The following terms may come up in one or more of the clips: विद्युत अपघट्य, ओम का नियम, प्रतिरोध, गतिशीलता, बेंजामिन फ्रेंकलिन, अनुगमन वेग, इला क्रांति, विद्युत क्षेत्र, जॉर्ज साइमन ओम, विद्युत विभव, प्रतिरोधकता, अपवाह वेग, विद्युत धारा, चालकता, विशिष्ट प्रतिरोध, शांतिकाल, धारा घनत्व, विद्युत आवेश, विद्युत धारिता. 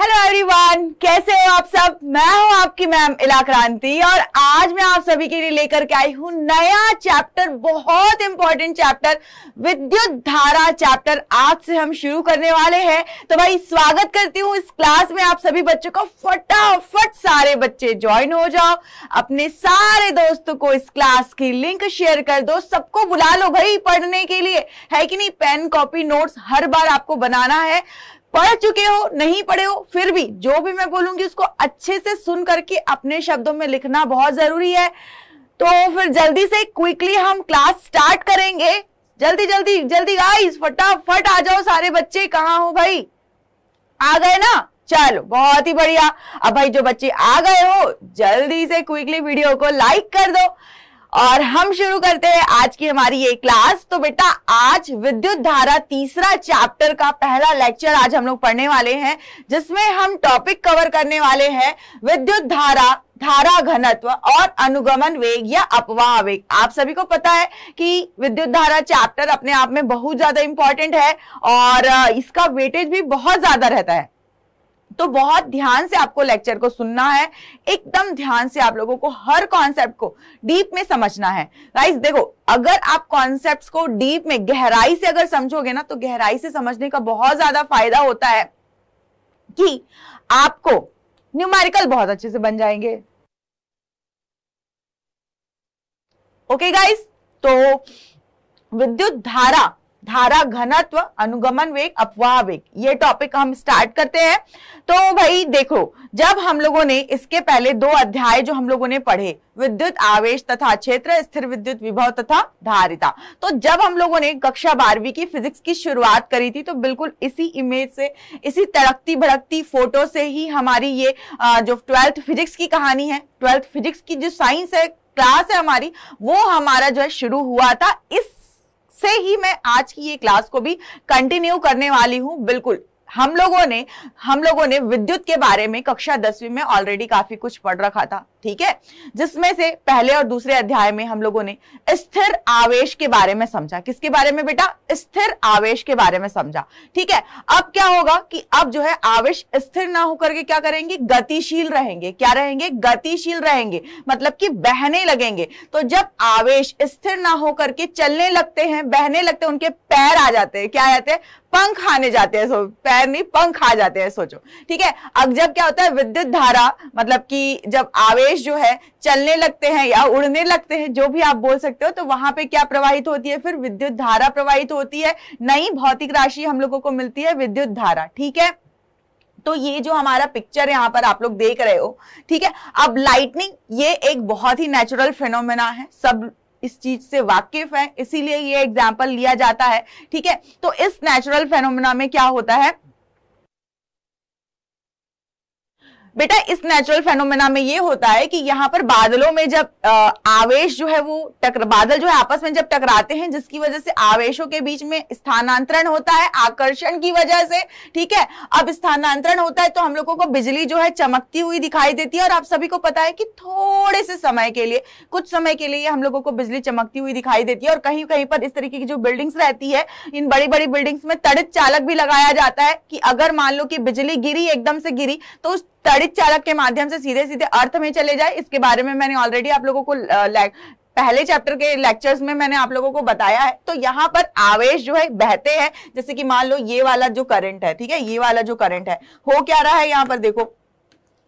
Hello everyone, कैसे हो आप सब। मैं हूं आपकी मैम इला क्रांति और आज मैं आप सभी के लिए लेकर के आई हूं नया चैप्टर, बहुत इंपॉर्टेंट चैप्टर, विद्युत धारा चैप्टर। आज से हम शुरू करने वाले हैं। तो भाई स्वागत करती हूं इस क्लास में आप सभी बच्चों को। फटाफट सारे बच्चे ज्वाइन हो जाओ, अपने सारे दोस्तों को इस क्लास की लिंक शेयर कर दो, सबको बुला लो भाई पढ़ने के लिए, है कि नहीं। पेन कॉपी नोट्स हर बार आपको बनाना है। पढ़ चुके हो नहीं पढ़े हो फिर भी जो भी मैं बोलूंगी उसको अच्छे से सुन करके अपने शब्दों में लिखना बहुत जरूरी है। तो फिर जल्दी से क्विकली हम क्लास स्टार्ट करेंगे। जल्दी जल्दी जल्दी गाइस, फटाफट आ जाओ सारे बच्चे। कहाँ हो भाई, आ गए ना, चलो बहुत ही बढ़िया। अब भाई जो बच्चे आ गए हो जल्दी से क्विकली वीडियो को लाइक कर दो और हम शुरू करते हैं आज की हमारी ये क्लास। तो बेटा आज विद्युत धारा तीसरा चैप्टर का पहला लेक्चर आज हम लोग पढ़ने वाले हैं, जिसमें हम टॉपिक कवर करने वाले हैं विद्युत धारा, धारा घनत्व और अनुगमन वेग या अपवाह वेग। आप सभी को पता है कि विद्युत धारा चैप्टर अपने आप में बहुत ज्यादा इंपॉर्टेंट है और इसका वेटेज भी बहुत ज्यादा रहता है। तो बहुत ध्यान से आपको लेक्चर को सुनना है, एकदम ध्यान से आप लोगों को हर कॉन्सेप्ट को डीप में समझना है। गाइस देखो, अगर आप कॉन्सेप्ट्स को डीप में गहराई से अगर समझोगे ना, तो गहराई से समझने का बहुत ज्यादा फायदा होता है कि आपको न्यूमेरिकल बहुत अच्छे से बन जाएंगे। ओके गाइस, तो विद्युत धारा, धारा घनत्व, अनुगमन वेग, अपवाह वेग, ये टॉपिक हम स्टार्ट करते हैं। तो भाई देखो, जब हम लोगों ने इसके पहले दो अध्याय जो हम लोगों ने पढ़े, विद्युत आवेश तथा क्षेत्र, स्थिर विद्युत विभव तथा धारिता, तो जब हम लोगों ने कक्षा 12वीं की फिजिक्स की शुरुआत करी थी, तो बिल्कुल इसी इमेज से, इसी तड़कती भड़कती फोटो से ही हमारी ये जो 12th फिजिक्स की कहानी है, 12th फिजिक्स की जो साइंस है, क्लास है हमारी, वो हमारा जो है शुरू हुआ था। इस से ही मैं आज की ये क्लास को भी कंटिन्यू करने वाली हूं। बिल्कुल हम लोगों ने विद्युत के बारे में कक्षा 10वीं में ऑलरेडी काफी कुछ पढ़ रखा था, ठीक है, जिसमें से पहले और दूसरे अध्याय में हम लोगों ने स्थिर आवेश के बारे में समझा। किसके बारे में बेटा, स्थिर आवेश के बारे में समझा, ठीक है। अब क्या होगा कि अब जो है आवेश स्थिर ना होकर के क्या करेंगे, गतिशील रहेंगे। क्या रहेंगे, गतिशील रहेंगे, मतलब कि बहने लगेंगे। तो जब आवेश स्थिर ना होकर के चलने लगते हैं, बहने लगते हैं, उनके पैर आ जाते हैं, क्या आ जाते हैं, पंख आने जाते हैं, पैर नहीं पंख आ जाते हैं, सोचो, ठीक है। अब जब क्या होता है, विद्युत धारा मतलब कि जब आवेश जो है चलने लगते हैं या उड़ने लगते हैं, जो भी आप बोल सकते हो, तो वहां पे क्या प्रवाहित होती है, फिर विद्युत धारा प्रवाहित होती है। नई भौतिक राशि हम लोगों को मिलती है विद्युत धारा, ठीक है। तो ये जो हमारा पिक्चर यहाँ पर आप लोग देख रहे हो, ठीक है। अब लाइटनिंग, ये एक बहुत ही नेचुरल फेनोमेना है, सब इस चीज से वाकिफ है, इसीलिए ये एग्जाम्पल लिया जाता है, ठीक है। तो इस नेचुरल फेनोमेना में क्या होता है बेटा, इस नेचुरल फेनोमेना में ये होता है कि यहाँ पर बादलों में जब आवेश जो है वो बादल जो है आपस में जब टकराते हैं, जिसकी वजह से आवेशों के बीच में स्थानांतरण होता है, आकर्षण की वजह से, ठीक है। अब स्थानांतरण होता है तो हम लोगों को बिजली जो है चमकती हुई दिखाई देती है। और आप सभी को पता है कि थोड़े से समय के लिए, कुछ समय के लिए हम लोगों को बिजली चमकती हुई दिखाई देती है। और कहीं कहीं पर इस तरीके की जो बिल्डिंग्स रहती है, इन बड़ी बड़ी बिल्डिंग्स में तड़ित चालक भी लगाया जाता है कि अगर मान लो कि बिजली गिरी, एकदम से गिरी, तो उस तड़ित चालक के माध्यम से सीधे सीधे अर्थ में चले जाए। इसके बारे में मैंने ऑलरेडी आप लोगों को पहले चैप्टर के लेक्चर्स में मैंने आप लोगों को बताया है। तो यहाँ पर आवेश जो है बहते हैं, जैसे कि मान लो ये वाला जो करंट है, ठीक है, ये वाला जो करंट है, हो क्या रहा है यहाँ पर देखो,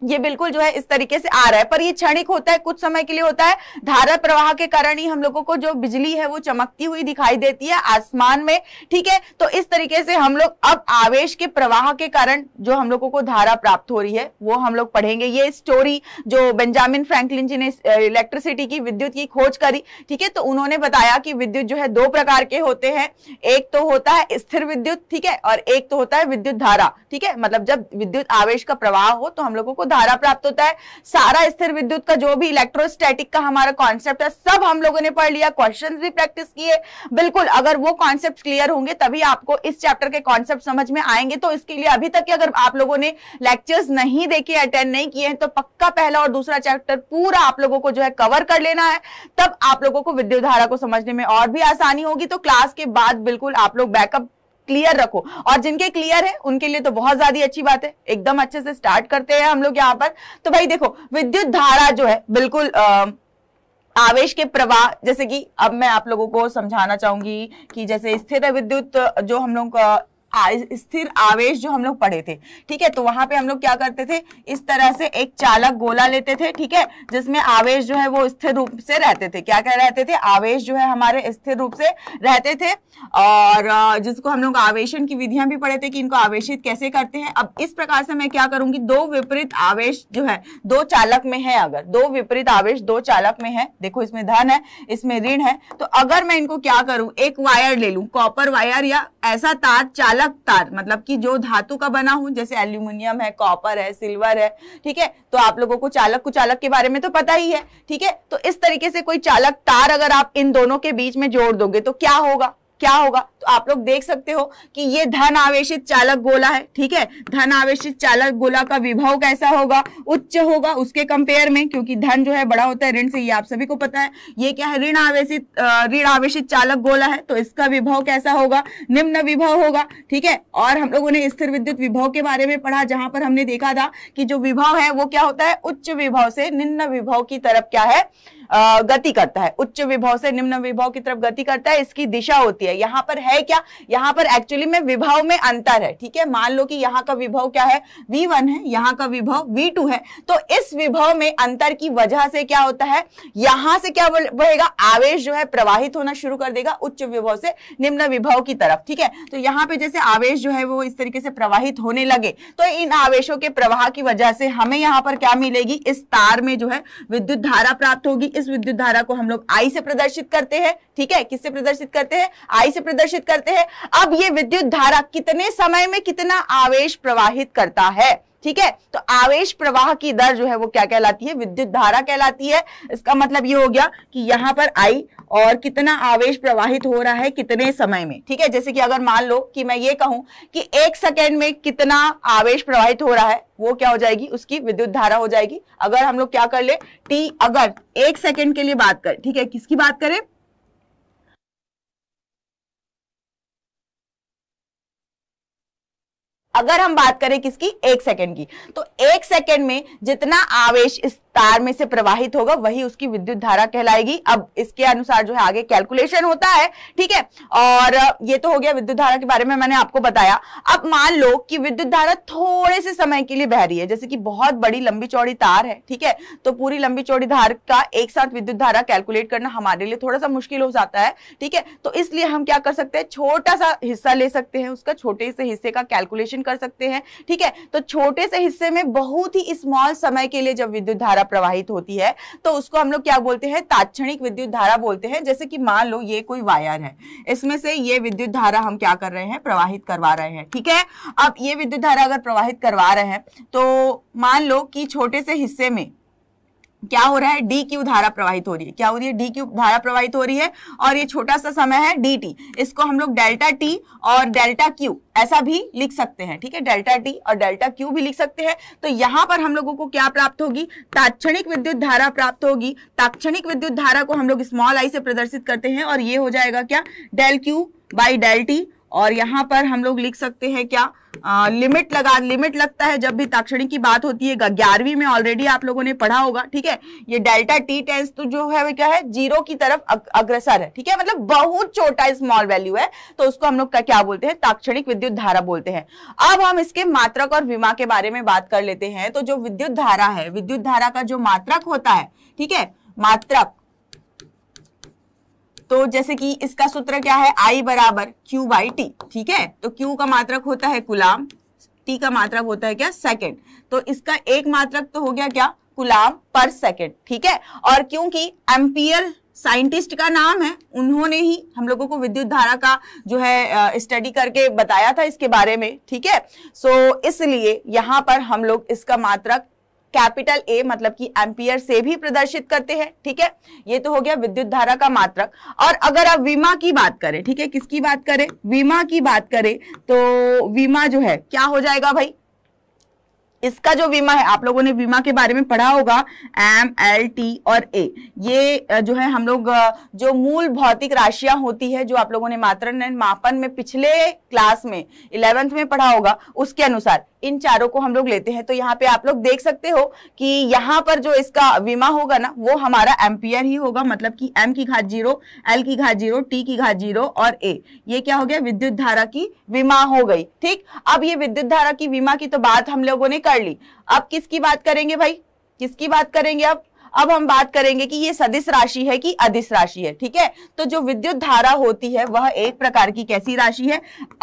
ये बिल्कुल जो है इस तरीके से आ रहा है, पर ये क्षणिक होता है, कुछ समय के लिए होता है। धारा प्रवाह के कारण ही हम लोगों को जो बिजली है वो चमकती हुई दिखाई देती है आसमान में, ठीक है। तो इस तरीके से हम लोग अब आवेश के प्रवाह के कारण जो हम लोगों को धारा प्राप्त हो रही है वो हम लोग पढ़ेंगे। ये स्टोरी जो बेंजामिन फ्रेंकलिन जी ने इलेक्ट्रिसिटी की, विद्युत की खोज करी, ठीक है, तो उन्होंने बताया कि विद्युत जो है दो प्रकार के होते हैं, एक तो होता है स्थिर विद्युत, ठीक है, और एक तो होता है विद्युत धारा, ठीक है। मतलब जब विद्युत आवेश का प्रवाह हो तो हम लोगों को धारा प्राप्त होता है। सारा स्थिर विद्युत का जो भी इलेक्ट्रोस्टैटिक का हमारा कॉन्सेप्ट है, सब हम लोगों ने पढ़ लिया, क्वेश्चंस भी प्रैक्टिस किए। बिल्कुल अगर वो कॉन्सेप्ट क्लियर होंगे तभी आपको इस चैप्टर के कॉन्सेप्ट समझ में आएंगे। तो इसके लिए अभी तक अगर आप लोगों ने लेक्चर्स नहीं देखे, अटेंड नहीं किए हैं, तो पक्का पहला और दूसरा चैप्टर पूरा आप लोगों को जो है कवर कर लेना है, तब आप लोगों को विद्युत धारा को समझने में और भी आसानी होगी। तो क्लास के बाद बिल्कुल आप लोग बैकअप क्लियर रखो। और जिनके क्लियर है उनके लिए तो बहुत ज्यादा अच्छी बात है, एकदम अच्छे से स्टार्ट करते हैं हम लोग यहाँ पर। तो भाई देखो, विद्युत धारा जो है बिल्कुल आवेश के प्रवाह, जैसे कि अब मैं आप लोगों को समझाना चाहूंगी कि जैसे स्थिर विद्युत जो हम लोग स्थिर आवेश जो हम लोग पढ़े थे, ठीक है, तो वहां पे हम लोग क्या करते थे, इस तरह से एक चालक गोला लेते थे, ठीक है, जिसमें आवेश जो है वो स्थिर रूप से रहते थे। क्या क्या रहते थे, आवेश जो है हमारे स्थिर रूप से रहते थे, और जिसको हम लोग आवेशन की विधियां भी पढ़े थे कि इनको आवेशित कैसे करते हैं। अब इस प्रकार से मैं क्या करूंगी, दो विपरीत आवेश जो है दो चालक में है, अगर दो विपरीत आवेश दो चालक में है, देखो इसमें धन है इसमें ऋण है, तो अगर मैं इनको क्या करूं, एक वायर ले लूं, कॉपर वायर या ऐसा तार, चालक तार मतलब कि जो धातु का बना हो, जैसे एल्यूमिनियम है, कॉपर है, सिल्वर है, ठीक है, तो आप लोगों को चालक के बारे में तो पता ही है, ठीक है। तो इस तरीके से कोई चालक तार अगर आप इन दोनों के बीच में जोड़ दोगे तो क्या होगा, क्या होगा, तो आप लोग देख सकते हो कि ये धन आवेशित चालक गोला है, ठीक है, धन आवेशित चालक गोला का विभव कैसा होगा, उच्च होगा उसके कंपेयर में, क्योंकि धन जो है बड़ा होता है ऋण से, ये आप सभी को पता है। ये क्या है, ऋण आवेशित चालक गोला है, तो इसका विभव कैसा होगा, निम्न विभव होगा, ठीक है। और हम लोगों ने स्थिर विद्युत विभव के बारे में पढ़ा, जहां पर हमने देखा था कि जो विभव है वो क्या होता है, उच्च विभव से निम्न विभव की तरफ क्या है, गति करता है, उच्च विभव से निम्न विभव की तरफ गति करता है, इसकी दिशा होती है। यहाँ पर है क्या, यहाँ पर एक्चुअली में विभव में अंतर है, ठीक है। मान लो कि यहाँ का विभव क्या है, V1 है, यहाँ का विभव V2 है, तो इस विभव में अंतर की वजह से क्या होता है, यहाँ से क्या बहेगा, आवेश जो है प्रवाहित होना शुरू कर देगा उच्च विभव से निम्न विभव की तरफ, ठीक है। तो यहाँ पे जैसे आवेश जो है वो इस तरीके से प्रवाहित होने लगे, तो इन आवेशों के प्रवाह की वजह से हमें यहाँ पर क्या मिलेगी, इस तार में जो है विद्युत धारा प्राप्त होगी। इस विद्युत धारा को हम लोग I से प्रदर्शित करते हैं, ठीक है, किससे प्रदर्शित करते हैं, I से प्रदर्शित करते हैं। अब ये विद्युत धारा कितने समय में कितना आवेश प्रवाहित करता है, ठीक है, तो आवेश प्रवाह की दर जो है वो क्या कहलाती है, विद्युत धारा कहलाती है। इसका मतलब ये हो गया कि यहाँ पर I और कितना आवेश प्रवाहित हो रहा है कितने समय में, ठीक है। जैसे कि अगर मान लो कि मैं ये कहूं कि 1 सेकेंड में कितना आवेश प्रवाहित हो रहा है, वो क्या हो जाएगी, उसकी विद्युत धारा हो जाएगी। अगर हम लोग क्या कर ले, अगर 1 सेकेंड के लिए बात करें, ठीक है, किसकी बात करें, अगर हम बात करें किसकी, 1 सेकेंड की, तो 1 सेकेंड में जितना आवेश इस तार में से प्रवाहित होगा वही उसकी विद्युत धारा कहलाएगी। अब इसके अनुसार जो है आगे कैलकुलेशन होता है, ठीक है। और ये तो हो गया विद्युत धारा के बारे में मैंने आपको बताया। अब मान लो कि विद्युत धारा थोड़े से समय के लिए बह रही है, जैसे कि बहुत बड़ी लंबी चौड़ी तार है, ठीक है, तो पूरी लंबी चौड़ी धार का एक साथ विद्युत धारा कैलकुलेट करना हमारे लिए थोड़ा सा मुश्किल हो जाता है, ठीक है। तो इसलिए हम क्या कर सकते हैं, छोटा सा हिस्सा ले सकते हैं, उसका छोटे से हिस्से का कैलकुलेशन कर सकते हैं, ठीक है। तो छोटे से हिस्से में बहुत ही स्मॉल समय के लिए जब विद्युत धारा प्रवाहित होती है तो उसको हम लोग क्या बोलते हैं, तात्क्षणिक विद्युत धारा बोलते हैं। जैसे कि मान लो ये कोई वायर है, इसमें से ये विद्युत धारा हम क्या कर रहे हैं, प्रवाहित करवा रहे हैं, ठीक है। अब ये विद्युत धारा अगर प्रवाहित करवा रहे हैं तो मान लो कि छोटे से हिस्से में क्या हो रहा है, DQ धारा प्रवाहित हो रही है, क्या हो रही है, DQ धारा प्रवाहित हो रही है, और ये छोटा सा समय है DT, इसको हम लोग डेल्टा T और डेल्टा Q ऐसा भी लिख सकते हैं, ठीक है, डेल्टा T और डेल्टा Q भी लिख सकते हैं। तो यहाँ पर हम लोगों को क्या प्राप्त होगी, तात्क्षणिक विद्युत धारा प्राप्त होगी। तात्क्षणिक विद्युत धारा को हम लोग स्मॉल I से प्रदर्शित करते हैं, और ये हो जाएगा क्या, del Q by del T, और यहाँ पर हम लोग लिख सकते हैं क्या, लिमिट लगता है जब भी ताक्षणिक की बात होती है, 11वीं में ऑलरेडी आप लोगों ने पढ़ा होगा, ठीक है। ये डेल्टा T टेंस तो जो है वो क्या है, 0 की तरफ अग्रसर है, ठीक है, मतलब बहुत छोटा स्मॉल वैल्यू है, तो उसको हम लोग क्या बोलते हैं, ताक्षणिक विद्युत धारा बोलते हैं। अब हम इसके मात्रक और विमा के बारे में बात कर लेते हैं। तो जो विद्युत धारा है, विद्युत धारा का जो मात्रक होता है, ठीक है, मात्रक, तो जैसे कि इसका सूत्र क्या है, I बराबर Q बाई T, ठीक है। तो Q का मात्रक होता है कुलाम, T का मात्रक होता है क्या, सेकंड, तो इसका एक मात्रक तो हो गया क्या, कुलाम पर सेकंड, ठीक है। और क्योंकि एम्पियर साइंटिस्ट का नाम है, उन्होंने ही हम लोगों को विद्युत धारा का जो है स्टडी करके बताया था इसके बारे में, ठीक है। सो इसलिए यहाँ पर हम लोग इसका मात्रक कैपिटल A मतलब कि एम्पियर से भी प्रदर्शित करते हैं, ठीक है। ये तो हो गया विद्युत धारा का मात्रक। और अगर आप विमा की बात करें, ठीक है, किसकी बात करें, विमा की बात करें, तो विमा जो है क्या हो जाएगा भाई, इसका जो बीमा है, आप लोगों ने बीमा के बारे में पढ़ा होगा, एम एल टी और ए, ये जो है हम लोग जो मूल भौतिक राशियां होती है, जो आप लोगों ने मात्रन एंड मापन में पिछले क्लास में 11th में पढ़ा होगा, उसके अनुसार इन चारों को हम लोग लेते हैं। तो यहाँ पे आप लोग देख सकते हो कि यहाँ पर जो इसका बीमा होगा ना, वो हमारा एम्पियर ही होगा, मतलब कि एम की घात 0, एल की घात 0, टी की घात 0 और ए, ये क्या हो गया, विद्युत धारा की बीमा हो गई। ठीक, अब ये विद्युत धारा की बीमा की तो बात हम लोगों ने कर ली, अब किसकी बात करेंगे भाई, किसकी बात करेंगे अब हम बात करेंगे कि ये सदिश राशि है कि अदिश राशि है। ठीक है, तो जो विद्युत धारा होती है वह एक प्रकार की कैसी राशि है,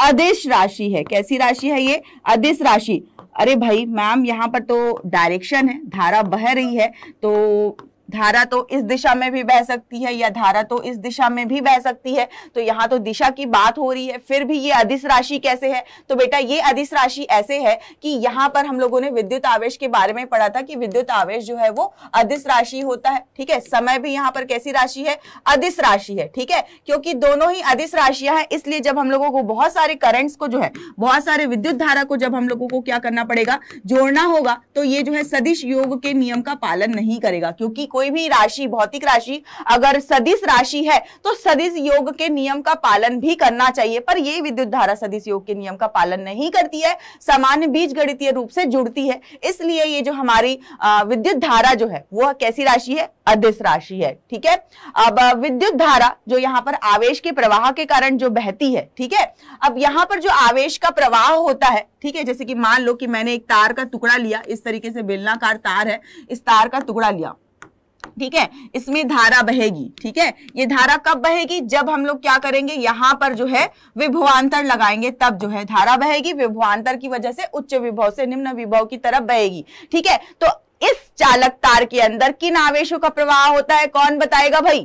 अदिश राशि है। कैसी राशि है ये, अदिश राशि। अरे भाई मैम यहाँ पर तो डायरेक्शन है, धारा बह रही है, तो धारा तो इस दिशा में भी बह सकती है या धारा तो इस दिशा में भी बह सकती है, तो यहाँ तो दिशा की बात हो रही है, फिर भी ये अदिश राशि कैसे है, तो बेटा ये अदिश राशि ऐसे है कि यहाँ पर हम लोगों ने विद्युत आवेश के बारे में पढ़ा था कि विद्युत आवेश जो है वो अदिश राशि होता है। ठीक है, समय भी यहाँ पर कैसी राशि है, अदिश राशि है। ठीक है, क्योंकि दोनों ही अदिश राशियां हैं, इसलिए जब हम लोगों को बहुत सारे करंट्स को जो है, बहुत सारे विद्युत धारा को जब हम लोगों को क्या करना पड़ेगा, जोड़ना होगा, तो ये जो है सदिश योग के नियम का पालन नहीं करेगा, क्योंकि कोई भी राशि, भौतिक राशि अगर सदिश राशि है तो सदिश योग के नियम का पालन भी करना चाहिए, पर यह विद्युत धारा सदिश योग के नियम का पालन नहीं करती है, सामान्य बीजगणितीय रूप से जुड़ती है, इसलिए ये जो हमारी विद्युत धारा जो है वह कैसी राशि है, अदिश राशि है। ठीक है, अब विद्युत धारा जो यहाँ पर आवेश के प्रवाह के कारण जो बहती है, ठीक है, अब यहाँ पर जो आवेश का प्रवाह होता है, ठीक है, जैसे कि मान लो कि मैंने एक तार का टुकड़ा लिया, इस तरीके से बेलनाकार तार है, इस तार का टुकड़ा लिया, ठीक है, इसमें धारा बहेगी। ठीक है, ये धारा कब बहेगी, जब हम लोग क्या करेंगे, यहाँ पर जो है विभवांतर लगाएंगे, तब जो है धारा बहेगी, विभवांतर की वजह से उच्च विभव से निम्न विभव की तरफ बहेगी। ठीक है, तो इस चालक तार के अंदर किन आवेशों का प्रवाह होता है, कौन बताएगा भाई,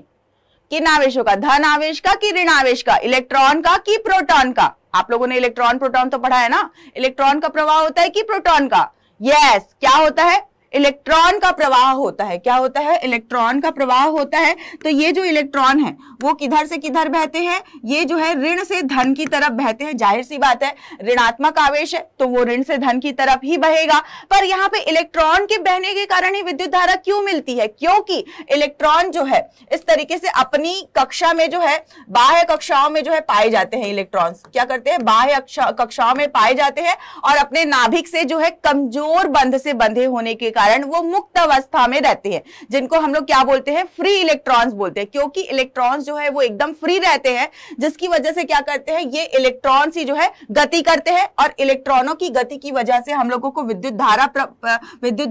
किन आवेशों का, धन आवेश का कि ऋण आवेश का, इलेक्ट्रॉन का कि प्रोटॉन का, आप लोगों ने इलेक्ट्रॉन प्रोटॉन तो पढ़ा है ना, इलेक्ट्रॉन का प्रवाह होता है कि प्रोटॉन का, यस, क्या होता है, इलेक्ट्रॉन का प्रवाह होता है। क्या होता है, इलेक्ट्रॉन का प्रवाह होता है। तो ये जो इलेक्ट्रॉन है वो किधर से किधर बहते हैं, ये जो है ऋण से धन की तरफ बहते हैं, जाहिर सी बात है ऋणात्मक आवेश है तो वो ऋण से धन की तरफ ही बहेगा, पर यहाँ पे इलेक्ट्रॉन के बहने के कारण ही विद्युत धारा क्यों मिलती है, क्योंकि इलेक्ट्रॉन जो है इस तरीके से अपनी कक्षा में जो है बाह्य कक्षाओं में जो है पाए जाते हैं, इलेक्ट्रॉन क्या करते हैं, बाह्य कक्षाओं में पाए जाते हैं और अपने नाभिक से जो है कमजोर बंध से बंधे होने के कारण वो मुक्त अवस्था में रहते हैं, जिनको हम लोग क्या बोलते हैं, फ्री इलेक्ट्रॉन्स बोलते हैं, क्योंकि इलेक्ट्रॉन्स जो है वो एकदम फ्री रहते हैं, जिसकी वजह से क्या करते हैं, ये इलेक्ट्रॉन्स ही जो है गति करते हैं और इलेक्ट्रॉनों की गति की वजह से हम लोगों को विद्युत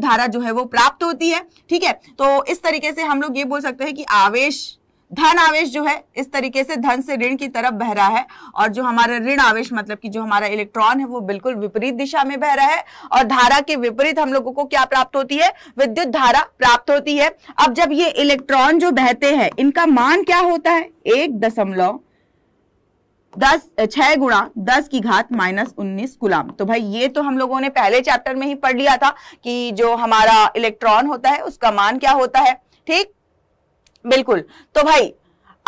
धारा जो है वो प्राप्त होती है। ठीक है, तो इस तरीके से हम लोग ये बोल सकते हैं कि आवेश, धन आवेश जो है इस तरीके से धन से ऋण की तरफ बह रहा है, और जो हमारा ऋण आवेश मतलब कि जो हमारा इलेक्ट्रॉन है वो बिल्कुल विपरीत दिशा में बह रहा है, और धारा के विपरीत हम लोगों को क्या प्राप्त होती है, विद्युत धारा प्राप्त होती है। अब जब ये इलेक्ट्रॉन जो बहते हैं इनका मान क्या होता है, 1.6 × 10⁻¹⁰ कूलाम। तो भाई ये तो हम लोगों ने पहले चैप्टर में ही पढ़ लिया था कि जो हमारा इलेक्ट्रॉन होता है उसका मान क्या होता है। ठीक, बिल्कुल। तो भाई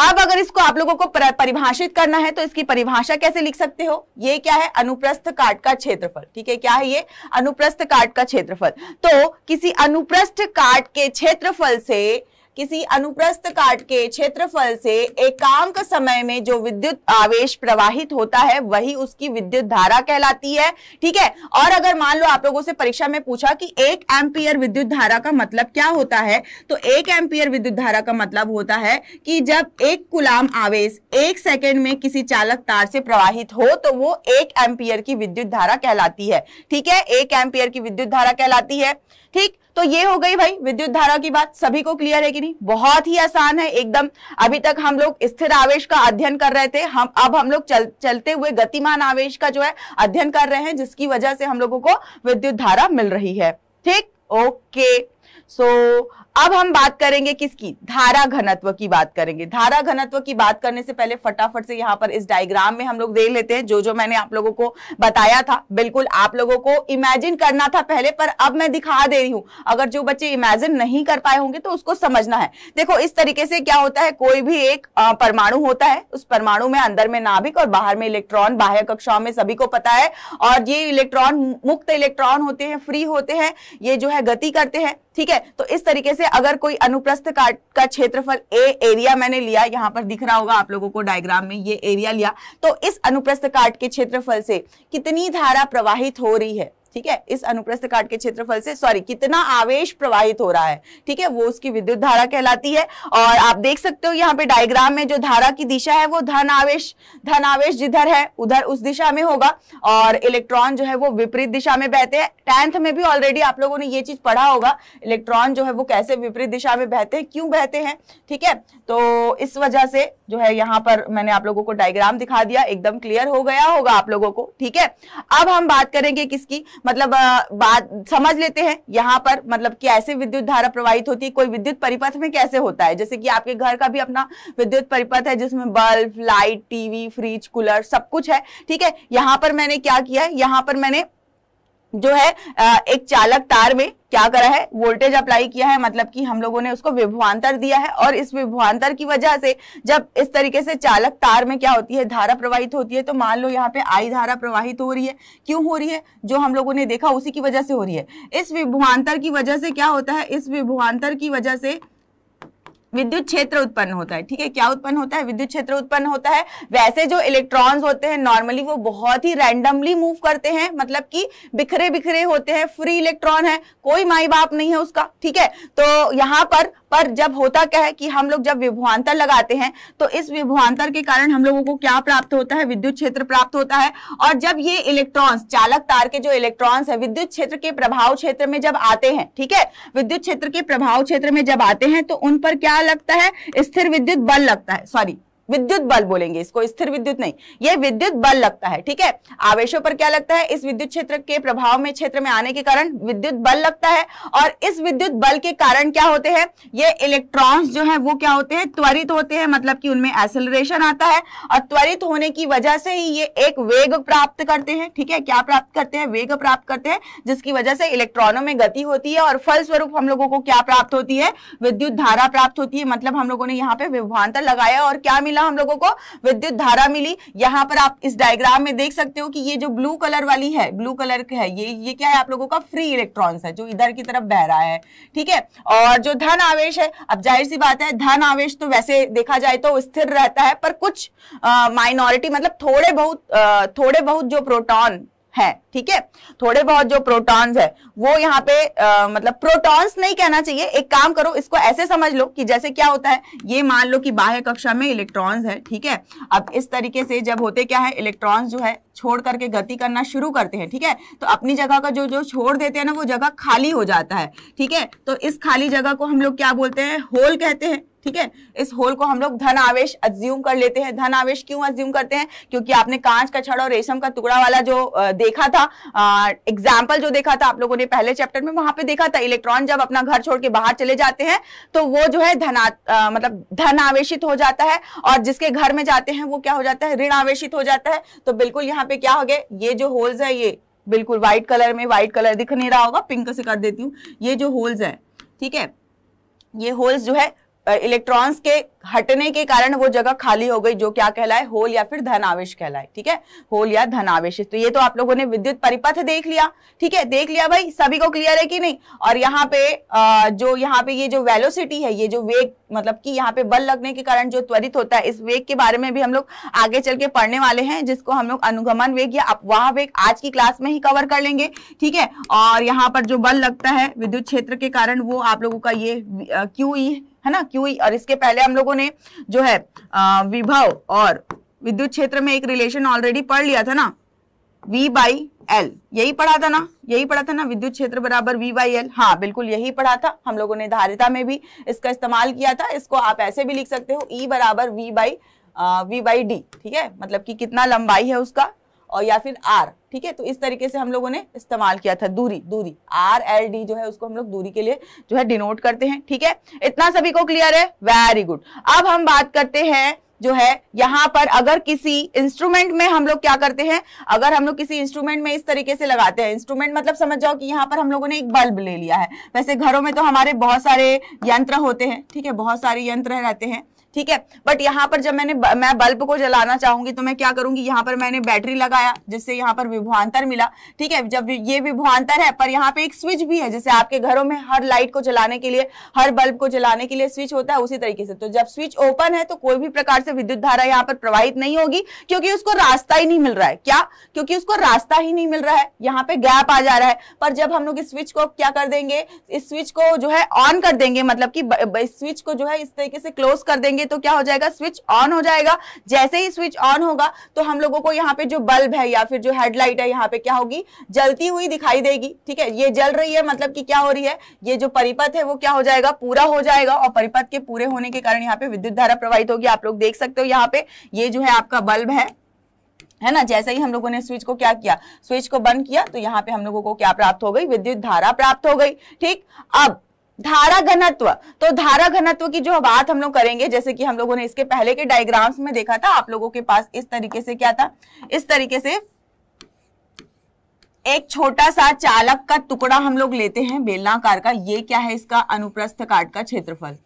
अब अगर इसको आप लोगों को परिभाषित करना है तो इसकी परिभाषा कैसे लिख सकते हो, ये क्या है, अनुप्रस्थ काट का क्षेत्रफल। ठीक है, क्या है ये, अनुप्रस्थ काट का क्षेत्रफल। तो किसी अनुप्रस्थ काट के क्षेत्रफल से, किसी अनुप्रस्थ काट के क्षेत्रफल से एकांक समय में जो विद्युत आवेश प्रवाहित होता है वही उसकी विद्युत धारा कहलाती है। ठीक है, और अगर मान लो आप लोगों से परीक्षा में पूछा कि 1 एम्पियर विद्युत धारा का मतलब क्या होता है, तो 1 एम्पियर विद्युत धारा का मतलब होता है कि जब 1 कूलाम आवेश 1 सेकेंड में किसी चालक तार से प्रवाहित हो तो वो 1 एम्पियर की विद्युत धारा कहलाती है। ठीक है, 1 एम्पियर की विद्युत धारा कहलाती है। ठीक, तो ये हो गई भाई विद्युत धारा की बात। सभी को क्लियर है कि नहीं, बहुत ही आसान है एकदम। अभी तक हम लोग स्थिर आवेश का अध्ययन कर रहे थे, अब हम लोग चलते हुए गतिमान आवेश का जो है अध्ययन कर रहे हैं, जिसकी वजह से हम लोगों को विद्युत धारा मिल रही है। ठीक, ओके सो अब हम बात करेंगे किसकी, धारा घनत्व की बात करेंगे। धारा घनत्व की बात करने से पहले फटाफट से यहाँ पर इस डायग्राम में हम लोग देख लेते हैं। जो मैंने आप लोगों को बताया था, बिल्कुल आप लोगों को इमेजिन करना था पहले, पर अब मैं दिखा दे रही हूँ। अगर जो बच्चे इमेजिन नहीं कर पाए होंगे तो उसको समझना है। देखो इस तरीके से क्या होता है, कोई भी एक परमाणु होता है, उस परमाणु में अंदर में नाभिक और बाहर में इलेक्ट्रॉन, बाह्य कक्षाओं में सभी को पता है। और ये इलेक्ट्रॉन मुक्त इलेक्ट्रॉन होते हैं, फ्री होते हैं, ये जो है गति करते हैं, ठीक है। तो इस तरीके से अगर कोई अनुप्रस्थ काट का क्षेत्रफल ए एरिया मैंने लिया, यहाँ पर दिख रहा होगा आप लोगों को डायग्राम में, ये एरिया लिया, तो इस अनुप्रस्थ काट के क्षेत्रफल से कितनी धारा प्रवाहित हो रही है, ठीक है, इस अनुप्रस्थ काट के क्षेत्रफल से सॉरी कितना आवेश प्रवाहित हो रहा है, ठीक है, वो उसकी विद्युत धारा कहलाती है। और आप देख सकते हो यहाँ पे डायग्राम में जो धारा की दिशा है वो धन आवेश जिधर है उधर उस दिशा में होगा, और इलेक्ट्रॉन जो है वो विपरीत दिशा में बहते हैं। 10th में भी ऑलरेडी आप लोगों ने ये चीज पढ़ा होगा, इलेक्ट्रॉन जो है वो कैसे विपरीत दिशा में बहते हैं, क्यों बहते हैं, ठीक है। तो इस वजह से जो है यहाँ पर मैंने आप लोगों को डायग्राम दिखा दिया, एकदम क्लियर हो गया होगा आप लोगों को, ठीक है। अब हम बात करेंगे किसकी, मतलब बात समझ लेते हैं यहाँ पर, मतलब कैसे विद्युत धारा प्रवाहित होती है, कोई विद्युत परिपथ में कैसे होता है। जैसे कि आपके घर का भी अपना विद्युत परिपथ है जिसमें bulb, light, TV, fridge, cooler सब कुछ है, ठीक है। यहाँ पर मैंने क्या किया है, यहाँ पर मैंने जो है एक चालक तार में क्या करा है, वोल्टेज अप्लाई किया है, मतलब कि हम लोगों ने उसको विभवांतर दिया है। और इस विभवांतर की वजह से जब इस तरीके से चालक तार में क्या होती है, धारा प्रवाहित होती है, तो मान लो यहाँ पे आई धारा प्रवाहित हो रही है, क्यों हो रही है, जो हम लोगों ने देखा उसी की वजह से हो रही है। इस विभवांतर की वजह से क्या होता है, इस विभवांतर की वजह से विद्युत क्षेत्र उत्पन्न होता है, ठीक है। क्या उत्पन्न होता है, विद्युत क्षेत्र उत्पन्न होता है। वैसे जो इलेक्ट्रॉन्स होते हैं नॉर्मली वो बहुत ही रैंडमली मूव करते हैं, मतलब कि बिखरे बिखरे होते हैं, फ्री इलेक्ट्रॉन है, कोई माई बाप नहीं है उसका, ठीक है। तो यहाँ पर जब होता क्या है कि हम लोग जब विभवांतर लगाते हैं तो इस विभवांतर के कारण हम लोगों को क्या प्राप्त होता है, विद्युत क्षेत्र प्राप्त होता है। और जब ये इलेक्ट्रॉन्स, चालक तार के जो इलेक्ट्रॉन्स है, विद्युत क्षेत्र के प्रभाव क्षेत्र में जब आते हैं, ठीक है, विद्युत क्षेत्र के प्रभाव क्षेत्र में जब आते हैं तो उन पर क्या लगता है, स्थिर विद्युत बल लगता है, सॉरी विद्युत बल बोलेंगे इसको, स्थिर विद्युत नहीं, ये विद्युत बल लगता है, ठीक है। आवेशों पर क्या लगता है, इस विद्युत क्षेत्र के प्रभाव में, क्षेत्र में आने के कारण विद्युत बल लगता है। और इस विद्युत बल के कारण क्या होते हैं, ये इलेक्ट्रॉन्स जो है वो क्या होते हैं, त्वरित होते हैं, मतलब कि उनमें एक्सेलरेशन आता है। और त्वरित होने की वजह से ही ये एक वेग प्राप्त करते हैं, ठीक है, क्या प्राप्त करते हैं, वेग प्राप्त करते हैं, जिसकी वजह से इलेक्ट्रॉनों में गति होती है। और फलस्वरूप हम लोगों को क्या प्राप्त होती है, विद्युत धारा प्राप्त होती है। मतलब हम लोगों ने यहाँ पे विभवांतर लगाया और क्या मिला हम लोगों को, विद्युत धारा मिली। यहाँ पर आप इस डायग्राम में देख सकते हो कि ये जो ब्लू कलर वाली है, ब्लू कलर है, ये क्या है आप लोगों का, फ्री इलेक्ट्रॉन्स है जो इधर की तरफ बह रहा है, ठीक है। और जो धन आवेश है, अब जाहिर सी बात है धन आवेश तो वैसे देखा जाए तो स्थिर रहता है, पर कुछ माइनॉरिटी मतलब थोड़े बहुत जो प्रोटॉन है, ठीक है, थोड़े बहुत जो प्रोटॉन्स है वो यहाँ पे मतलब प्रोटॉन्स नहीं कहना चाहिए, एक काम करो इसको ऐसे समझ लो कि जैसे क्या होता है, ये मान लो कि बाह्य कक्षा में इलेक्ट्रॉन्स है, ठीक है। अब इस तरीके से जब होते क्या है, इलेक्ट्रॉन्स जो है छोड़ करके गति करना शुरू करते हैं, ठीक है। तो अपनी जगह का जो छोड़ देते हैं ना, वो जगह खाली हो जाता है, ठीक है। तो इस खाली जगह को हम लोग क्या बोलते हैं, होल कहते हैं, ठीक है। इस होल को हम लोग धन आवेश अज्यूम कर लेते हैं। धन आवेश क्यों अज्यूम करते हैं, क्योंकि आपने कांच का छड़ और रेशम का टुकड़ा वाला जो देखा था, एग्जाम्पल जो देखा था आप लोगों ने पहले चैप्टर में, वहां पे देखा था इलेक्ट्रॉन जब अपना घर छोड़ के बाहर चले जाते हैं तो वो जो है मतलब धन आवेशित हो जाता है, और जिसके घर में जाते हैं वो क्या हो जाता है, ऋण आवेशित हो जाता है। तो बिल्कुल यहाँ पे क्या हो गए, ये जो होल्स है, ये बिल्कुल व्हाइट कलर में, व्हाइट कलर दिख नहीं रहा होगा, पिंक से कर देती हूँ, ये जो होल्स है, ठीक है, ये होल्स जो है इलेक्ट्रॉन्स के हटने के कारण वो जगह खाली हो गई, जो क्या कहलाए, होल या फिर धन आवेश कहलाए, ठीक है, होल या धन आवेश। तो ये तो आप लोगों ने विद्युत परिपथ देख लिया, ठीक है, देख लिया भाई, सभी को क्लियर है कि नहीं। और यहाँ पे जो यहाँ पे ये जो वेलोसिटी है, ये जो वेग, मतलब कि यहाँ पे बल लगने के कारण जो त्वरित होता है, इस वेग के बारे में भी हम लोग आगे चल के पढ़ने वाले हैं, जिसको हम लोग अनुगमन वेग या अपवाह वेग आज की क्लास में ही कवर कर लेंगे, ठीक है। और यहाँ पर जो बल लगता है विद्युत क्षेत्र के कारण, वो आप लोगों का ये QE है ना, QE। और इसके पहले हम लोगों ने जो है विभव और विद्युत क्षेत्र में एक रिलेशन ऑलरेडी पढ़ लिया था ना, V/L, यही पढ़ा था ना, विद्युत क्षेत्र बराबर V/L, हाँ बिल्कुल यही पढ़ा था हम लोगों ने। धारिता में भी इसका इस्तेमाल किया था, इसको आप ऐसे भी लिख सकते हो, E बराबर V/D, ठीक है, मतलब कि कितना लंबाई है उसका, और या फिर R, ठीक है, तो इस तरीके से हम लोगों ने इस्तेमाल किया था दूरी। दूरी RLD जो है उसको हम लोग दूरी के लिए जो है डिनोट करते हैं। ठीक है, इतना सभी को क्लियर है? Very good. अब हम बात करते हैं जो है यहाँ पर अगर किसी इंस्ट्रूमेंट में हम लोग क्या करते हैं, अगर हम लोग किसी इंस्ट्रूमेंट में इस तरीके से लगाते हैं, इंस्ट्रूमेंट मतलब समझ जाओ कि यहाँ पर हम लोगों ने एक बल्ब ले लिया है। वैसे घरों में तो हमारे बहुत सारे यंत्र होते हैं, ठीक है, बहुत सारे यंत्र रहते हैं, ठीक है, बट यहाँ पर जब मैं बल्ब को जलाना चाहूंगी तो मैं क्या करूंगी, यहाँ पर मैंने बैटरी लगाया जिससे यहाँ पर विभवांतर मिला। ठीक है, जब ये विभवांतर है पर यहाँ पे एक स्विच भी है, जैसे आपके घरों में हर लाइट को जलाने के लिए, हर बल्ब को जलाने के लिए स्विच होता है, उसी तरीके से तो जब स्विच ओपन है तो कोई भी प्रकार से विद्युत धारा यहाँ पर प्रवाहित नहीं होगी क्योंकि उसको रास्ता ही नहीं मिल रहा है। क्या? क्योंकि उसको रास्ता ही नहीं मिल रहा है, यहाँ पे गैप आ जा रहा है। पर जब हम लोग इस स्विच को क्या कर देंगे, इस स्विच को जो है ऑन कर देंगे, मतलब कि इस स्विच को जो है इस तरीके से क्लोज कर देंगे तो क्या हो जाएगा, स्विच ऑन हो जाएगा। जैसे ही स्विच ऑन होगा तो हम लोगों को यहाँ पे जो बल्ब है या फिर जो हेडलाइट है यहाँ पे क्या होगी, जलती हुई दिखाई देगी। ठीक है, ये जल रही है मतलब कि क्या हो रही है, ये जो परिपथ है वो क्या हो जाएगा, पूरा हो जाएगा और परिपथ के पूरे होने के कारण यहाँ पे विद्युत धारा प्रवाहित होगी। आप लोग देख सकते हो यहाँ पे ये जो है आपका बल्ब है ना, जैसे ही हम लोगों ने स्विच को क्या किया, स्विच को बंद किया तो यहाँ पे हम लोगों को क्या प्राप्त हो गई, विद्युत धारा प्राप्त हो गई। ठीक, अब धारा घनत्व, तो धारा घनत्व की जो बात हम लोग करेंगे, जैसे कि हम लोगों ने इसके पहले के डायग्राम्स में देखा था, आप लोगों के पास इस तरीके से क्या था, इस तरीके से एक छोटा सा चालक का टुकड़ा हम लोग लेते हैं बेलनाकार का। ये क्या है, इसका अनुप्रस्थ काट का क्षेत्रफल।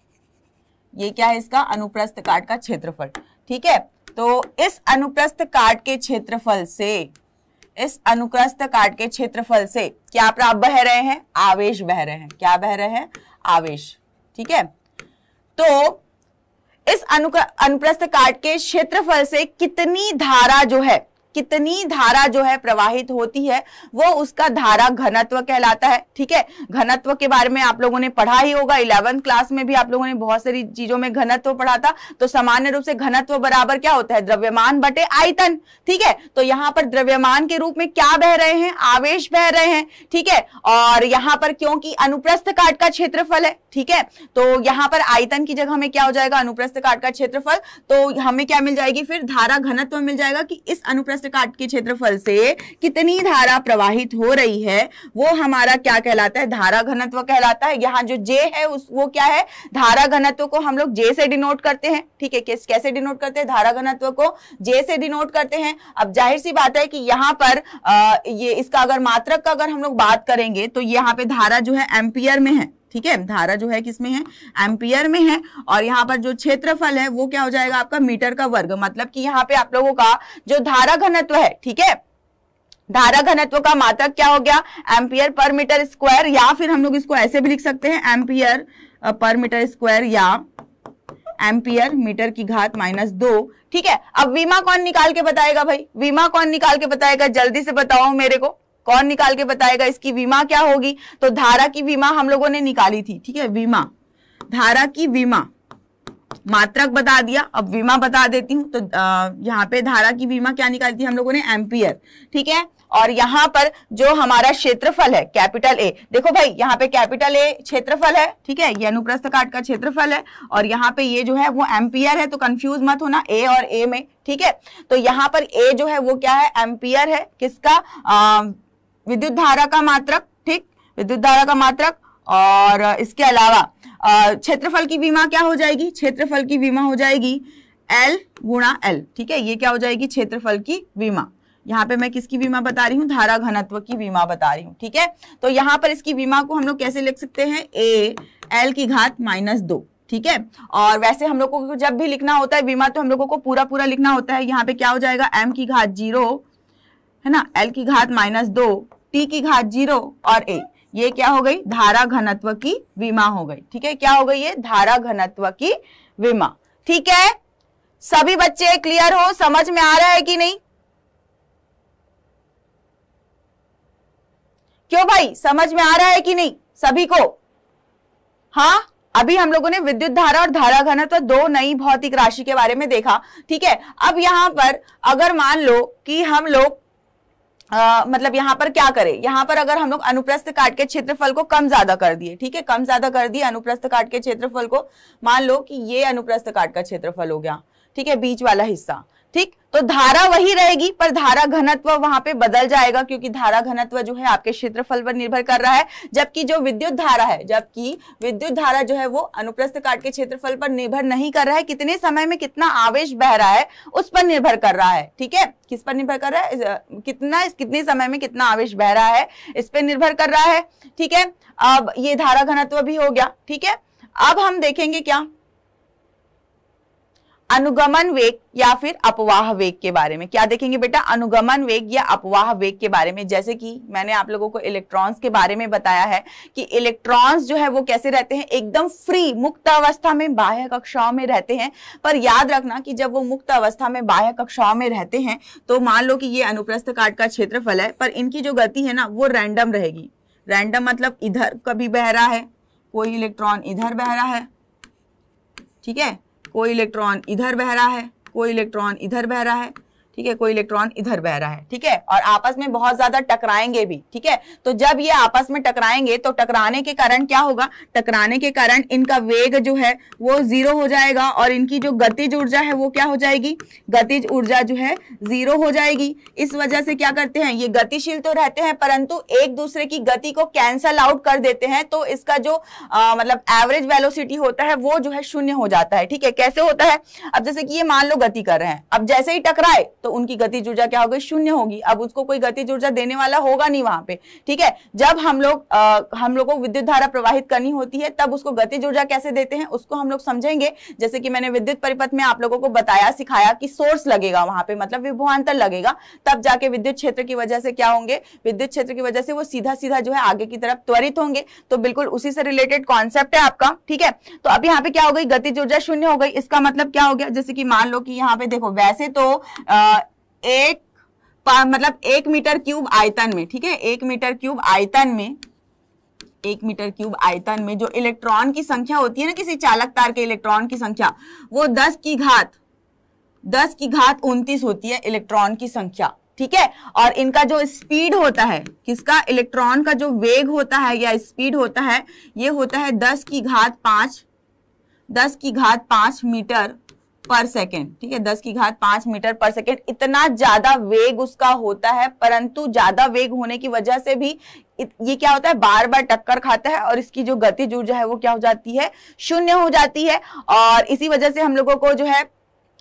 ये क्या है, इसका अनुप्रस्थ काट का क्षेत्रफल। ठीक है, तो इस अनुप्रस्थ काट के क्षेत्रफल से, इस अनुप्रस्थ काट के क्षेत्रफल से क्या प्राप्त बह रहे हैं, आवेश बह रहे हैं। क्या बह रहे हैं, आवेश। ठीक है, तो इस अनुप्रस्थ काट के क्षेत्रफल से कितनी धारा जो है, कितनी धारा जो है प्रवाहित होती है वो उसका धारा घनत्व कहलाता है। ठीक है, घनत्व के बारे में आप लोगों ने पढ़ा ही होगा, 11th क्लास में भी आप लोगों ने बहुत सारी चीजों में घनत्व पढ़ा था। तो सामान्य रूप से घनत्व बराबर क्या होता है, द्रव्यमान बटे आयतन। ठीक है, तो यहाँ पर द्रव्यमान के रूप में क्या बह रहे हैं, आवेश बह रहे हैं। ठीक है, और यहाँ पर क्योंकि अनुप्रस्थ काट का क्षेत्रफल है, ठीक है, तो यहाँ पर आयतन की जगह हमें क्या हो जाएगा, अनुप्रस्थ काट का क्षेत्रफल। तो हमें क्या मिल जाएगी फिर, धारा घनत्व मिल जाएगा कि इस अनुप्रस्थ काट के क्षेत्रफल से कितनी धारा प्रवाहित हो रही है वो हमारा क्या कहलाता है, धारा घनत्व कहलाता है। यहाँ जो J है वो क्या है, धारा घनत्व को हम लोग J से डिनोट करते हैं। ठीक है, कैसे डिनोट करते हैं, धारा घनत्व को J से डिनोट करते हैं। अब जाहिर सी बात है कि यहाँ पर ये इसका अगर मात्रक का अगर हम लोग बात करेंगे तो यहाँ पे धारा जो है एम्पियर में है। ठीक है, धारा जो है किसमें है, एम्पियर में है। और यहाँ पर जो क्षेत्रफल है वो क्या हो जाएगा आपका, मीटर का वर्ग। मतलब कि यहाँ पे आप लोगों का जो धारा घनत्व है, ठीक है, धारा घनत्व का मात्रक क्या हो गया, एम्पियर पर मीटर स्क्वायर, या फिर हम लोग इसको ऐसे भी लिख सकते हैं, एम्पियर पर मीटर स्क्वायर या एम्पियर मीटर की घात -2। ठीक है, अब वीमा कौन निकाल के बताएगा भाई, वीमा कौन निकाल के बताएगा, जल्दी से बताओ मेरे को, कौन निकाल के बताएगा इसकी विमा क्या होगी। तो धारा की विमा हम लोगों ने निकाली थी। ठीक है, विमा, धारा की विमा, मात्रक बता दिया, अब विमा बता देती हूँ। तो यहाँ पे धारा की विमा क्या निकाली थी हम लोगों ने, एम्पियर। ठीक है, और यहाँ पर जो हमारा क्षेत्रफल है कैपिटल A, देखो भाई यहाँ पे कैपिटल A क्षेत्रफल है। ठीक है, ये अनुप्रस्थ काट का क्षेत्रफल है और यहाँ पे ये जो है वो एम्पियर है, तो कंफ्यूज मत होना A और A में। ठीक है, तो यहाँ पर A जो है वो क्या है, एम्पियर है, किसका, विद्युत धारा का मात्रक। ठीक, विद्युत धारा का मात्रक। और इसके अलावा क्षेत्रफल की विमा क्या हो जाएगी, क्षेत्रफल की विमा हो जाएगी L गुणा L। ठीक है, ये क्या हो जाएगी, क्षेत्रफल की विमा। यहाँ पे मैं किसकी विमा बता रही हूँ, धारा घनत्व की विमा बता रही हूँ। ठीक है, तो यहाँ पर इसकी विमा को हम लोग कैसे लिख सकते हैं, A L की घात -2। ठीक है, और वैसे हम लोगों को जब भी लिखना होता है विमा तो हम लोगों को पूरा पूरा लिखना होता है। यहाँ पे क्या हो जाएगा, M की घात 0 है ना, L की घात -2, T की घात 0 और A। ये क्या हो गई, धारा घनत्व की विमा हो गई। ठीक है, क्या हो गई ये, धारा घनत्व की विमा। ठीक है, सभी बच्चे क्लियर हो, समझ में आ रहा है कि नहीं, क्यों भाई, समझ में आ रहा है कि नहीं सभी को? हाँ, अभी हम लोगों ने विद्युत धारा और धारा घनत्व दो नई भौतिक राशि के बारे में देखा। ठीक है, अब यहां पर अगर मान लो कि हम लोग मतलब यहाँ पर क्या करें, यहाँ पर अगर हम लोग अनुप्रस्थ काट के क्षेत्रफल को कम ज्यादा कर दिए। ठीक है, कम ज्यादा कर दिए अनुप्रस्थ काट के क्षेत्रफल को। मान लो कि ये अनुप्रस्थ काट का क्षेत्रफल हो गया, ठीक है, बीच वाला हिस्सा। ठीक, तो धारा वही रहेगी पर धारा घनत्व वहां पे बदल जाएगा, क्योंकि धारा घनत्व जो है आपके क्षेत्रफल पर निर्भर कर रहा है, जबकि जो विद्युत धारा है, जबकि विद्युत धारा जो है वो अनुप्रस्थ काट के क्षेत्रफल पर निर्भर नहीं कर रहा है, कितने समय में कितना आवेश बह रहा है उस पर निर्भर कर रहा है। ठीक है, किस पर निर्भर कर रहा है, कितने समय में कितना आवेश बह रहा है इस पर निर्भर कर रहा है। ठीक है, अब ये धारा घनत्व भी हो गया। ठीक है, अब हम देखेंगे क्या, अनुगमन वेग या फिर अपवाह वेग के बारे में। क्या देखेंगे बेटा, अनुगमन वेग या अपवाह वेग के बारे में। जैसे कि मैंने आप लोगों को इलेक्ट्रॉन्स के बारे में बताया है कि इलेक्ट्रॉन्स जो है वो कैसे रहते हैं, एकदम फ्री मुक्त अवस्था में बाह्य कक्षाओं में रहते हैं। पर याद रखना कि जब वो मुक्त अवस्था में बाह्य कक्षाओं में रहते हैं तो मान लो कि ये अनुप्रस्थ काट का क्षेत्रफल है, पर इनकी जो गति है ना वो रैंडम रहेगी। रैंडम मतलब इधर कभी बह रहा है कोई इलेक्ट्रॉन, इधर बह रहा है, ठीक है, कोई इलेक्ट्रॉन इधर बह रहा है, कोई इलेक्ट्रॉन इधर बह रहा है, ठीक है, कोई इलेक्ट्रॉन इधर बह रहा है, ठीक है, और आपस में बहुत ज्यादा टकराएंगे भी। ठीक है, तो जब ये आपस में टकराएंगे तो टकराने के कारण क्या होगा, टकराने के कारण इनका वेग जो है वो जीरो हो जाएगा और इनकी जो गतिज ऊर्जा है वो क्या हो जाएगी, गतिज ऊर्जा जो है जीरो हो जाएगी। इस वजह से क्या करते हैं, ये गतिशील तो रहते हैं परंतु एक दूसरे की गति को कैंसल आउट कर देते हैं, तो इसका जो मतलब एवरेज वेलोसिटी होता है वो जो है शून्य हो जाता है। ठीक है, कैसे होता है, अब जैसे कि ये मान लो गति कर रहे हैं, अब जैसे ही टकराए तो उनकी गतिज ऊर्जा क्या होगी, शून्य होगी। अब उसको कोई गतिज ऊर्जा देने वाला होगा नहीं वहां पे। ठीक है, जब हम लोग को विद्युत धारा प्रवाहित करनी होती है तब उसको गतिज ऊर्जा कैसे देते हैं उसको हम लोग समझेंगे। जैसे कि मैंने विद्युत परिपथ में आप लोगों को बताया सिखाया कि सोर्स लगेगा वहां पे, मतलब विभवांतर लगेगा, तब जाके विद्युत क्षेत्र की वजह से क्या होंगे, विद्युत क्षेत्र की वजह से वो सीधा सीधा जो है आगे की तरफ त्वरित होंगे। तो बिल्कुल उसी से रिलेटेड कॉन्सेप्ट है आपका। ठीक है, तो अब यहाँ पे क्या हो गई, गतिज ऊर्जा शून्य हो गई। इसका मतलब क्या हो गया, जैसे कि मान लो कि यहाँ पे देखो, वैसे तो एक मीटर क्यूब आयतन में, ठीक है, एक मीटर क्यूब आयतन में जो इलेक्ट्रॉन की संख्या होती है ना किसी चालक तार के इलेक्ट्रॉन की संख्या, वो 10 की घात 29 होती है इलेक्ट्रॉन की संख्या। ठीक है, और इनका जो स्पीड होता है, किसका, इलेक्ट्रॉन का जो वेग होता है या स्पीड होता है, ये होता है 10 की घात 5 मीटर पर सेकेंड। ठीक है, 10 की घात 5 मीटर पर सेकेंड, इतना ज्यादा वेग उसका होता है। परंतु ज्यादा वेग होने की वजह से भी ये क्या होता है, बार बार टक्कर खाता है और इसकी जो गतिज ऊर्जा है वो क्या हो जाती है, शून्य हो जाती है। और इसी वजह से हम लोगों को जो है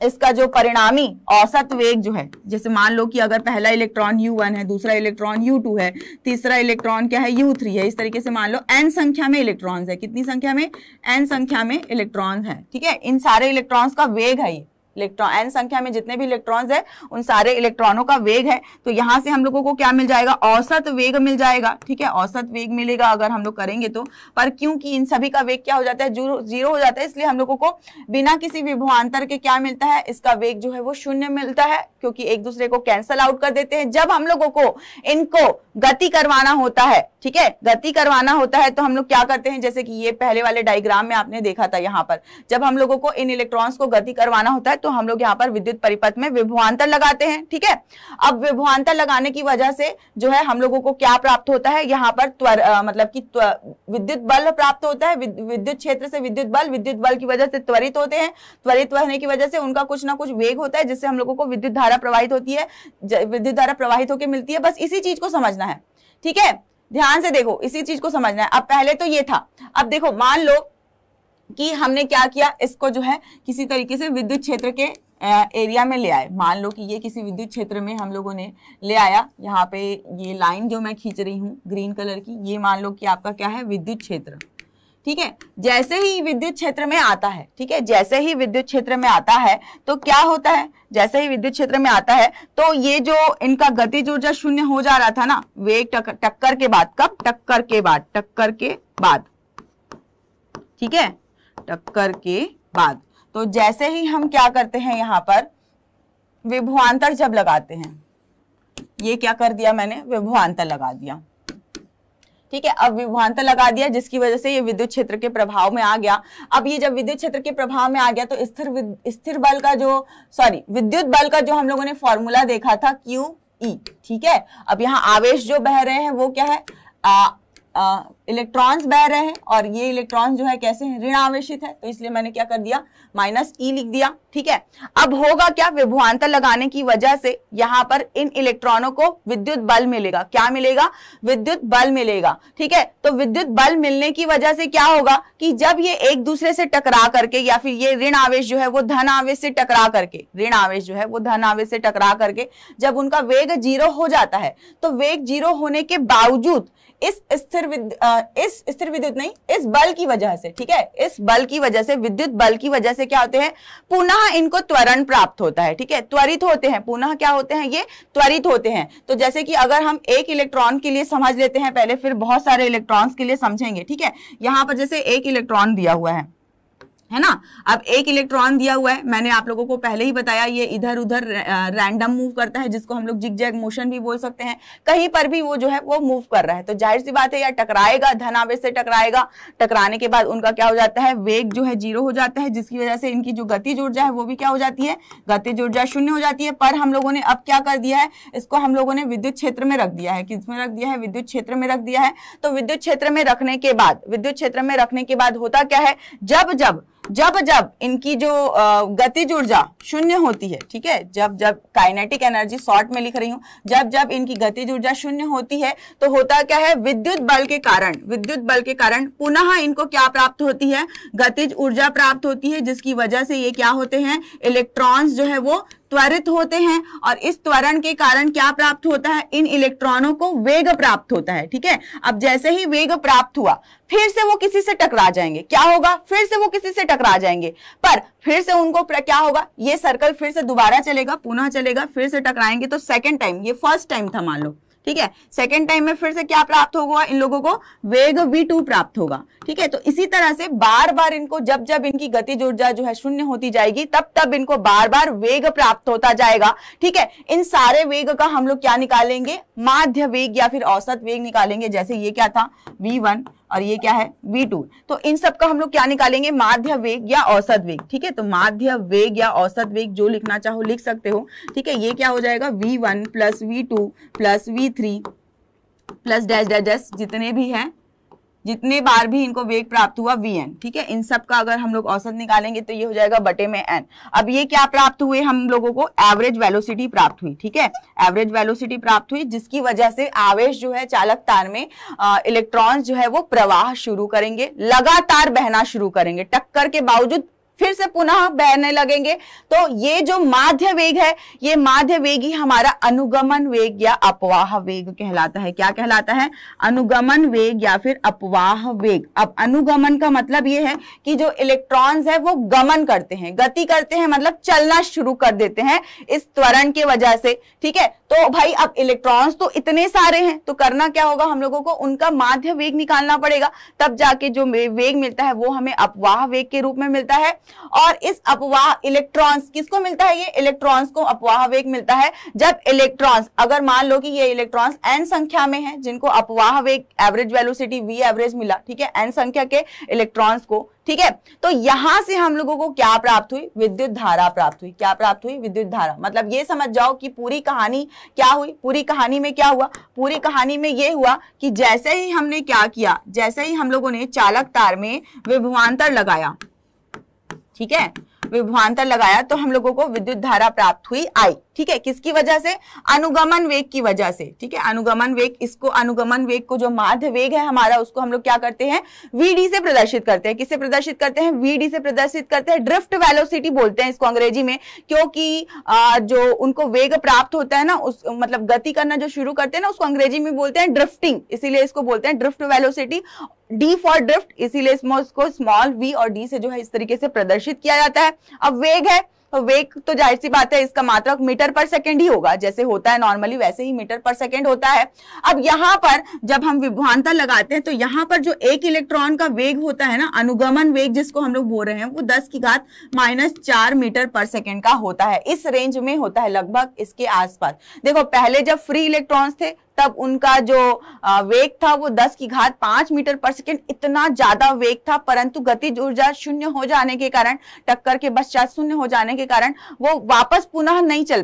इसका जो परिणामी औसत वेग जो है, जैसे मान लो कि अगर पहला इलेक्ट्रॉन U1 है, दूसरा इलेक्ट्रॉन U2 है, तीसरा इलेक्ट्रॉन क्या है U3 है, इस तरीके से मान लो n संख्या में इलेक्ट्रॉन्स है, कितनी संख्या में, n संख्या में इलेक्ट्रॉन्स है। ठीक है, इन सारे इलेक्ट्रॉन्स का वेग है ये, इलेक्ट्रॉन n संख्या में जितने भी इलेक्ट्रॉन्स है उन सारे इलेक्ट्रॉनों का वेग है। तो यहाँ से हम लोगों को क्या मिल जाएगा, औसत वेग मिल जाएगा। ठीक है, औसत वेग मिलेगा अगर हम लोग करेंगे तो, पर क्योंकि इन सभी का वेग क्या हो जाता है, जीरो हो जाता है, इसलिए हम लोगों को बिना किसी विभवांतर के क्या मिलता है, इसका वेग जो है वो शून्य मिलता है, क्योंकि एक दूसरे को कैंसल आउट कर देते हैं। जब हम लोगों को इनको गति करवाना होता है, ठीक है, गति करवाना होता है तो हम लोग क्या करते हैं, जैसे कि ये पहले वाले डायग्राम में आपने देखा था, यहाँ पर जब हम लोगों को इन इलेक्ट्रॉन्स को गति करवाना होता है तो हम लोग यहाँ पर विद्युत परिपथ में विभवांतर लगाते हैं। ठीक है, अब विभवांतर लगाने की वजह से जो है हम लोगों को क्या प्राप्त होता है, यहाँ पर मतलब कि विद्युत बल प्राप्त होता है, विद्युत क्षेत्र से विद्युत बल की वजह से त्वरित होते हैं, त्वरित होने की वजह से उनका कुछ ना कुछ वेग होता है जिससे हम लोगों को विद्युत धारा प्रवाहित होती है, विद्युत धारा प्रवाहित होकर मिलती है। बस इसी चीज को समझना है, ठीक है, ध्यान से देखो, इसी चीज को समझना है। अब पहले तो ये था, अब देखो मान लो कि हमने क्या किया, इसको जो है किसी तरीके से विद्युत क्षेत्र के एरिया में ले आए, मान लो कि ये किसी विद्युत क्षेत्र में हम लोगों ने ले आया। यहाँ पे ये लाइन जो मैं खींच रही हूँ ग्रीन कलर की, ये मान लो कि आपका क्या है, विद्युत क्षेत्र। ठीक है, जैसे ही विद्युत क्षेत्र में आता है, ठीक है, जैसे ही विद्युत क्षेत्र में आता है तो क्या होता है, जैसे ही विद्युत क्षेत्र में आता है तो ये जो इनका गतिज ऊर्जा शून्य हो जा रहा था ना, वेग टक्कर के बाद, कब, टक्कर के बाद, ठीक है, टक्कर के बाद। तो जैसे ही हम क्या करते हैं, यहाँ पर विभवांतर जब लगाते हैं, ये क्या कर दिया मैंने, विभवांतर लगा दिया। ठीक है, अब विभवांतर लगा दिया जिसकी वजह से ये विद्युत क्षेत्र के प्रभाव में आ गया। अब ये जब विद्युत क्षेत्र के प्रभाव में आ गया तो स्थिर बल का जो, सॉरी, विद्युत बल का जो हम लोगों ने फॉर्मूला देखा था, Q E। ठीक है, अब यहाँ आवेश जो बह रहे हैं वो क्या है, इलेक्ट्रॉन्स बह रहे हैं और ये इलेक्ट्रॉन्स जो है कैसे हैं, ऋण आवेशित है, तो इसलिए मैंने क्या कर दिया, माइनस ई लिख दिया। ठीक है, अब होगा क्या, विभवांतर लगाने की वजह से यहाँ पर इन इलेक्ट्रॉनों को विद्युत बल मिलेगा। क्या मिलेगा, विद्युत बल मिलेगा। ठीक है, तो विद्युत बल मिलने की वजह से क्या होगा कि जब ये एक दूसरे से टकरा करके या फिर ये ऋण आवेश जो है वो धन आवेश से टकरा करके, ऋण आवेश जो है वो धन आवेश से टकरा करके जब उनका वेग जीरो हो जाता है, तो वेग जीरो होने के बावजूद इस बल की वजह से, ठीक है, इस बल की वजह से, विद्युत बल की वजह से क्या होते हैं, पुनः इनको त्वरण प्राप्त होता है। ठीक है, त्वरित होते हैं, पुनः क्या होते हैं, ये त्वरित होते हैं। तो जैसे कि अगर हम एक इलेक्ट्रॉन के लिए समझ लेते हैं पहले, फिर बहुत सारे इलेक्ट्रॉन्स के लिए समझेंगे। ठीक है, यहाँ पर जैसे एक इलेक्ट्रॉन दिया हुआ है ना, अब एक इलेक्ट्रॉन दिया हुआ है, मैंने आप लोगों को पहले ही बताया ये इधर उधर रैंडम मूव करता है, जिसको हम लोग जिग जैग मोशन भी बोल सकते हैं, कहीं पर भी वो जो है वो मूव कर रहा है। तो जाहिर सी बात है यार टकराएगा, धन आवेश से टकराएगा, टकराने के बाद उनका क्या हो जाता है, वेग जो है जीरो हो जाता है, जिसकी वजह से इनकी जो गतिज ऊर्जा है वो भी क्या हो जाती है, गतिज ऊर्जा शून्य हो जाती है। पर हम लोगों ने अब क्या कर दिया है, इसको हम लोगों ने विद्युत क्षेत्र में रख दिया है। किसमें रख दिया है, विद्युत क्षेत्र में रख दिया है। तो विद्युत क्षेत्र में रखने के बाद, विद्युत क्षेत्र में रखने के बाद होता क्या है, जब इनकी जो गतिज ऊर्जा शून्य होती है, ठीक है, जब काइनेटिक एनर्जी शॉर्ट में लिख रही हूँ, जब इनकी गतिज ऊर्जा शून्य होती है तो होता क्या है, विद्युत बल के कारण, विद्युत बल के कारण पुनः इनको क्या प्राप्त होती है, गतिज ऊर्जा प्राप्त होती है, जिसकी वजह से ये क्या होते हैं, इलेक्ट्रॉन्स जो है वो त्वरित होते हैं। और इस त्वरण के कारण क्या प्राप्त होता है, इन इलेक्ट्रॉनों को वेग प्राप्त होता है। ठीक है, अब जैसे ही वेग प्राप्त हुआ फिर से वो किसी से टकरा जाएंगे। क्या होगा, फिर से वो किसी से टकरा जाएंगे, पर फिर से उनको क्या होगा, ये सर्कल फिर से दोबारा चलेगा, पुनः चलेगा, फिर से टकराएंगे। तो सेकेंड टाइम, ये फर्स्ट टाइम था मान लो, ठीक है, सेकेंड टाइम में फिर से क्या प्राप्त होगा, इन लोगों को वेग v2 प्राप्त होगा। ठीक है, तो इसी तरह से बार बार इनको जब इनकी गतिज ऊर्जा जो है शून्य होती जाएगी तब इनको बार बार वेग प्राप्त होता जाएगा। ठीक है, इन सारे वेग का हम लोग क्या निकालेंगे, माध्य वेग या फिर औसत वेग निकालेंगे। जैसे ये क्या था v1 और ये क्या है v2, तो इन सब का हम लोग क्या निकालेंगे, माध्य वेग या औसत वेग। ठीक है, तो माध्य वेग या औसत वेग जो लिखना चाहो लिख सकते हो। ठीक है, ये क्या हो जाएगा, v1 plus v2 plus v3 plus dash dash dash, जितने भी हैं, जितने बार भी इनको वेग प्राप्त हुआ vn। ठीक है, इन सब का अगर हम लोग औसत निकालेंगे तो ये हो जाएगा बटे में n। अब ये क्या प्राप्त हुए हम लोगों को, एवरेज वेलोसिटी प्राप्त हुई। ठीक है, एवरेज वेलोसिटी प्राप्त हुई, जिसकी वजह से आवेश जो है चालक तार में इलेक्ट्रॉन्स जो है वो प्रवाह शुरू करेंगे, लगातार बहना शुरू करेंगे, टक्कर के बावजूद फिर से पुनः बहने लगेंगे। तो ये जो माध्य वेग है, ये माध्य वेग ही हमारा अनुगमन वेग या अपवाह वेग कहलाता है। क्या कहलाता है, अनुगमन वेग या फिर अपवाह वेग। अब अनुगमन का मतलब ये है कि जो इलेक्ट्रॉन्स है वो गमन करते हैं, गति करते हैं, मतलब चलना शुरू कर देते हैं इस त्वरण के वजह से। ठीक है, तो भाई अब इलेक्ट्रॉन्स तो इतने सारे हैं, तो करना क्या होगा, हम लोगों को उनका माध्य वेग निकालना पड़ेगा, तब जाके जो वेग मिलता है वो हमें अपवाह वेग के रूप में मिलता है। और इस अपवाह इलेक्ट्रॉन्स किसको मिलता है, ये इलेक्ट्रॉन्स को अपवाह वेग मिलता है जब इलेक्ट्रॉन्स, अगर मान लो कि ये इलेक्ट्रॉन्स n संख्या में हैं जिनको अपवाह वेग एवरेज वेलोसिटी v एवरेज मिला, ठीक है, n संख्या के इलेक्ट्रॉन्स को। ठीक है, तो यहां से हम लोगों को क्या प्राप्त हुई, विद्युत धारा प्राप्त हुई। क्या प्राप्त हुई, विद्युत धारा। मतलब ये समझ जाओ कि पूरी कहानी क्या हुई, पूरी कहानी में क्या हुआ, पूरी कहानी में ये हुआ कि जैसे ही हमने क्या किया, जैसे ही हम लोगों ने चालक तार में विभवांतर लगाया, ठीक है, विभवांतर लगाया, तो हम लोगों को विद्युत धारा प्राप्त हुई आई। ठीक है, किसकी वजह से, अनुगमन वेग की वजह से। ठीक है, अनुगमन वेग, इसको अनुगमन वेग को, जो माध्य वेग है हमारा, उसको हम लोग क्या करते हैं, vd से प्रदर्शित करते हैं। किससे प्रदर्शित करते हैं, vd से प्रदर्शित करते हैं। ड्रिफ्ट वेलोसिटी बोलते हैं इसको अंग्रेजी में, क्योंकि जो उनको वेग प्राप्त होता है ना, उस मतलब गति करना जो शुरू करते हैं ना, उसको अंग्रेजी में बोलते हैं ड्रिफ्टिंग, इसीलिए इसको बोलते हैं drift velocity, d for drift, इसीलिए इसको स्मॉल v और d से जो है इस तरीके से प्रदर्शित किया जाता है। अब वेग है, वेग तो जाहिर सी बात है इसका मात्रक मीटर पर सेकंड ही होगा, जैसे होता है नॉर्मली वैसे ही मीटर पर सेकंड होता है। अब यहाँ पर जब हम विभवांतर लगाते हैं तो यहाँ पर जो एक इलेक्ट्रॉन का वेग होता है ना, अनुगमन वेग जिसको हम लोग बोल रहे हैं, वो 10⁻⁴ मीटर पर सेकंड का होता है। इस रेंज में होता है, लगभग इसके आसपास। देखो पहले जब फ्री इलेक्ट्रॉन्स थे तब उनका जो वेग था वो 10 की घात 5 मीटर पर सेकेंड इतना ज्यादा वेग था, परंतु गतिज ऊर्जा शून्य हो जाने के कारण, टक्कर के पश्चात शून्य हो जाने के कारण वो वापस पुनः नहीं चल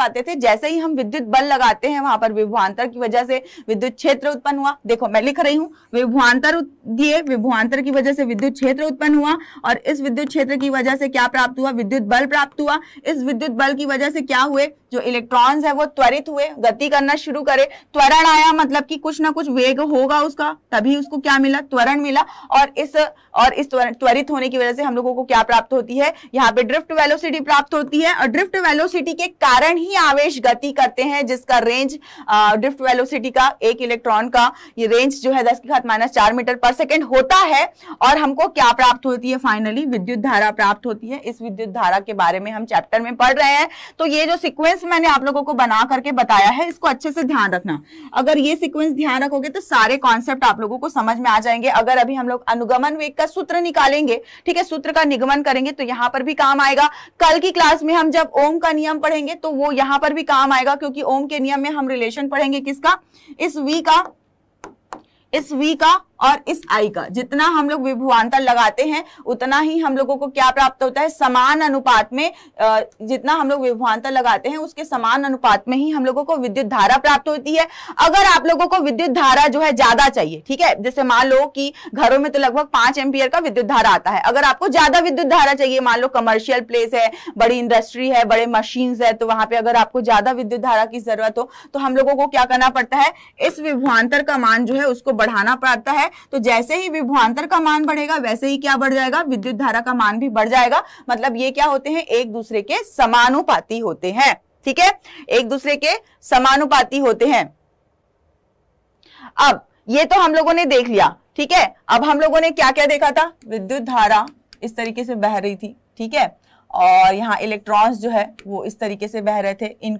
पाते थे, जैसे ही हम विद्युत बल लगाते हैं वहां पर विभवांतर की वजह से विद्युत क्षेत्र उत्पन्न हुआ। देखो मैं लिख रही हूँ, विभवांतर दिए, विभवांतर की वजह से विद्युत क्षेत्र उत्पन्न हुआ और इस विद्युत क्षेत्र की वजह से क्या प्राप्त हुआ, विद्युत बल प्राप्त हुआ। इस विद्युत बल की वजह से क्या हुए, जो इलेक्ट्रॉन्स है वो त्वरित हुए, गति करना शुरू करे, त्वरण आया, मतलब कि कुछ ना कुछ वेग होगा उसका, तभी उसको क्या मिला, त्वरण मिला। और इस त्वरित होने की वजह से हम लोगों को क्या प्राप्त होती है, यहाँ पे ड्रिफ्ट वेलोसिटी प्राप्त होती है। और ड्रिफ्ट वेलोसिटी के कारण ही आवेश गति करते हैं, जिसका रेंज ड्रिफ्ट वेलोसिटी का, एक इलेक्ट्रॉन का ये रेंज जो है 10 की घात -4 मीटर पर सेकेंड होता है। और हमको क्या प्राप्त होती है, फाइनली विद्युत धारा प्राप्त होती है। इस विद्युत धारा के बारे में हम चैप्टर में पढ़ रहे हैं। तो ये जो सीक्वेंस मैंने आप लोगों को बना करके बताया है, इसको अच्छे से ध्यान रखना। अगर ये सीक्वेंस ध्यान रखोगे तो सारे कॉन्सेप्ट आप लोगों को समझ में आ जाएंगे। अगर अभी हम लोग अनुगमन वेग का सूत्र निकालेंगे, ठीक है, सूत्र का निगमन करेंगे तो यहाँ पर भी काम आएगा। कल की क्लास में हम जब ओम का नियम पढ़ेंगे तो वो यहाँ पर भी काम आएगा, क्योंकि ओम के नियम में हम रिलेशन पढ़ेंगे किसका, इस V का और इस I का। जितना हम लोग विभवांतर लगाते हैं उतना ही हम लोगों को क्या प्राप्त होता है, समान अनुपात में, जितना हम लोग विभवांतर लगाते हैं उसके समान अनुपात में ही हम लोगों को विद्युत धारा प्राप्त होती है। अगर आप लोगों को विद्युत धारा जो है ज्यादा चाहिए, ठीक है, जैसे मान लो कि घरों में तो लगभग 5 एम्पियर का विद्युत धारा आता है। अगर आपको ज्यादा विद्युत धारा चाहिए, मान लो कमर्शियल प्लेस है, बड़ी इंडस्ट्री है, बड़े मशीन है, तो वहां पर अगर आपको ज्यादा विद्युत धारा की जरूरत हो तो हम लोगों को क्या करना पड़ता है, इस विभवांतर का मान जो है उसको बढ़ाना पड़ता है। तो जैसे ही विभवांतर का मान बढ़ेगा वैसे ही क्या बढ़ जाएगा, विद्युत धारा का मान भी बढ़ जाएगा। मतलब ये क्या होते हैं, एक दूसरे के समानुपाती होते हैं, ठीक है, एक दूसरे के समानुपाती होते हैं। अब ये तो हम लोगों ने देख लिया, ठीक है। अब हम लोगों ने क्या क्या देखा था, विद्युत धारा इस तरीके से बह रही थी, ठीक है, और यहाँ इलेक्ट्रॉन्स जो है वो इस तरीके से बह रहे थे। इन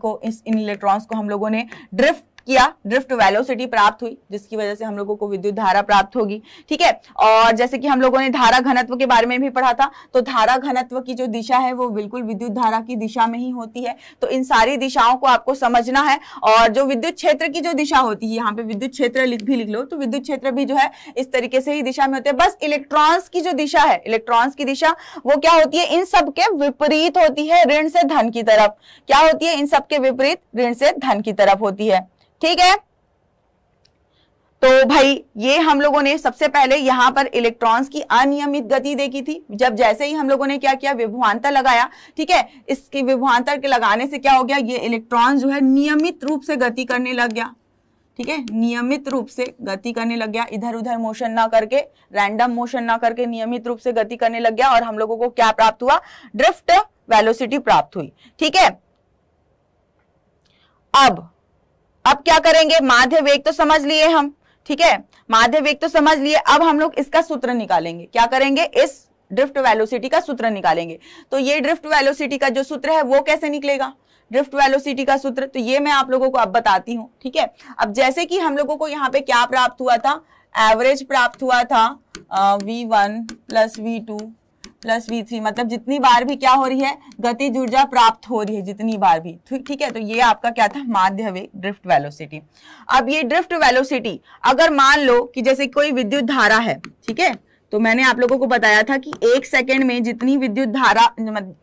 इलेक्ट्रॉन्स को हम लोगों ने ड्रिफ्ट किया, ड्रिफ्ट वेलोसिटी प्राप्त हुई, जिसकी वजह से हम लोगों को विद्युत धारा प्राप्त होगी, ठीक है। और जैसे कि हम लोगों ने धारा घनत्व के बारे में भी पढ़ा था, तो धारा घनत्व की जो दिशा है वो बिल्कुल विद्युत धारा की दिशा में ही होती है। तो इन सारी दिशाओं को आपको समझना है। और जो विद्युत क्षेत्र की जो दिशा होती है, यहाँ पे विद्युत क्षेत्र लिख लो, तो विद्युत क्षेत्र भी जो है इस तरीके से ही दिशा में होते हैं। बस इलेक्ट्रॉन्स की जो दिशा है, इलेक्ट्रॉन्स की दिशा वो क्या होती है, इन सब के विपरीत होती है, ऋण से धन की तरफ। क्या होती है, इन सब के विपरीत, ऋण से धन की तरफ होती है, ठीक है। तो भाई ये हम लोगों ने सबसे पहले यहाँ पर इलेक्ट्रॉन्स की अनियमित गति देखी थी। जैसे ही हम लोगों ने क्या किया, विभवांतर लगाया, ठीक है, इसके विभवांतर के लगाने से क्या हो गया, ये इलेक्ट्रॉन जो है नियमित रूप से गति करने लग गया, ठीक है, नियमित रूप से गति करने लग गया, इधर उधर मोशन ना करके, रैंडम मोशन ना करके नियमित रूप से गति करने लग गया। और हम लोगों को क्या प्राप्त हुआ, ड्रिफ्ट वेलोसिटी प्राप्त हुई, ठीक है। अब क्या करेंगे, माध्य वेग तो समझ लिए हम, ठीक है, माध्य वेग तो समझ लिए। अब हम लोग इसका सूत्र निकालेंगे, क्या करेंगे, इस ड्रिफ्ट वेलोसिटी का सूत्र निकालेंगे। तो ये ड्रिफ्ट वेलोसिटी का जो सूत्र है वो कैसे निकलेगा, ड्रिफ्ट वेलोसिटी का सूत्र, तो ये मैं आप लोगों को अब बताती हूँ, ठीक है। अब जैसे कि हम लोगों को यहाँ पे क्या प्राप्त हुआ था, एवरेज प्राप्त हुआ था, V1 + V2 + V3, मतलब जितनी बार भी क्या हो रही है, गतिज ऊर्जा प्राप्त हो रही है, जितनी बार भी, ठीक है। तो ये आपका क्या था, माध्य वेग, ड्रिफ्ट वेलोसिटी। अब ये ड्रिफ्ट वेलोसिटी अगर मान लो कि जैसे कोई विद्युत धारा है, ठीक है, तो मैंने आप लोगों को बताया था कि 1 सेकेंड में जितनी विद्युत धारा,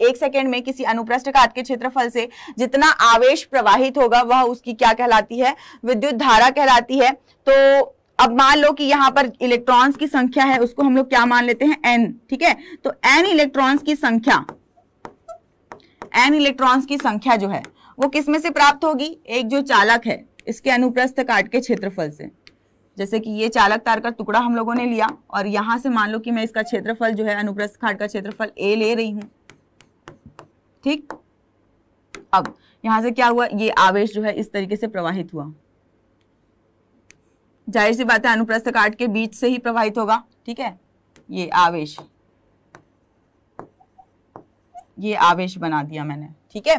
1 सेकेंड में किसी अनुप्रस्थ काट के क्षेत्रफल से जितना आवेश प्रवाहित होगा वह उसकी क्या कहलाती है, विद्युत धारा कहलाती है। तो अब मान लो कि यहाँ पर इलेक्ट्रॉन्स की संख्या है, उसको हम लोग क्या मान लेते हैं, n, ठीक है। तो n इलेक्ट्रॉन्स की संख्या जो है वो किसमें से प्राप्त होगी, एक जो चालक है इसके अनुप्रस्थ काट के क्षेत्रफल से। जैसे कि ये चालक तार का टुकड़ा हम लोगों ने लिया और यहाँ से मान लो कि मैं इसका क्षेत्रफल जो है, अनुप्रस्थ काट का क्षेत्रफल a ले रही हूँ, ठीक। अब यहाँ से क्या हुआ, ये आवेश जो है इस तरीके से प्रवाहित हुआ, जाहिर सी बात है अनुप्रस्थ काट के बीच से ही प्रवाहित होगा, ठीक है। ये आवेश बना दिया मैंने, ठीक है,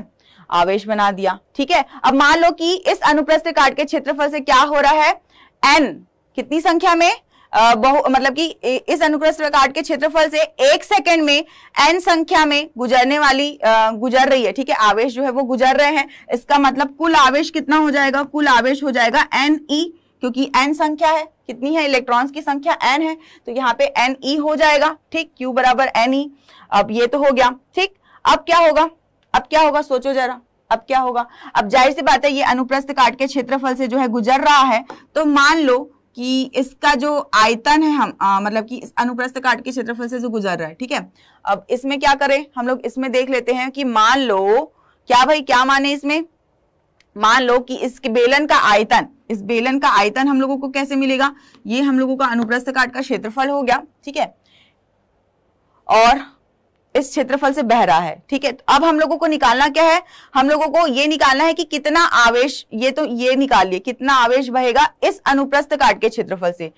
आवेश बना दिया, ठीक है। अब मान लो कि इस अनुप्रस्थ काट के क्षेत्रफल से क्या हो रहा है, n कितनी संख्या में, मतलब कि इस अनुप्रस्थ काट के क्षेत्रफल से एक सेकंड में n संख्या में गुजरने वाली गुजर रही है, ठीक है, आवेश जो है वो गुजर रहे हैं। इसका मतलब कुल आवेश कितना हो जाएगा, कुल आवेश हो जाएगा ne, क्योंकि n संख्या है, कितनी है, इलेक्ट्रॉन्स की संख्या n है, तो यहाँ पे ne हो जाएगा, ठीक, q बराबर ne। अब ये तो हो गया, ठीक। अब क्या होगा, अब क्या होगा, सोचो जरा अब क्या होगा। अब जाहिर सी बात है ये अनुप्रस्थ काट के क्षेत्रफल से जो है गुजर रहा है, तो मान लो कि इसका जो आयतन है हम मतलब कि इस अनुप्रस्थ काट के क्षेत्रफल से जो गुजर रहा है, ठीक है। अब इसमें क्या करें हम लोग, इसमें देख लेते हैं कि मान लो क्या भाई, क्या माने इसमें, मान लो कि इसके बेलन का आयतन, इस बेलन का आयतन हम लोगों को कैसे मिलेगा, ये हम लोगों का अनुप्रस्थ काट का क्षेत्रफल हो गया, ठीक है, और इस क्षेत्रफल से बह रहा है, ठीक है। तो अब हम लोगों को निकालना क्या है, हम लोगों को ये निकालना है कि कितना आवेश, ये तो ये निकालिए कितना आवेश बहेगा इस अनुप्रस्थ काट के क्षेत्रफल से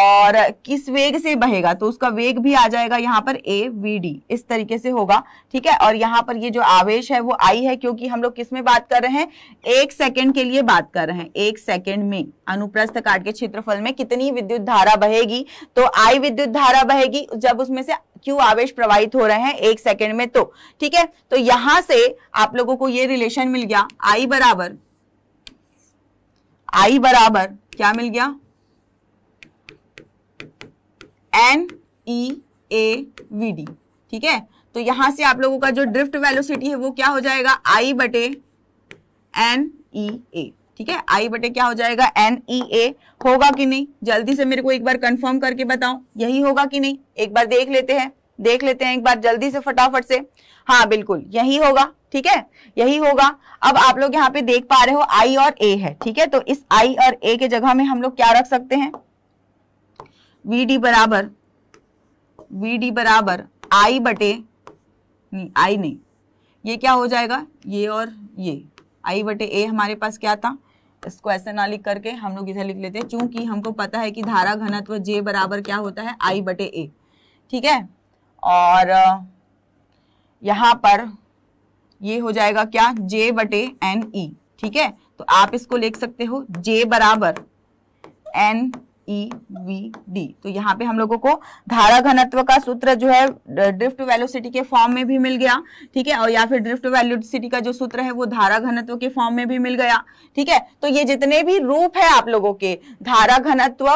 और किस वेग से बहेगा, तो उसका वेग भी आ जाएगा यहाँ पर AVD, इस तरीके से होगा, ठीक है। और यहाँ पर ये जो आवेश है वो I है, क्योंकि हम लोग किस में बात कर रहे हैं, एक सेकेंड के लिए बात कर रहे हैं, एक सेकेंड में अनुप्रस्थ काट के क्षेत्रफल में कितनी विद्युत धारा बहेगी, तो I विद्युत धारा बहेगी जब उसमें से Q आवेश प्रवाहित हो रहे हैं एक सेकेंड में, तो ठीक है। तो यहां से आप लोगों को ये रिलेशन मिल गया, I बराबर क्या मिल गया, NeAVD, ठीक है। तो यहां से आप लोगों का जो ड्रिफ्ट वेलोसिटी है वो क्या हो जाएगा, I/NeA, ठीक है। I/ क्या हो जाएगा, NeA होगा कि नहीं, जल्दी से मेरे को एक बार कंफर्म करके बताओ, यही होगा कि नहीं, एक बार देख लेते हैं, देख लेते हैं एक बार जल्दी से फटाफट से। हाँ बिल्कुल यही होगा, ठीक है, यही होगा। अब आप लोग यहाँ पे देख पा रहे हो I और A है, ठीक है। तो इस I और A के जगह में हम लोग क्या रख सकते हैं, VD बराबर I नहीं, ये क्या हो जाएगा, ये और ये I/A हमारे पास क्या था, इसको ऐसे ना लिख करके हम लोग इधर लिख लेते हैं, चूंकि हमको पता है कि धारा घनत्व J बराबर क्या होता है, I/A, ठीक है। और यहाँ पर ये हो जाएगा क्या, J/NE, ठीक है। तो आप इसको लिख सकते हो J बराबर NeVD। तो यहाँ पे हम लोगों को धारा घनत्व का सूत्र जो है ड्रिफ्ट वेलोसिटी के फॉर्म में भी मिल गया, ठीक है, और या फिर ड्रिफ्ट वेलोसिटी का जो सूत्र है वो धारा घनत्व के फॉर्म में भी मिल गया, ठीक है। तो ये जितने भी रूप है आप लोगों के, धारा घनत्व,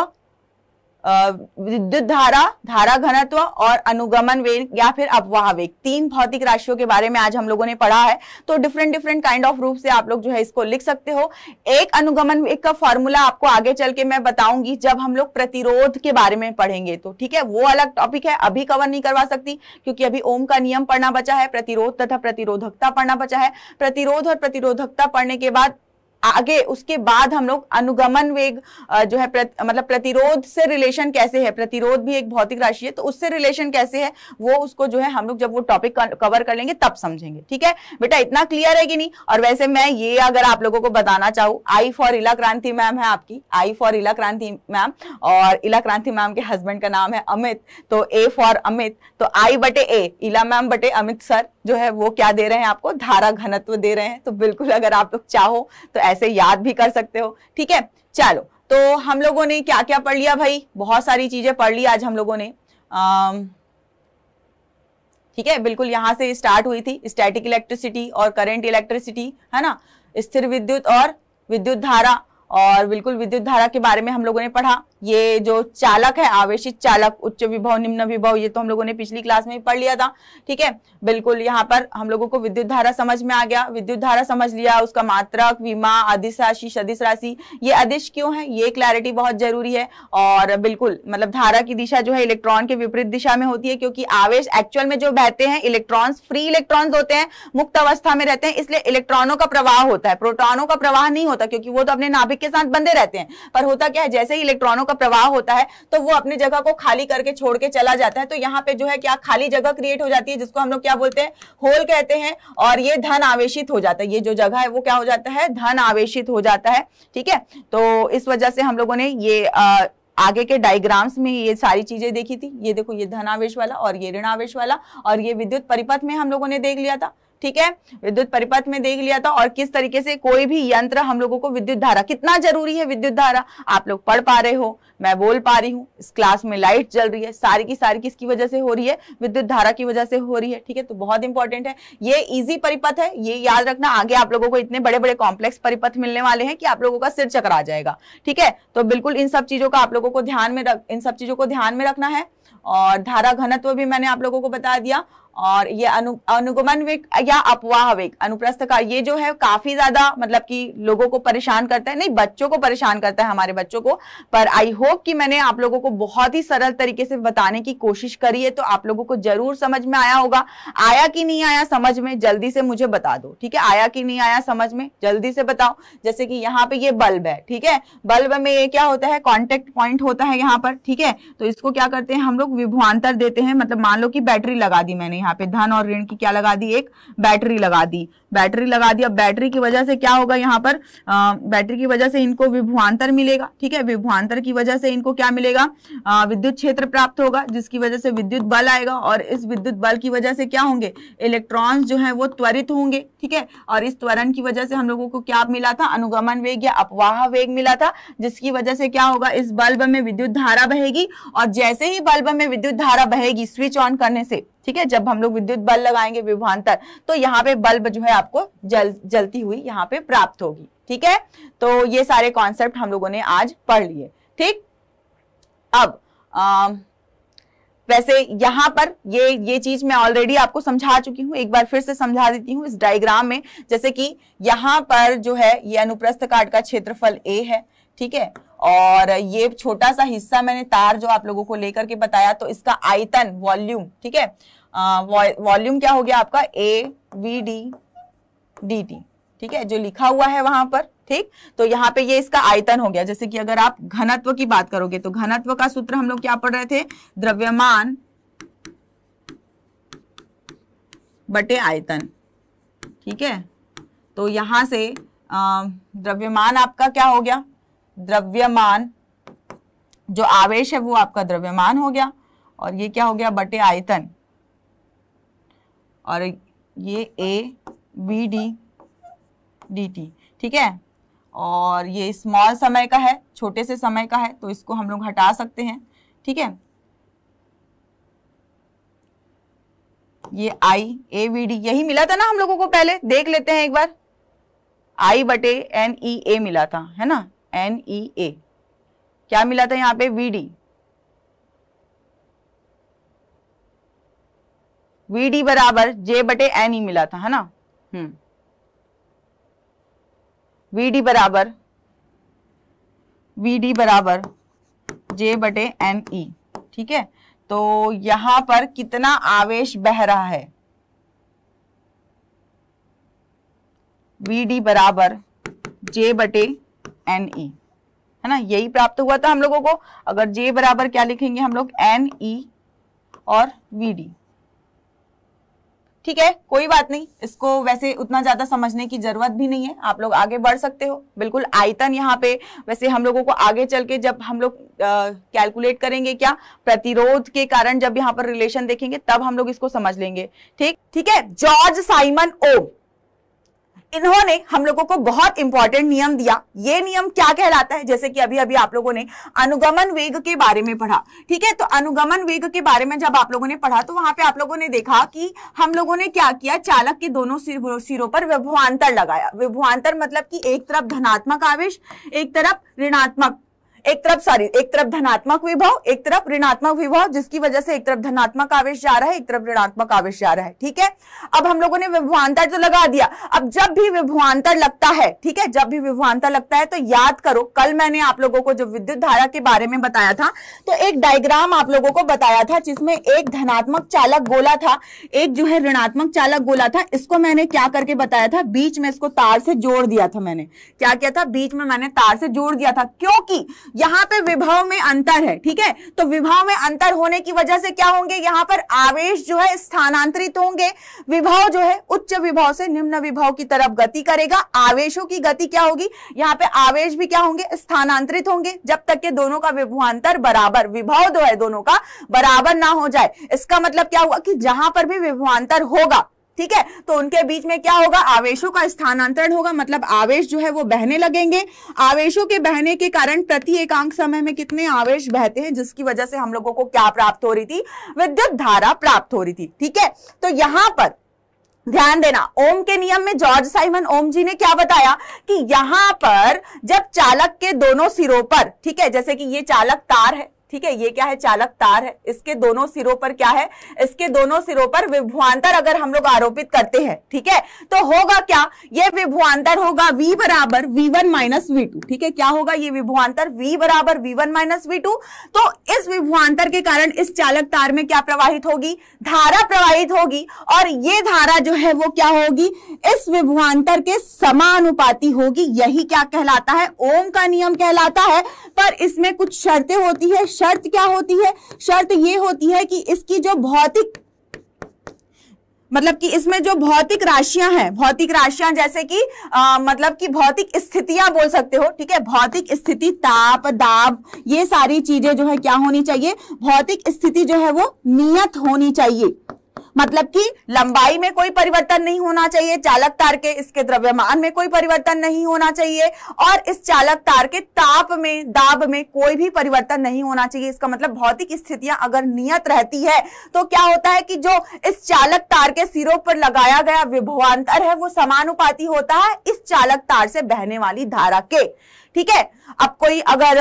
विद्युत धारा, धारा घनत्व और अनुगमन वेग या फिर अपवाह वेग, तीन भौतिक राशियों के बारे में आज हम लोगों ने पढ़ा है। तो डिफरेंट काइंड ऑफ रूप से आप लोग जो है इसको लिख सकते हो। एक अनुगमन वेग का फॉर्मूला आपको आगे चल के मैं बताऊंगी जब हम लोग प्रतिरोध के बारे में पढ़ेंगे, तो ठीक है, वो अलग टॉपिक है, अभी कवर नहीं करवा सकती क्योंकि अभी ओम का नियम पढ़ना बचा है, प्रतिरोध तथा प्रतिरोधकता पढ़ना बचा है। प्रतिरोध और प्रतिरोधकता पढ़ने के बाद आगे, उसके बाद हम लोग अनुगमन वेग जो है मतलब प्रतिरोध से रिलेशन कैसे है, प्रतिरोध भी एक भौतिक राशि है तो उससे रिलेशन कैसे है वो, उसको जो है हम लोग जब वो टॉपिक कवर कर लेंगे तब समझेंगे, ठीक है बेटा। इतना क्लियर है कि नहीं। और वैसे मैं ये अगर आप लोगों को बताना चाहूँ, I फॉर इला क्रांति मैम है आपकी, I फॉर इला क्रांति मैम, और इला क्रांति मैम के हस्बैंड का नाम है अमित, तो A फॉर अमित, तो I/A, इला मैम बटे अमित सर जो है वो क्या दे रहे हैं आपको, धारा घनत्व दे रहे हैं। तो बिल्कुल अगर आप लोग चाहो तो ऐसे याद भी कर सकते हो, ठीक है। चलो तो हम लोगों ने क्या क्या पढ़ लिया भाई, बहुत सारी चीजें पढ़ ली आज हम लोगों ने, ठीक है बिल्कुल। यहाँ से स्टार्ट हुई थी स्टैटिक इलेक्ट्रिसिटी और करंट इलेक्ट्रिसिटी, है ना, स्थिर विद्युत और विद्युत धारा, और बिल्कुल विद्युत धारा के बारे में हम लोगों ने पढ़ा। ये जो चालक है, आवेशित चालक, उच्च विभव निम्न विभव, ये तो हम लोगों ने पिछली क्लास में पढ़ लिया था, ठीक है बिल्कुल। यहाँ पर हम लोगों को विद्युत धारा समझ में आ गया, विद्युत धारा समझ लिया, उसका मात्रक, विमा, अदिश राशि, सदिश राशि, ये अदिश क्यों है ये क्लैरिटी बहुत जरूरी है। और बिल्कुल मतलब धारा की दिशा जो है इलेक्ट्रॉन के विपरीत दिशा में होती है, क्योंकि आवेश एक्चुअल में जो बहते हैं इलेक्ट्रॉन्स फ्री इलेक्ट्रॉन्स होते हैं, मुक्त अवस्था में रहते हैं, इसलिए इलेक्ट्रॉनों का प्रवाह होता है, प्रोटॉनों का प्रवाह नहीं होता, क्योंकि वो तो अपने नाभिक के साथ बंधे रहते हैं। पर होता क्या है, जैसे ही इलेक्ट्रॉनों का प्रवाह होता है तो वो अपनी जगह को खाली करके छोड़ के चला जाता है, तो यहाँ पे जो है क्या खाली जगह क्रिएट हो जाती है, जिसको हम लोग क्या बोलते हैं, होल कहते हैं, और ये धन आवेशित हो जाता है, ये जो जगह है वो क्या हो जाता है, धन आवेशित हो जाता है, ठीक है। तो इस वजह से हम लोगों ने ये आगे के डायग्राम्स में ये सारी चीजें देखी थी। ये देखो ये धन आवेश वाला और ये ऋण आवेश वाला, और ये विद्युत परिपथ में हम लोगों ने देख लिया था, ठीक है, विद्युत परिपथ में देख लिया था। और किस तरीके से कोई भी यंत्र हम लोगों को विद्युत धारा कितना जरूरी है, विद्युत धारा आप लोग पढ़ पा रहे हो, मैं बोल पा रही हूँ, इस क्लास में लाइट जल रही है, सारी की सारी किसकी वजह से हो रही है, विद्युत धारा की वजह से हो रही है। ठीक है, तो बहुत इंपॉर्टेंट है, ये इजी परिपथ है, ये याद रखना। आगे आप लोगों को इतने बड़े बड़े कॉम्प्लेक्स परिपथ मिलने वाले हैं कि आप लोगों का सिर चकरा जाएगा। ठीक है, तो बिल्कुल इन सब चीजों का आप लोगों को ध्यान में रखना है। और धारा घनत्व भी मैंने आप लोगों को बता दिया, और ये अनुगमन वेग या अपवाह वेग, अनुप्रस्थ का, ये जो है काफी ज्यादा मतलब कि लोगों को परेशान करता है, नहीं बच्चों को परेशान करता है, हमारे बच्चों को। पर आई होप कि मैंने आप लोगों को बहुत ही सरल तरीके से बताने की कोशिश करी है, तो आप लोगों को जरूर समझ में आया होगा। आया कि नहीं आया समझ में, जल्दी से मुझे बता दो। ठीक है, आया कि नहीं आया समझ में, जल्दी से बताओ। जैसे कि यहाँ पे ये बल्ब है, ठीक है, बल्ब में ये क्या होता है, कॉन्टेक्ट पॉइंट होता है यहाँ पर। ठीक है, तो इसको क्या करते हैं हम लोग, विभवांतर देते हैं। मतलब मान लो कि बैटरी लगा दी मैंने यहाँ पे, धन और ऋण की क्या लगा दी, एक बैटरी लगा दी। अब बैटरी की वजह से क्या होगा यहाँ पर, बैटरी की वजह से इनको विभवांतर मिलेगा। ठीक है, विभवांतर की वजह से इनको क्या मिलेगा, विद्युत क्षेत्र प्राप्त होगा, जिसकी वजह से विद्युत बल आएगा। और इस विद्युत बल की वजह से क्या होंगे, इलेक्ट्रॉन्स जो है वो त्वरित होंगे। ठीक है, और इस त्वरण की वजह से हम लोगों को क्या मिला था, अनुगमन वेग या अपवाह वेग मिला था, जिसकी वजह से क्या होगा, इस बल्ब में विद्युत धारा बहेगी। और जैसे ही बल्ब में विद्युत धारा बहेगी स्विच ऑन करने से, ठीक है, जब हम लोग विद्युत बल लगाएंगे विभवांतर, तो यहाँ पे बल्ब जो है आपको जलती हुई यहाँ पे प्राप्त होगी। ठीक है, तो ये सारे कॉन्सेप्ट हम लोगों ने आज पढ़ लिए। ठीक, अब वैसे यहाँ पर ये चीज मैं ऑलरेडी आपको समझा चुकी हूँ, एक बार फिर से समझा देती हूँ इस डायग्राम में। जैसे कि यहाँ पर जो है ये अनुप्रस्थ काट का क्षेत्रफल A है, ठीक है, और ये छोटा सा हिस्सा मैंने तार जो आप लोगों को लेकर के बताया, तो इसका आयतन वॉल्यूम, ठीक है, वॉल्यूम क्या हो गया आपका, AVD/dt, ठीक है, जो लिखा हुआ है वहां पर। ठीक, तो यहाँ पे ये इसका आयतन हो गया। जैसे कि अगर आप घनत्व की बात करोगे तो घनत्व का सूत्र हम लोग क्या पढ़ रहे थे, द्रव्यमान बटे आयतन। ठीक है, तो यहाँ से द्रव्यमान आपका क्या हो गया, द्रव्यमान जो आवेश है वो आपका द्रव्यमान हो गया, और ये क्या हो गया बटे आयतन, और ये AVD/dt। ठीक है, और ये स्मॉल समय का है, छोटे से समय का है, तो इसको हम लोग हटा सकते हैं। ठीक है, ये I AVD यही मिला था ना हम लोगों को, पहले देख लेते हैं एक बार, I/NEA मिला था, है ना, NEA क्या मिला था यहाँ पे, VD बराबर J/NE मिला था, है ना, VD बराबर J/NE। ठीक है, तो यहां पर कितना आवेश बह रहा है, VD बराबर J/NE, है ना, यही प्राप्त हुआ था हम लोगों को। अगर J बराबर क्या लिखेंगे हम लोग, NE और VD। ठीक है, कोई बात नहीं, इसको वैसे उतना ज्यादा समझने की जरूरत भी नहीं है, आप लोग आगे बढ़ सकते हो। बिल्कुल आयतन यहाँ पे वैसे हम लोगों को आगे चल के जब हम लोग कैलकुलेट करेंगे क्या, प्रतिरोध के कारण जब यहाँ पर रिलेशन देखेंगे तब हम लोग इसको समझ लेंगे। ठीक है, जॉर्ज साइमन ओम, इन्होंने हम लोगों को बहुत इंपॉर्टेंट नियम दिया। ये नियम क्या कहलाता है, जैसे कि अभी अभी आप लोगों ने अनुगमन वेग के बारे में पढ़ा। ठीक है, तो अनुगमन वेग के बारे में जब आप लोगों ने पढ़ा तो वहां पे आप लोगों ने देखा कि हम लोगों ने क्या किया, चालक के दोनों सिरों पर विभवांतर लगाया। विभवांतर मतलब कि एक तरफ धनात्मक आवेश, एक तरफ ऋणात्मक, एक तरफ धनात्मक विभव, एक तरफ ऋणात्मक विभव, जिसकी वजह से एक तरफ धनात्मक आवेश जा रहा है, एक तरफ ऋणात्मक आवेश जा रहा है। ठीक है, अब हम लोगों ने विभवांतर तो लगा दिया। अब जब भी विभवांतर लगता है, ठीक है, जब भी विभवांतर लगता है तो याद करो, कल मैंने आप लोगों को जब विद्युत धारा के बारे में बताया था तो एक डायग्राम आप लोगों को बताया था, जिसमें एक धनात्मक चालक गोला था, एक जो है ऋणात्मक चालक गोला था। इसको मैंने क्या करके बताया था, बीच में इसको तार से जोड़ दिया था। मैंने क्या किया था, बीच में मैंने तार से जोड़ दिया था, क्योंकि यहाँ पे विभव में अंतर है। ठीक है, तो विभव में अंतर होने की वजह से क्या होंगे, यहाँ पर आवेश जो है स्थानांतरित होंगे। विभव जो है उच्च विभव से निम्न विभव की तरफ गति करेगा। आवेशों की गति क्या होगी, यहाँ पे आवेश भी क्या होंगे, स्थानांतरित होंगे, जब तक के दोनों का विभवांतर बराबर, विभव जो है दोनों का बराबर ना हो जाए। इसका मतलब क्या हुआ कि जहां पर भी विभवांतर होगा ठीक है, तो उनके बीच में क्या होगा, आवेशों का स्थानांतरण होगा, मतलब आवेश जो है वो बहने लगेंगे। आवेशों के बहने के कारण प्रति एकांक समय में कितने आवेश बहते हैं, जिसकी वजह से हम लोगों को क्या प्राप्त हो रही थी, विद्युत धारा प्राप्त हो रही थी। ठीक है, तो यहां पर ध्यान देना, ओम के नियम में जॉर्ज साइमन ओम जी ने क्या बताया कि यहां पर जब चालक के दोनों सिरों पर, ठीक है, जैसे कि ये चालक तार है, ठीक है, ये क्या है, चालक तार है, इसके दोनों सिरों पर क्या है, इसके दोनों सिरों पर विभवांतर अगर हम लोग आरोपित करते हैं, ठीक है, तो होगा क्या, ये विभवांतर होगा v बराबर v1 माइनस v2। ठीक है, क्या होगा, ये विभवांतर v बराबर v1 माइनस v2। तो इस विभवांतर के कारण इस चालक तार में क्या प्रवाहित होगी, धारा प्रवाहित होगी, और ये धारा जो है वो क्या होगी, इस विभवांतर के समानुपाती होगी। यही क्या कहलाता है, ओम का नियम कहलाता है। पर इसमें कुछ शर्तें होती है। शर्त क्या होती है, शर्त ये होती है कि इसकी जो भौतिक, मतलब कि इसमें जो भौतिक राशियां हैं, भौतिक राशियां जैसे कि मतलब कि भौतिक स्थितियां बोल सकते हो, ठीक है, भौतिक स्थिति, ताप, दाब, ये सारी चीजें जो है क्या होनी चाहिए, भौतिक स्थिति जो है वो नियत होनी चाहिए। मतलब कि लंबाई में कोई परिवर्तन नहीं होना चाहिए चालक तार के, इसके द्रव्यमान में कोई परिवर्तन नहीं होना चाहिए, और इस चालक तार के ताप में, दाब में कोई भी परिवर्तन नहीं होना चाहिए। इसका मतलब भौतिक स्थितियां अगर नियत रहती है तो क्या होता है कि जो इस चालक तार के सिरों पर लगाया गया विभवांतर है वो समानुपाती होता है इस चालक तार से बहने वाली धारा के। ठीक है, अब कोई अगर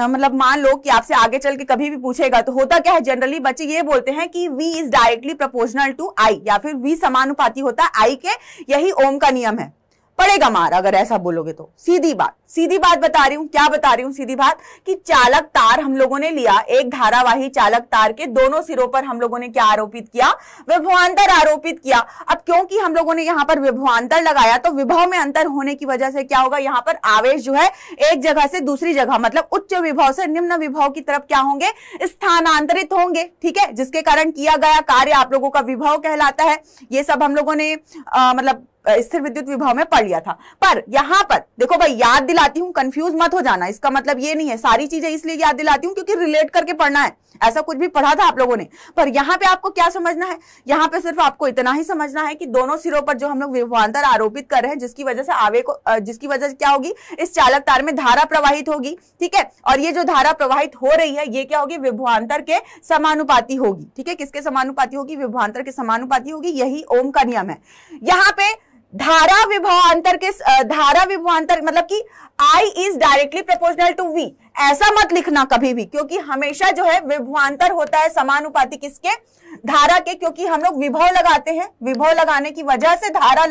मतलब मान लो कि आपसे आगे चल के कभी भी पूछेगा तो होता क्या है, जनरली बच्चे ये बोलते हैं कि V is directly proportional to I, या फिर V समानुपाती होता है I के, यही ओम का नियम है। पड़ेगा मार अगर ऐसा बोलोगे तो। सीधी बात बता रही हूँ, क्या बता रही हूँ, सीधी बात कि चालक तार हम लोगों ने लिया, एक धारावाही चालक तार के दोनों सिरों पर हम लोगों ने क्या आरोपित किया, विभवांतर आरोपित किया। अब क्योंकि हम लोगों ने यहाँ पर विभवांतर लगाया तो विभव में अंतर होने की वजह से क्या होगा, यहाँ पर आवेश जो है एक जगह से दूसरी जगह, मतलब उच्च विभव से निम्न विभव की तरफ क्या होंगे, स्थानांतरित होंगे। ठीक है, जिसके कारण किया गया कार्य आप लोगों का विभव कहलाता है। ये सब हम लोगों ने मतलब स्थिर विद्युत विभव में पढ़ लिया था। पर यहाँ पर देखो भाई, याद दिलाती हूँ, कंफ्यूज मत हो जाना। इसका मतलब ये नहीं है, सारी चीजें इसलिए याद दिलाती हूँ क्योंकि रिलेट करके पढ़ना है। ऐसा कुछ भी पढ़ा था आप लोगों ने, पर यहाँ पे आपको क्या समझना है, यहाँ पे सिर्फ आपको इतना ही समझना है कि दोनों सिरों पर जो हम लोग विभवांतर आरोपित कर रहे हैं, जिसकी वजह से जिसकी वजह से क्या होगी, इस चालक तार में धारा प्रवाहित होगी। ठीक है, और ये जो धारा प्रवाहित हो रही है ये क्या होगी, विभवांतर के समानुपाती होगी। ठीक है, किसके समानुपाती होगी, विभवांतर के समानुपाती होगी। यही ओम का नियम है। यहाँ पे धारा विभवांतर मतलब कि I is directly proportional to V, ऐसा मत लिखना कभी भी, क्योंकि हमेशा जो है विभवांतर होता है समानुपाती किसके, धारा के, क्योंकि हम लोग विभव लगाते हैं, विभव लगाने की वजह से धारा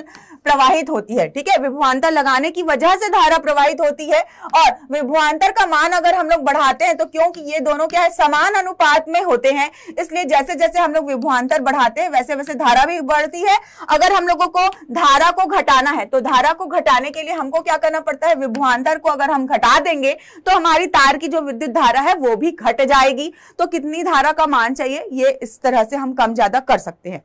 प्रवाहित होती है। ठीक है, विभवांतर लगाने की वजह से धारा प्रवाहित होती है, और विभवांतर का मान अगर हम लोग बढ़ाते हैं तो क्योंकि ये दोनों क्या है, समान अनुपात में होते हैं, इसलिए जैसे जैसे हम लोग विभवांतर बढ़ाते हैं वैसे वैसे धारा भी बढ़ती है। अगर हम लोगों को धारा को घटाना है तो धारा को घटाने के लिए हमको क्या करना पड़ता है, विभवांतर को अगर हम घटा देंगे तो हमारी तार की जो विद्युत धारा है वो भी घट जाएगी। तो कितनी धारा का मान चाहिए, ये इस तरह से हम कम ज्यादा कर सकते हैं।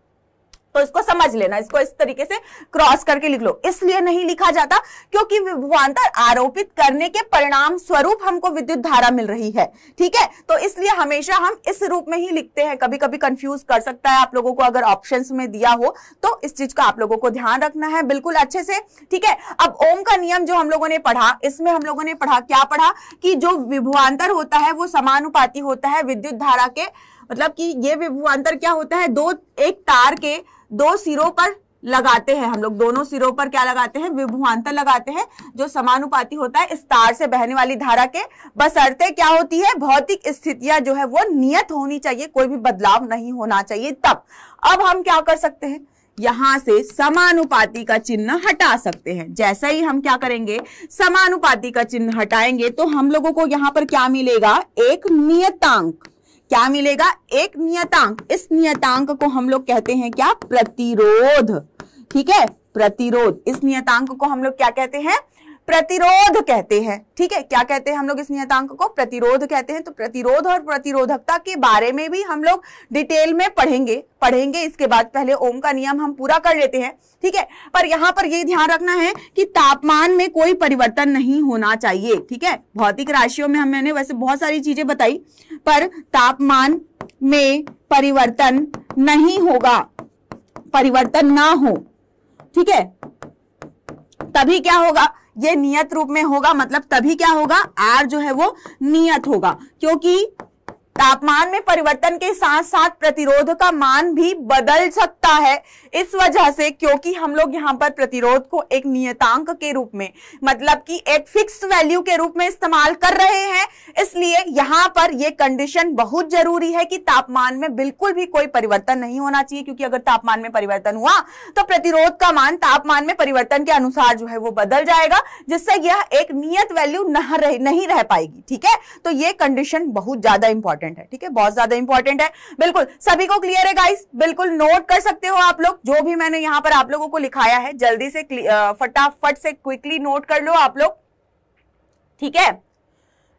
तो इसको समझ लेना, इसको इस तरीके से क्रॉस करके लिख लो। इसलिए नहीं लिखा जाता क्योंकि विभवांतर आरोपित करने के परिणाम स्वरूप हमको विद्युत धारा मिल रही है। ठीक है, तो इसलिए हमेशा हम इस रूप में ही लिखते हैं। कभी कभी कंफ्यूज कर सकता है आप लोगों को, अगर ऑप्शंस में दिया हो तो इस चीज का आप लोगों को ध्यान रखना है बिल्कुल अच्छे से। ठीक है, अब ओम का नियम जो हम लोगों ने पढ़ा, इसमें हम लोगों ने पढ़ा, क्या पढ़ा कि जो विभवांतर होता है वो समानुपाती होता है विद्युत धारा के, मतलब कि ये विभवांतर क्या होता है, एक तार के दो सिरों पर लगाते हैं हम लोग, दोनों सिरों पर क्या लगाते हैं, विभवांतर लगाते हैं जो समानुपाती होता है इस तार से बहने वाली धारा के, बशर्ते क्या होती है, भौतिक स्थितियां जो है वो नियत होनी चाहिए, कोई भी बदलाव नहीं होना चाहिए। तब अब हम क्या कर सकते हैं, यहां से समानुपाती का चिन्ह हटा सकते हैं। जैसा ही हम क्या करेंगे, समानुपाती का चिन्ह हटाएंगे तो हम लोगों को यहाँ पर क्या मिलेगा, एक नियतांक, क्या मिलेगा, एक नियतांक। इस नियतांक को हम लोग कहते हैं क्या, प्रतिरोध। ठीक है, प्रतिरोध, इस नियतांक को हम लोग क्या कहते हैं, प्रतिरोध कहते हैं। ठीक है, क्या कहते हैं हम लोग इस नियतांक को, प्रतिरोध कहते हैं। तो प्रतिरोध और प्रतिरोधकता के बारे में भी हम लोग डिटेल में पढ़ेंगे। इसके बाद पहले ओम का नियम हम पूरा कर लेते हैं। ठीक है, पर यहाँ पर ये ध्यान रखना है कि तापमान में कोई परिवर्तन नहीं होना चाहिए। ठीक है, भौतिक राशियों में मैंने वैसे बहुत सारी चीजें बताई, पर तापमान में परिवर्तन नहीं होगा। परिवर्तन ना हो, ठीक है, तभी क्या होगा, ये नियत रूप में होगा, मतलब तभी क्या होगा, आर जो है वो नियत होगा, क्योंकि तापमान में परिवर्तन के साथ साथ प्रतिरोध का मान भी बदल सकता है। इस वजह से क्योंकि हम लोग यहाँ पर प्रतिरोध को एक नियतांक के रूप में, मतलब कि एक फिक्स्ड वैल्यू के रूप में इस्तेमाल कर रहे हैं, इसलिए यहाँ पर यह कंडीशन बहुत जरूरी है कि तापमान में बिल्कुल भी कोई परिवर्तन नहीं होना चाहिए, क्योंकि अगर तापमान में परिवर्तन हुआ तो प्रतिरोध का मान तापमान में परिवर्तन के अनुसार जो है वो बदल जाएगा, जिससे यह एक नियत वैल्यू नहीं रह पाएगी, ठीक है। तो ये कंडीशन बहुत ज्यादा इंपॉर्टेंट है, ठीक है, बहुत ज्यादा इंपॉर्टेंट है। बिल्कुल सभी को क्लियर है गाइस, बिल्कुल नोट कर सकते हो आप लोग, जो भी मैंने यहां पर आप लोगों को लिखाया है जल्दी से फटाफट से क्विकली नोट कर लो आप लोग, ठीक है।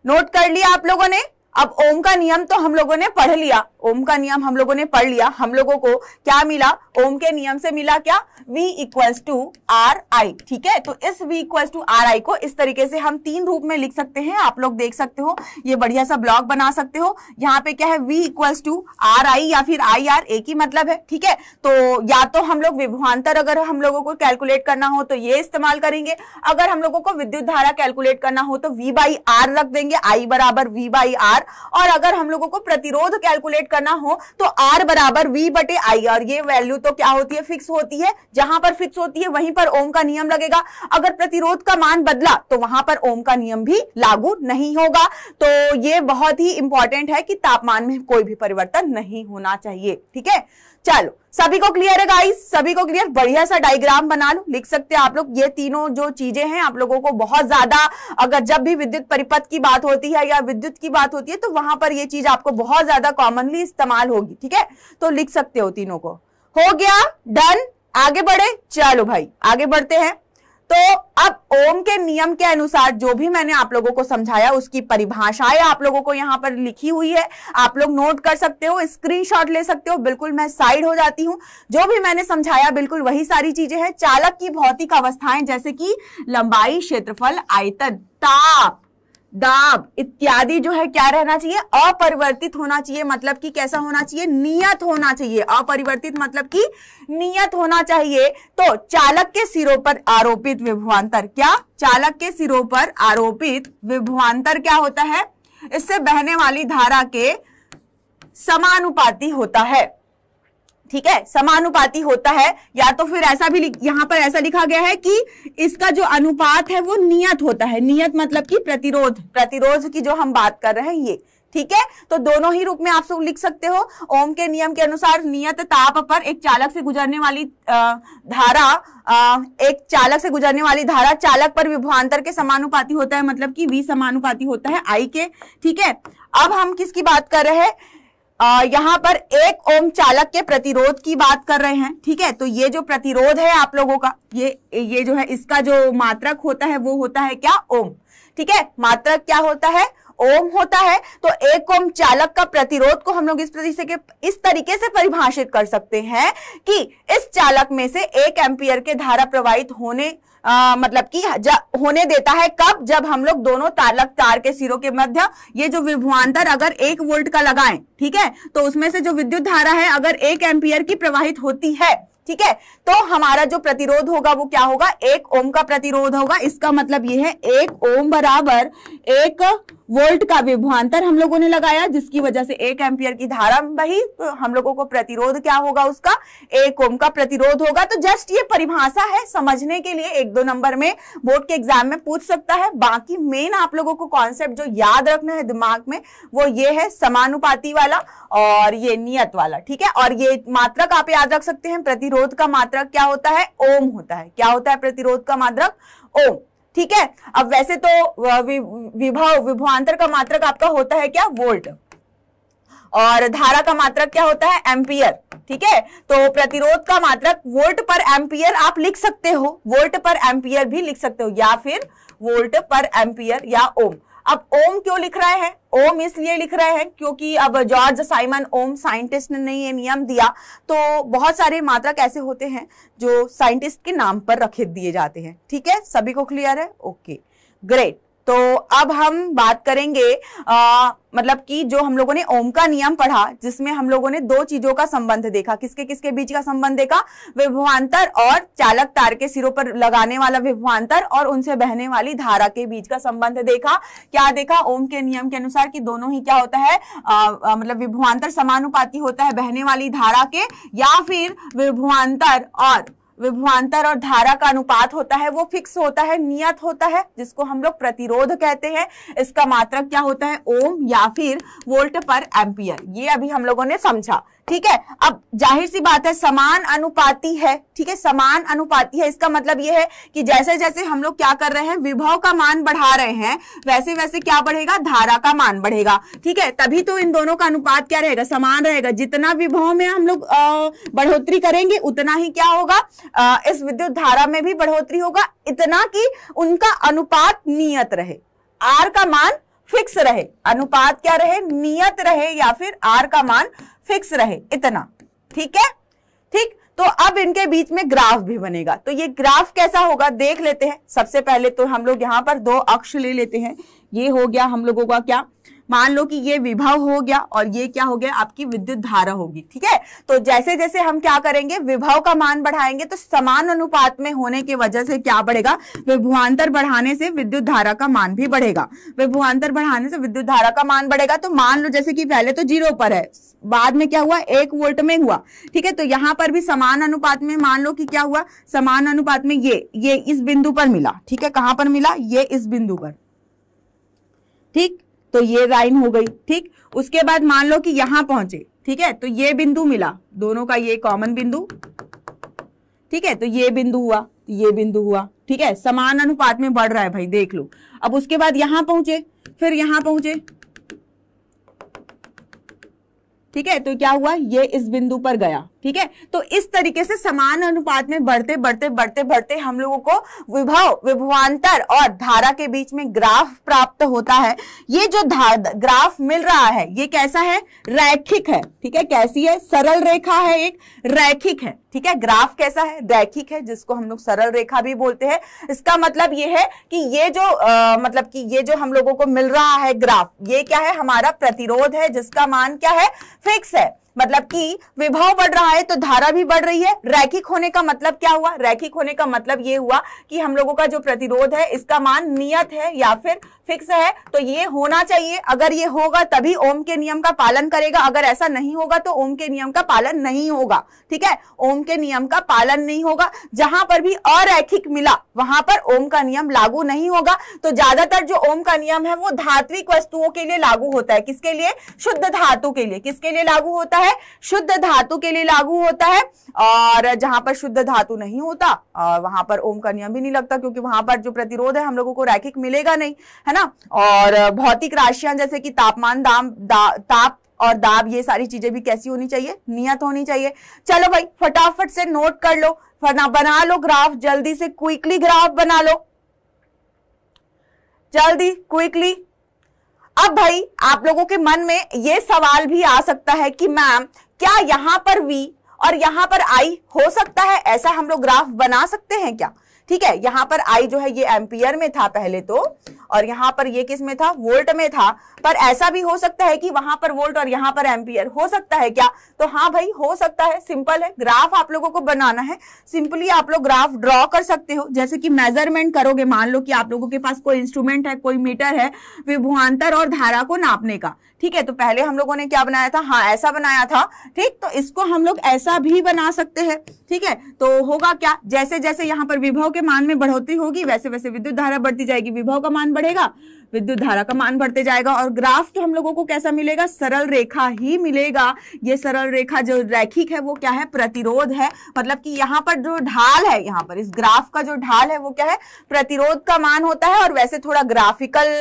नोट कर लिया आप लोगों ने। अब ओम का नियम तो हम लोगों ने पढ़ लिया, ओम का नियम हम लोगों ने पढ़ लिया, हम लोगों को क्या मिला, ओम के नियम से मिला क्या, V equals to R I, ठीक है। तो इस V equals to R I को इस तरीके से हम तीन रूप में लिख सकते हैं, आप लोग देख सकते हो, ये बढ़िया सा ब्लॉक बना सकते हो। यहाँ पे क्या है, V equals to R I या फिर आई आर एक ही मतलब है, ठीक है। तो या तो हम लोग विभवांतर अगर हम लोगों को कैलकुलेट करना हो तो ये इस्तेमाल करेंगे, अगर हम लोगों को विद्युत धारा कैलकुलेट करना हो तो V बाई आर रख देंगे, I बराबर V बाई आर, और अगर हम लोगों को प्रतिरोध कैलकुलेट करना हो तो R बराबर V बटे I, और ये वैल्यू तो क्या होती है, फिक्स होती है, जहां पर फिक्स होती है वहीं पर ओम का नियम लगेगा। अगर प्रतिरोध का मान बदला तो वहां पर ओम का नियम भी लागू नहीं होगा। तो ये बहुत ही इंपॉर्टेंट है कि तापमान में कोई भी परिवर्तन नहीं होना चाहिए, ठीक है। चलो सभी को क्लियर है गाइस, सभी को क्लियर, बढ़िया सा डायग्राम बना लो, लिख सकते हैं आप लोग। ये तीनों जो चीजें हैं आप लोगों को बहुत ज्यादा, अगर जब भी विद्युत परिपथ की बात होती है या विद्युत की बात होती है तो वहां पर ये चीज आपको बहुत ज्यादा कॉमनली इस्तेमाल होगी, ठीक है। तो लिख सकते हो तीनों को, हो गया डन, आगे बढ़े। चलो भाई आगे बढ़ते हैं। तो अब ओम के नियम के अनुसार जो भी मैंने आप लोगों को समझाया उसकी परिभाषाएं आप लोगों को यहाँ पर लिखी हुई है, आप लोग नोट कर सकते हो, स्क्रीनशॉट ले सकते हो। बिल्कुल मैं साइड हो जाती हूँ, जो भी मैंने समझाया बिल्कुल वही सारी चीजें हैं। चालक की भौतिक अवस्थाएं जैसे कि लंबाई, क्षेत्रफल, आयतन, ताप, दाब इत्यादि जो है क्या रहना चाहिए, अपरिवर्तित होना चाहिए। मतलब कि कैसा होना चाहिए, नियत होना चाहिए, अपरिवर्तित मतलब कि नियत होना चाहिए। तो चालक के सिरों पर आरोपित विभवांतर, क्या चालक के सिरों पर आरोपित विभवांतर क्या होता है, इससे बहने वाली धारा के समानुपाती होता है, ठीक है, समानुपाती होता है। या तो फिर ऐसा भी यहाँ पर ऐसा लिखा गया है कि इसका जो अनुपात है वो नियत होता है, नियत मतलब कि प्रतिरोध की जो हम बात कर रहे हैं ये, ठीक है। तो दोनों ही रूप में आप सब लिख सकते हो। ओम के नियम के अनुसार नियत ताप पर एक चालक से गुजरने वाली धारा चालक पर विभवांतर के समानुपाती होता है, मतलब कि V समानुपाती होता है I के, ठीक है। अब हम किसकी बात कर रहे हैं, यहाँ पर एक ओम चालक के प्रतिरोध की बात कर रहे हैं, ठीक है। तो ये जो प्रतिरोध है आप लोगों का, ये जो है इसका जो मात्रक होता है वो होता है क्या, ओम, ठीक है। मात्रक क्या होता है, ओम होता है। तो एक ओम चालक का प्रतिरोध को हम लोग इस तरीके से परिभाषित कर सकते हैं कि इस चालक में से 1 एम्पियर के धारा प्रवाहित होने मतलब कि होने देता है, कब, जब हम लोग दोनों चालक तार के सिरों के मध्य ये जो विभवांतर अगर 1 वोल्ट का लगाएं, ठीक है, तो उसमें से जो विद्युत धारा है अगर 1 एम्पियर की प्रवाहित होती है, ठीक है, तो हमारा जो प्रतिरोध होगा वो क्या होगा, 1 ओम का प्रतिरोध होगा। इसका मतलब ये है 1 ओम बराबर 1 वोल्ट का विभवांतर हम लोगों ने लगाया, जिसकी वजह से 1 एम्पियर की धारा बही, तो हम लोगों को प्रतिरोध क्या होगा उसका, 1 ओम का प्रतिरोध होगा। तो जस्ट ये परिभाषा है, समझने के लिए 1-2 नंबर में बोर्ड के एग्जाम में पूछ सकता है। बाकी मेन आप लोगों को कॉन्सेप्ट जो याद रखना है दिमाग में वो ये है, समानुपाती वाला और ये नियत वाला, ठीक है। और ये मात्रक आप याद रख सकते हैं, प्रतिरोध का मात्रक क्या होता है, ओम होता है, क्या होता है प्रतिरोध का मात्रक, ओम, ठीक है। अब वैसे तो विभवांतर का मात्रक आपका होता है क्या, वोल्ट, और धारा का मात्रक क्या होता है, एम्पियर, ठीक है। तो प्रतिरोध का मात्रक वोल्ट पर एम्पियर आप लिख सकते हो, वोल्ट पर एम्पियर भी लिख सकते हो, या फिर वोल्ट पर एम्पियर या ओम। अब ओम क्यों लिख रहे हैं, ओम इसलिए लिख रहे हैं क्योंकि अब जॉर्ज साइमन ओम साइंटिस्ट ने ये नियम दिया, तो बहुत सारे मात्रक ऐसे होते हैं जो साइंटिस्ट के नाम पर रखे दिए जाते हैं, ठीक है। सभी को क्लियर है, ओके ग्रेट। तो अब हम बात करेंगे मतलब कि जो हम लोगों ने ओम का नियम पढ़ा, जिसमें हम लोगों ने दो चीजों का संबंध देखा, किसके किसके बीच का संबंध देखा, विभवांतर और चालक तार के सिरों पर लगाने वाला विभवांतर और उनसे बहने वाली धारा के बीच का संबंध देखा। क्या देखा ओम के नियम के अनुसार कि दोनों ही क्या होता है, मतलब विभवांतर समानुपाती होता है बहने वाली धारा के, या फिर विभवांतर और धारा का अनुपात होता है वो फिक्स होता है, नियत होता है, जिसको हम लोग प्रतिरोध कहते हैं। इसका मात्रक क्या होता है, ओम या फिर वोल्ट पर एम्पियर। ये अभी हम लोगों ने समझा, ठीक है। अब जाहिर सी बात है समान अनुपाती है, ठीक है, समान अनुपाती है। इसका मतलब यह है कि जैसे जैसे हम लोग क्या कर रहे हैं, विभव का मान बढ़ा रहे हैं, वैसे वैसे क्या बढ़ेगा, धारा का मान बढ़ेगा, ठीक है। तभी तो इन दोनों का अनुपात क्या रहेगा, समान रहेगा। जितना विभव में हम लोग बढ़ोतरी करेंगे उतना ही क्या होगा, इस विद्युत धारा में भी बढ़ोतरी होगा, इतना कि उनका अनुपात नियत रहे, आर का मान फिक्स रहे। अनुपात क्या रहे, नियत रहे या फिर आर का मान फिक्स रहे, इतना, ठीक है। ठीक, तो अब इनके बीच में ग्राफ भी बनेगा। तो ये ग्राफ कैसा होगा देख लेते हैं। सबसे पहले तो हम लोग यहाँ पर दो अक्ष ले लेते हैं। ये हो गया हम लोगों का, क्या मान लो कि ये विभव हो गया और ये क्या हो गया, आपकी विद्युत धारा होगी, ठीक है। तो जैसे जैसे हम क्या करेंगे, विभव का मान बढ़ाएंगे, तो समान अनुपात में होने की वजह से क्या बढ़ेगा, विभवांतर बढ़ाने से विद्युत धारा का मान भी बढ़ेगा। विभवांतर बढ़ाने से विद्युत धारा का मान बढ़ेगा। तो मान लो जैसे कि पहले तो 0 पर है, बाद में क्या हुआ, 1 वोल्ट में हुआ, ठीक है। तो यहाँ पर भी समान अनुपात में मान लो कि क्या हुआ, समान अनुपात में ये इस बिंदु पर मिला, ठीक है। कहाँ पर मिला, ये इस बिंदु पर, ठीक। तो ये लाइन हो गई, ठीक। उसके बाद मान लो कि यहां पहुंचे, ठीक है। तो ये बिंदु मिला, दोनों का ये कॉमन बिंदु, ठीक है। तो ये बिंदु हुआ, ये बिंदु हुआ, ठीक है। समान अनुपात में बढ़ रहा है भाई, देख लो। अब उसके बाद यहां पहुंचे, फिर यहां पहुंचे, ठीक है। तो क्या हुआ, ये इस बिंदु पर गया, ठीक है। तो इस तरीके से समान अनुपात में बढ़ते बढ़ते बढ़ते बढ़ते हम लोगों को विभव, विभवांतर और धारा के बीच में ग्राफ प्राप्त होता है। ये जो ग्राफ मिल रहा है ये कैसा है, रैखिक है, ठीक है। कैसी है, सरल रेखा है, एक रैखिक है, ठीक है। ग्राफ कैसा है, रैखिक है, जिसको हम लोग सरल रेखा भी बोलते हैं। इसका मतलब ये है कि ये जो मतलब कि ये जो हम लोगों को मिल रहा है ग्राफ, ये क्या है, हमारा प्रतिरोध है, जिसका मान क्या है, फिक्स है। मतलब कि विभव बढ़ रहा है तो धारा भी बढ़ रही है। रैखिक होने का मतलब क्या हुआ, रैखिक होने का मतलब ये हुआ कि हम लोगों का जो प्रतिरोध है इसका मान नियत है या फिर फिक्स है। तो ये होना चाहिए, अगर ये होगा तभी ओम के नियम का पालन करेगा, अगर ऐसा नहीं होगा तो ओम के नियम का पालन नहीं होगा, ठीक है। ओम के नियम का पालन नहीं होगा, जहां पर भी अरैखिक मिला वहां पर ओम का नियम लागू नहीं होगा। तो ज्यादातर जो ओम का नियम है वो धात्विक वस्तुओं के लिए लागू होता है। किसके लिए, शुद्ध धातु के लिए। किसके लिए लागू होता है, शुद्ध धातु के लिए लागू होता है। और जहां पर शुद्ध धातु नहीं होता वहां पर ओम का नियम भी नहीं लगता, क्योंकि वहां पर जो प्रतिरोध है हम लोगों को रैखिक मिलेगा नहीं, है ना। और भौतिक राशियां जैसे कि तापमान, ताप और दाब, ये सारी चीजें भी कैसी होनी चाहिए, नियत होनी चाहिए। चलो भाई फटाफट से नोट कर लो, बना लो ग्राफ, जल्दी से क्विकली ग्राफ बना लो, जल्दी क्विकली। अब भाई आप लोगों के मन में ये सवाल भी आ सकता है कि मैम क्या यहाँ पर V और यहाँ पर I हो सकता है, ऐसा हम लोग ग्राफ बना सकते हैं क्या, ठीक है। यहाँ पर I जो है ये एम्पियर में था पहले तो, और यहाँ पर ये किस में था, वोल्ट में था। पर ऐसा भी हो सकता है कि वहां पर वोल्ट और यहाँ पर एम्पियर, हो सकता है क्या। तो हाँ भाई हो सकता है, सिंपल है। ग्राफ आप लोगों को बनाना है, सिंपली आप लोग ग्राफ ड्रॉ कर सकते हो। जैसे कि मेजरमेंट करोगे, मान लो कि आप लोगों के पास कोई इंस्ट्रूमेंट है, कोई मीटर है विभवांतर और धारा को नापने का, ठीक है। तो पहले हम लोगों ने क्या बनाया था, हाँ ऐसा बनाया था, ठीक। तो इसको हम लोग ऐसा भी बना सकते हैं, ठीक है। तो होगा क्या, जैसे जैसे यहाँ पर विभव के मान में बढ़ोतरी होगी वैसे वैसे विद्युत धारा बढ़ती जाएगी, विभव का मान बढ़ेगा, विद्युत धारा का मान बढ़ते जाएगा। और ग्राफ तो हम लोगों को कैसा मिलेगा, सरल रेखा ही मिलेगा। ये सरल रेखा जो रैखिक है वो क्या है, प्रतिरोध है। मतलब कि यहाँ पर जो ढाल है, यहाँ पर इस ग्राफ का जो ढाल है वो क्या है, प्रतिरोध का मान होता है। और वैसे थोड़ा ग्राफिकल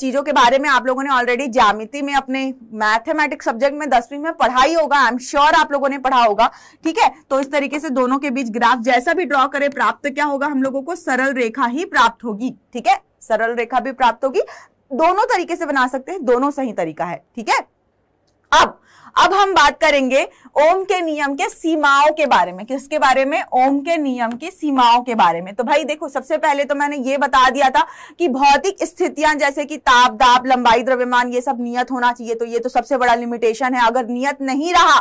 चीजों के बारे में आप लोगों ने ऑलरेडी ज्यामिति में, अपने मैथमेटिक्स सब्जेक्ट में 10वीं में पढ़ा ही होगा, आई एम श्योर आप लोगों ने पढ़ा होगा, ठीक है। तो इस तरीके से दोनों के बीच ग्राफ जैसा भी ड्रॉ करे, प्राप्त क्या होगा हम लोगों को, सरल रेखा ही प्राप्त होगी, ठीक है। सरल रेखा भी प्राप्त होगी। दोनों तरीके से बना सकते हैं, दोनों सही तरीका है, ठीक है। अब अब हम बात करेंगे ओम के नियम के सीमाओं के बारे में। किसके बारे में? ओम के नियम की सीमाओं के बारे में। तो भाई देखो, सबसे पहले तो मैंने ये बता दिया था कि भौतिक स्थितियां जैसे कि ताप, दाब, लंबाई, द्रव्यमान, ये सब नियत होना चाहिए। तो ये तो सबसे बड़ा लिमिटेशन है। अगर नियत नहीं रहा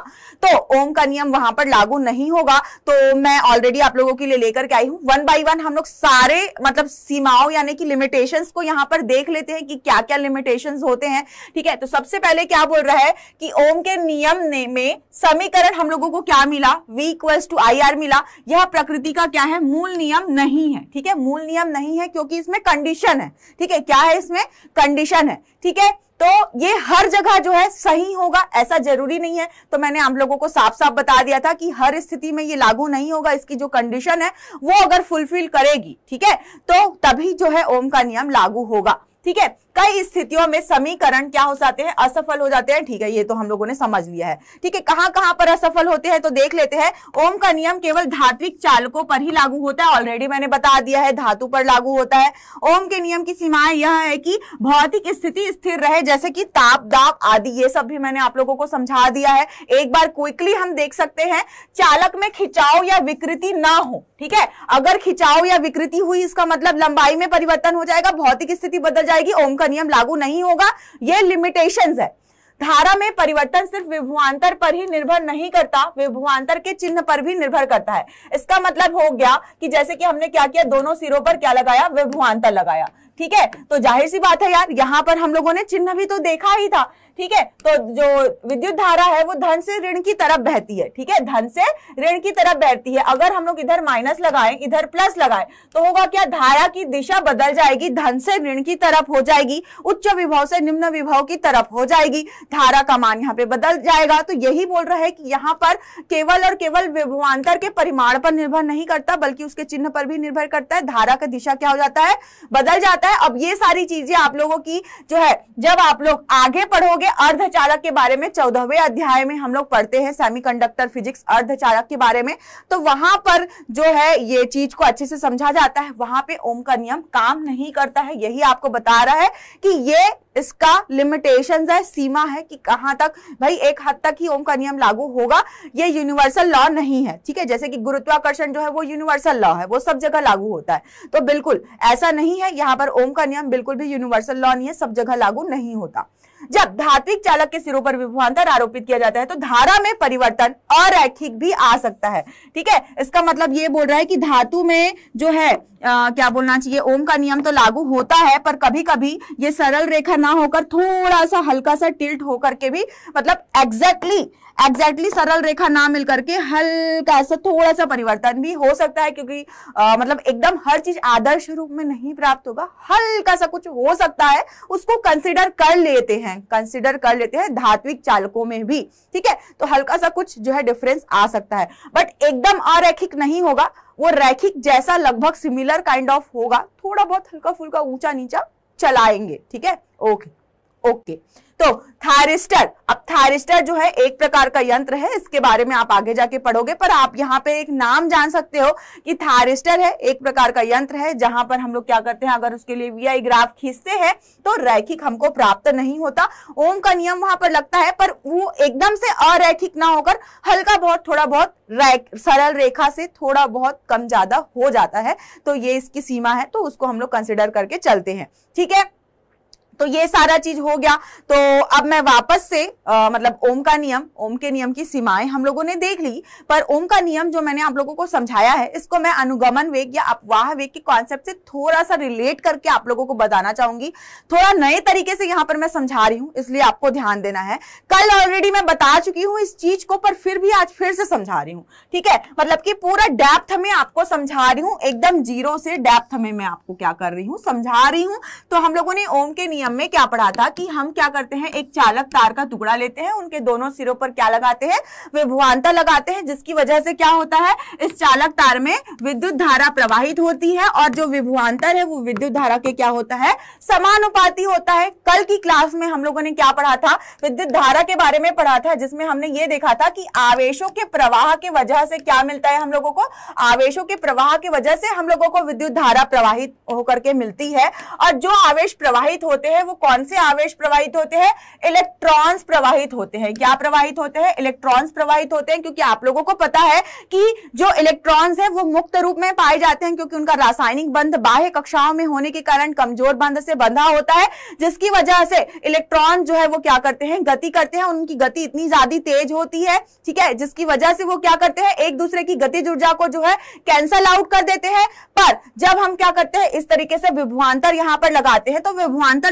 तो ओम का नियम वहां पर लागू नहीं होगा। तो मैं ऑलरेडी आप लोगों के लिए लेकर के आई हूं। वन बाई वन हम लोग सारे मतलब सीमाओं यानी कि लिमिटेशंस को यहां पर देख लेते हैं कि क्या क्या लिमिटेशंस होते हैं। ठीक है, तो सबसे पहले क्या बोल रहा है कि ओम के नियम में समीकरण हम लोगों को क्या मिला? V equals to IR मिला। यह प्रकृति का क्या है? मूल नियम नहीं है। ठीक है, मूल नियम नहीं है क्योंकि इसमें कंडीशन है। ठीक है, क्या है? इसमें कंडीशन है। ठीक है, तो ये हर जगह जो है सही होगा ऐसा जरूरी नहीं है। तो मैंने आप लोगों को साफ साफ बता दिया था कि हर स्थिति में ये लागू नहीं होगा। इसकी जो कंडीशन है वो अगर फुलफिल करेगी, ठीक है, तो तभी जो है ओम का नियम लागू होगा। ठीक है, कई स्थितियों में समीकरण क्या हो जाते हैं? असफल हो जाते हैं। ठीक है, ये तो हम लोगों ने समझ लिया है। ठीक है, कहां कहां पर असफल होते हैं तो देख लेते हैं। ओम का नियम केवल धात्विक चालकों पर ही लागू होता है। ऑलरेडी मैंने बता दिया है, धातु पर लागू होता है। ओम के नियम की सीमाएं यह है कि भौतिक स्थिति स्थिर रहे, जैसे कि ताप, दाब आदि, ये सब भी मैंने आप लोगों को समझा दिया है। एक बार क्विकली हम देख सकते हैं, चालक में खिंचाव या विकृति ना हो। ठीक है, अगर खिंचाव या विकृति हुई इसका मतलब लंबाई में परिवर्तन हो जाएगा, भौतिक स्थिति बदल जाएगी, ओम का नियम लागू नहीं होगा। ये लिमिटेशंस है। धारा में परिवर्तन सिर्फ विभवांतर पर ही निर्भर नहीं करता, विभवांतर के चिन्ह पर भी निर्भर करता है। इसका मतलब हो गया कि जैसे कि हमने क्या किया, दोनों सिरों पर क्या लगाया? विभवांतर लगाया। ठीक है, तो जाहिर सी बात है यार, यहाँ पर हम लोगों ने चिन्ह भी तो देखा ही था। ठीक है, तो जो विद्युत धारा है वो धन से ऋण की तरफ बहती है। ठीक है, धन से ऋण की तरफ बहती है। अगर हम लोग इधर माइनस लगाएं, इधर प्लस लगाएं, तो होगा क्या? धारा की दिशा बदल जाएगी, धन से ऋण की तरफ हो जाएगी, उच्च विभव से निम्न विभव की तरफ हो जाएगी। धारा का मान यहाँ पे बदल जाएगा। तो यही बोल रहा है कि यहाँ पर केवल और केवल विभवांतर के परिमाण पर निर्भर नहीं करता बल्कि उसके चिन्ह पर भी निर्भर करता है। धारा का दिशा क्या हो जाता है? बदल जाता है। अब ये सारी चीजें आप लोगों की जो है, जब आप लोग आगे पढ़ोगे अर्धचालक के बारे में, 14वें अध्याय में हम लोग पढ़ते हैं सेमीकंडक्टर फिजिक्स, अर्धचालक के बारे में, तो वहां पर जो है ये चीज को अच्छे से समझा जाता है। वहां पे ओम का नियम काम नहीं करता है। यही आपको बता रहा है कि ये इसका लिमिटेशंस है, सीमा है कि कहां तक। भाई एक हद तक ही ओम का नियम लागू होगा, ये यूनिवर्सल लॉ नहीं है। ठीक है, जैसे कि गुरुत्वाकर्षण जो है वो यूनिवर्सल लॉ है, वो सब जगह लागू होता है। तो बिल्कुल ऐसा नहीं है, यहाँ पर ओम का नियम बिल्कुल भी यूनिवर्सल लॉ नहीं है, सब जगह लागू नहीं होता। जब धात्विक चालक के सिरों पर विभवांतर आरोपित किया जाता है तो धारा में परिवर्तन अरैखिक भी आ सकता है। ठीक है, इसका मतलब ये बोल रहा है कि धातु में जो है क्या बोलना चाहिए, ओम का नियम तो लागू होता है पर कभी कभी ये सरल रेखा ना होकर थोड़ा सा हल्का सा टिल्ट होकर के भी, मतलब एग्जैक्टली सरल रेखा ना मिलकर के हल्का सा थोड़ा सा परिवर्तन भी हो सकता है, क्योंकि मतलब एकदम हर चीज आदर्श रूप में नहीं प्राप्त होगा, हल्का सा कुछ हो सकता है, उसको कंसिडर कर लेते हैं धात्विक चालकों में भी। ठीक है, तो हल्का सा कुछ जो है डिफरेंस आ सकता है, बट एकदम अरैखिक नहीं होगा, वो रैखिक जैसा लगभग सिमिलर काइंड ऑफ होगा, थोड़ा बहुत हल्का फुल्का ऊंचा नीचा चलाएंगे। ठीक है, ओके। तो थायरिस्टर, अब थायरिस्टर जो है एक प्रकार का यंत्र है, इसके बारे में आप आगे जाके पढ़ोगे, पर आप यहाँ पे एक नाम जान सकते हो कि थायरिस्टर है, एक प्रकार का यंत्र है जहां पर हम लोग क्या करते हैं, अगर उसके लिए VI ग्राफ खींचते हैं तो रैखिक हमको प्राप्त नहीं होता। ओम का नियम वहां पर लगता है पर वो एकदम से अरैखिक ना होकर हल्का बहुत, थोड़ा बहुत सरल रेखा से थोड़ा बहुत कम ज्यादा हो जाता है। तो ये इसकी सीमा है, तो उसको हम लोग कंसिडर करके चलते हैं। ठीक है, तो ये सारा चीज हो गया। तो अब मैं वापस से मतलब ओम के नियम की सीमाएं हम लोगों ने देख ली, पर ओम का नियम जो मैंने आप लोगों को समझाया है इसको मैं अनुगमन वेग या अपवाह वेग के कॉन्सेप्ट से थोड़ा सा रिलेट करके आप लोगों को बताना चाहूंगी। थोड़ा नए तरीके से यहाँ पर मैं समझा रही हूँ, इसलिए आपको ध्यान देना है। कल ऑलरेडी मैं बता चुकी हूँ इस चीज को, पर फिर भी आज फिर से समझा रही हूँ। ठीक है, मतलब कि पूरा डेप्थ में आपको समझा रही हूँ, एकदम जीरो से डेप्थ में मैं आपको क्या कर रही हूँ, समझा रही हूँ। तो हम लोगों ने ओम के नियम में क्या पढ़ा था कि हम क्या करते हैं, एक चालक तार का टुकड़ा लेते हैं, उनके दोनों सिरों पर क्या लगाते हैं, विभवांतर लगाते हैं, जिसकी वजह से क्या होता है, इस चालक तार में विद्युत धारा प्रवाहित होती है और जो विभवांतर है वो विद्युत धारा के क्या होता है, समानुपाती होता है। कल की क्लास में हम लोगों ने क्या पढ़ा था, विद्युत धारा के बारे में पढ़ा था, जिसमें हमने ये देखा था कि आवेशों के प्रवाह की वजह से क्या मिलता है हम लोगों को, आवेशों के प्रवाह की वजह से हम लोगों को विद्युत धारा प्रवाहित होकर के मिलती है, और जो आवेश प्रवाहित होते हैं है वो कौन से आवेश प्रवाहित होते हैं? इलेक्ट्रॉन्स प्रवाहित होते हैं। क्या प्रवाहित होते हैं? इलेक्ट्रॉन्स प्रवाहित होते हैं, क्योंकि आप लोगों को पता है कि जो इलेक्ट्रॉन्स है वो मुक्त रूप में पाए जाते हैं, क्योंकि उनका रासायनिक बंध बाह्य कक्षाओं में होने के कारण कमजोर बंध से बंधा होता है, जिसकी वजह से इलेक्ट्रॉन जो है वो क्या करते हैं? गति करते हैं। उनकी गति इतनी ज्यादा तेज होती है, ठीक है, जिसकी वजह से वो क्या करते हैं? एक दूसरे की गतिज ऊर्जा को जो है कैंसल आउट कर देते हैं। पर जब हम क्या करते हैं, इस तरीके से विभवांतर यहां पर लगाते हैं, तो विभवांतर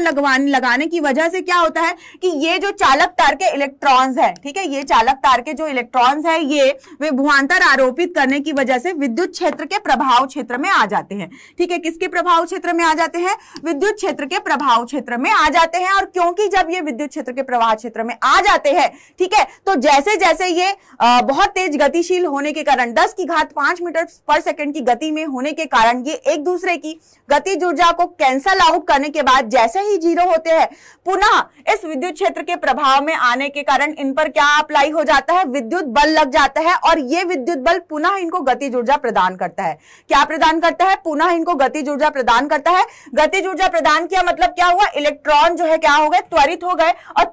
लगाने की वजह से क्या होता है कि ये जो चालक तार के इलेक्ट्रॉन्स है, ठीक है, ये चालक तार के जो इलेक्ट्रॉन्स है ये विभवांतर आरोपित करने की वजह से विद्युत क्षेत्र के प्रभाव क्षेत्र में आ जाते हैं। ठीक है, किसके प्रभाव क्षेत्र में आ जाते हैं? विद्युत क्षेत्र के प्रभाव क्षेत्र में आ जाते हैं। और क्योंकि जब ये विद्युत क्षेत्र के प्रभाव क्षेत्र में आ जाते हैं, ठीक है, तो जैसे जैसे ये बहुत तेज गतिशील होने के कारण 10 की घात 5 मीटर पर सेकंड की गति में होने के कारण ये एक दूसरे की गतिज ऊर्जा को कैंसल आउट करने के बाद जैसे ही जीरो होते हैं, पुनः इस विद्युत क्षेत्र के प्रभाव में आने के कारण इन पर क्या अप्लाई हो जाता है? विद्युत बल लग जाता है, और ये विद्युत बल पुनः इनको गतिज ऊर्जा प्रदान करता है। क्या प्रदान करता है? पुनः इनको गतिज ऊर्जा प्रदान करता है। गतिज ऊर्जा प्रदान किया मतलब क्या हुआ? इलेक्ट्रॉन जो है क्या हो गए? त्वरित हो गए, और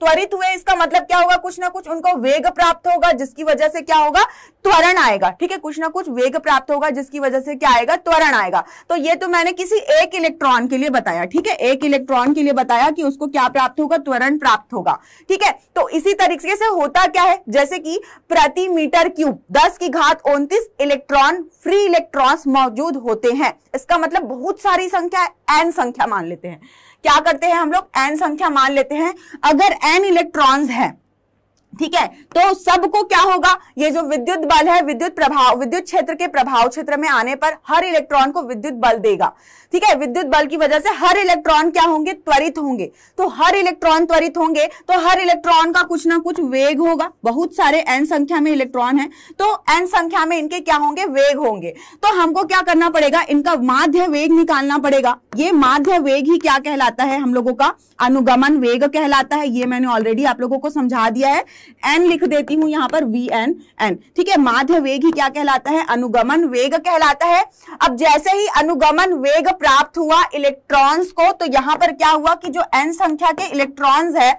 त्वरित हुए इसका मतलब क्या होगा? कुछ ना कुछ उनको वेग प्राप्त होगा, जिसकी वजह से क्या होगा? त्वरण आएगा। ठीक है, कुछ ना कुछ वेग प्राप्त होगा, जिसकी वजह से क्या आएगा? त्वरण आएगा। तो ये तो मैंने किसी एक इलेक्ट्रॉन के लिए बताया, ठीक है, एक इलेक्ट्रॉन के लिए बताया कि उसको क्या प्राप्त होगा? त्वरण प्राप्त होगा। ठीक है, तो इसी तरीके से होता क्या है, जैसे कि प्रति मीटर क्यूब 10 की घात 29 इलेक्ट्रॉन फ्री इलेक्ट्रॉन्स मौजूद होते हैं। इसका मतलब बहुत सारी संख्या है, एन संख्या मान लेते हैं। क्या करते हैं हम लोग? एन संख्या मान लेते हैं। अगर एन इलेक्ट्रॉन्स है, ठीक है, तो सबको क्या होगा? ये जो विद्युत बल है विद्युत क्षेत्र के प्रभाव क्षेत्र में आने पर हर इलेक्ट्रॉन को विद्युत बल देगा। ठीक है, विद्युत बल की वजह से हर इलेक्ट्रॉन क्या होंगे? त्वरित होंगे। तो हर इलेक्ट्रॉन त्वरित होंगे तो हर इलेक्ट्रॉन का कुछ ना कुछ वेग होगा। बहुत सारे एन संख्या में इलेक्ट्रॉन है, तो एन संख्या में इनके क्या होंगे? वेग होंगे। तो हमको क्या करना पड़ेगा? इनका माध्य वेग निकालना पड़ेगा। ये माध्य वेग ही क्या कहलाता है? हम लोगों का अनुगमन वेग कहलाता है। ये मैंने ऑलरेडी आप लोगों को समझा दिया है। n लिख देती हूं यहां पर, वी एन एन। ठीक है, माध्य वेग ही क्या कहलाता है? अनुगमन वेग कहलाता है। अब जैसे ही अनुगमन वेग प्राप्त हुआ इलेक्ट्रॉन्स को, तो यहां पर क्या हुआ कि जो n संख्या के इलेक्ट्रॉन्स है,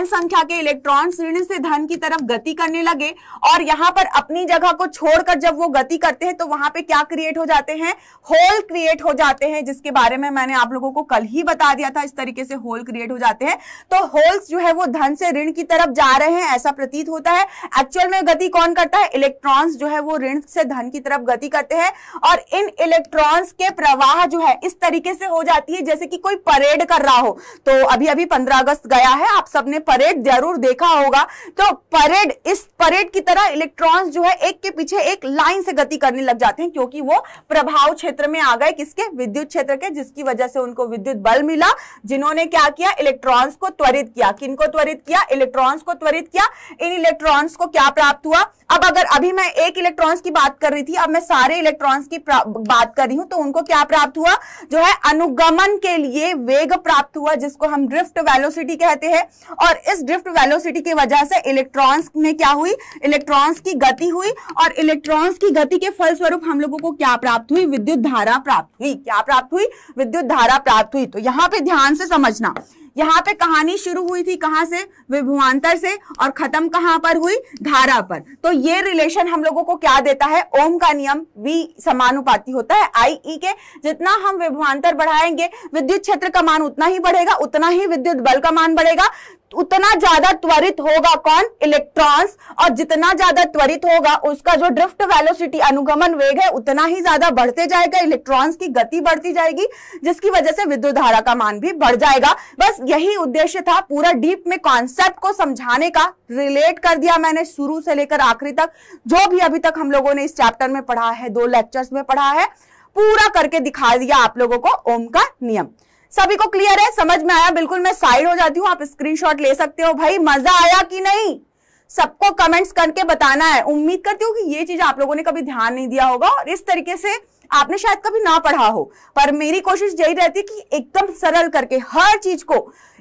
n संख्या के इलेक्ट्रॉन ऋण से धन की तरफ गति करने लगे, और यहां पर अपनी जगह को छोड़कर जब वो गति करते हैं तो वहां पे क्या क्रिएट हो जाते हैं? होल क्रिएट हो जाते हैं, जिसके बारे में मैंने आप लोगों को कल ही बता दिया था। इस तरीके से होल क्रिएट हो जाते हैं। तो होल्स जो है वो धन से ऋण की तरफ जा रहे हैं ऐसा प्रतीत होता है। एक्चुअल में गति कौन करता है? इलेक्ट्रॉन्स जो है वो ऋण से धन की तरफ गति करते हैं, और इन इलेक्ट्रॉन्स के प्रवाह जो है इस तरीके से हो जाती है जैसे कि कोई परेड कर रहा हो। तो अभी अभी 15 अगस्त गया है, आप सबने परेड जरूर देखा होगा। तो परेड, इस परेड की तरह इलेक्ट्रॉन्स जो है एक के पीछे एक लाइन से गति करने लग जाते हैं, क्योंकि वो प्रभाव क्षेत्र में आ गए। किसके? विद्युत क्षेत्र के, जिसकी वजह से उनको विद्युत बल मिला, जिन्होंने क्या किया? इलेक्ट्रॉन्स को त्वरित किया। किनको त्वरित किया? इलेक्ट्रॉन्स को त्वरित किया। इन इलेक्ट्रॉन्स को क्या प्राप्त हुआ? अब अगर अभी मैं एक इलेक्ट्रॉन्स की बात कर रही थी, अब मैं सारे इलेक्ट्रॉन्स की बात कर रही हूं, तो उनको क्या प्राप्त हुआ? जो है अनुगमन के लिए वेग प्राप्त हुआ, जिसको हम ड्रिफ्ट वेलोसिटी कहते हैं। और इस ड्रिफ्ट वेलोसिटी की वजह से इलेक्ट्रॉन्स में क्या हुई? इलेक्ट्रॉन्स की गति हुई, और इलेक्ट्रॉन्स की गति के फलस्वरूप हम लोगों को क्या प्राप्त हुई? विद्युत धारा प्राप्त हुई। क्या प्राप्त हुई? विद्युत धारा प्राप्त हुई। तो यहाँ पे ध्यान से समझना, यहाँ पे कहानी शुरू हुई थी कहाँ से? विभवांतर से, और खत्म कहाँ पर हुई? धारा पर। तो ये रिलेशन हम लोगों को क्या देता है? ओम का नियम। V समानुपाती होता है IE के। जितना हम विभवांतर बढ़ाएंगे, विद्युत क्षेत्र का मान उतना ही बढ़ेगा, उतना ही विद्युत बल का मान बढ़ेगा। उतना ज्यादा त्वरित होगा कौन? इलेक्ट्रॉन्स। और जितना ज्यादा त्वरित होगा उसका जो ड्रिफ्ट वेलोसिटी अनुगमन वेग है उतना ही ज्यादा बढ़ते जाएगा। इलेक्ट्रॉन्स की गति बढ़ती जाएगी, जिसकी वजह से विद्युत धारा का मान भी बढ़ जाएगा। बस यही उद्देश्य था पूरा डीप में कॉन्सेप्ट को समझाने का। रिलेट कर दिया मैंने शुरू से लेकर आखिरी तक, जो भी अभी तक हम लोगों ने इस चैप्टर में पढ़ा है, 2 लेक्चर्स में पढ़ा है, पूरा करके दिखा दिया आप लोगों को ओम का नियम। सभी को क्लियर है? समझ में आया? बिल्कुल मैं साइड हो जाती हूँ, आप स्क्रीनशॉट ले सकते हो। भाई मजा आया कि नहीं? सबको कमेंट्स करके बताना है। उम्मीद करती हूँ कि ये चीज आप लोगों ने कभी ध्यान नहीं दिया होगा, और इस तरीके से आपने शायद कभी ना पढ़ा हो। पर मेरी कोशिश यही रहती है कि एकदम सरल करके हर चीज को,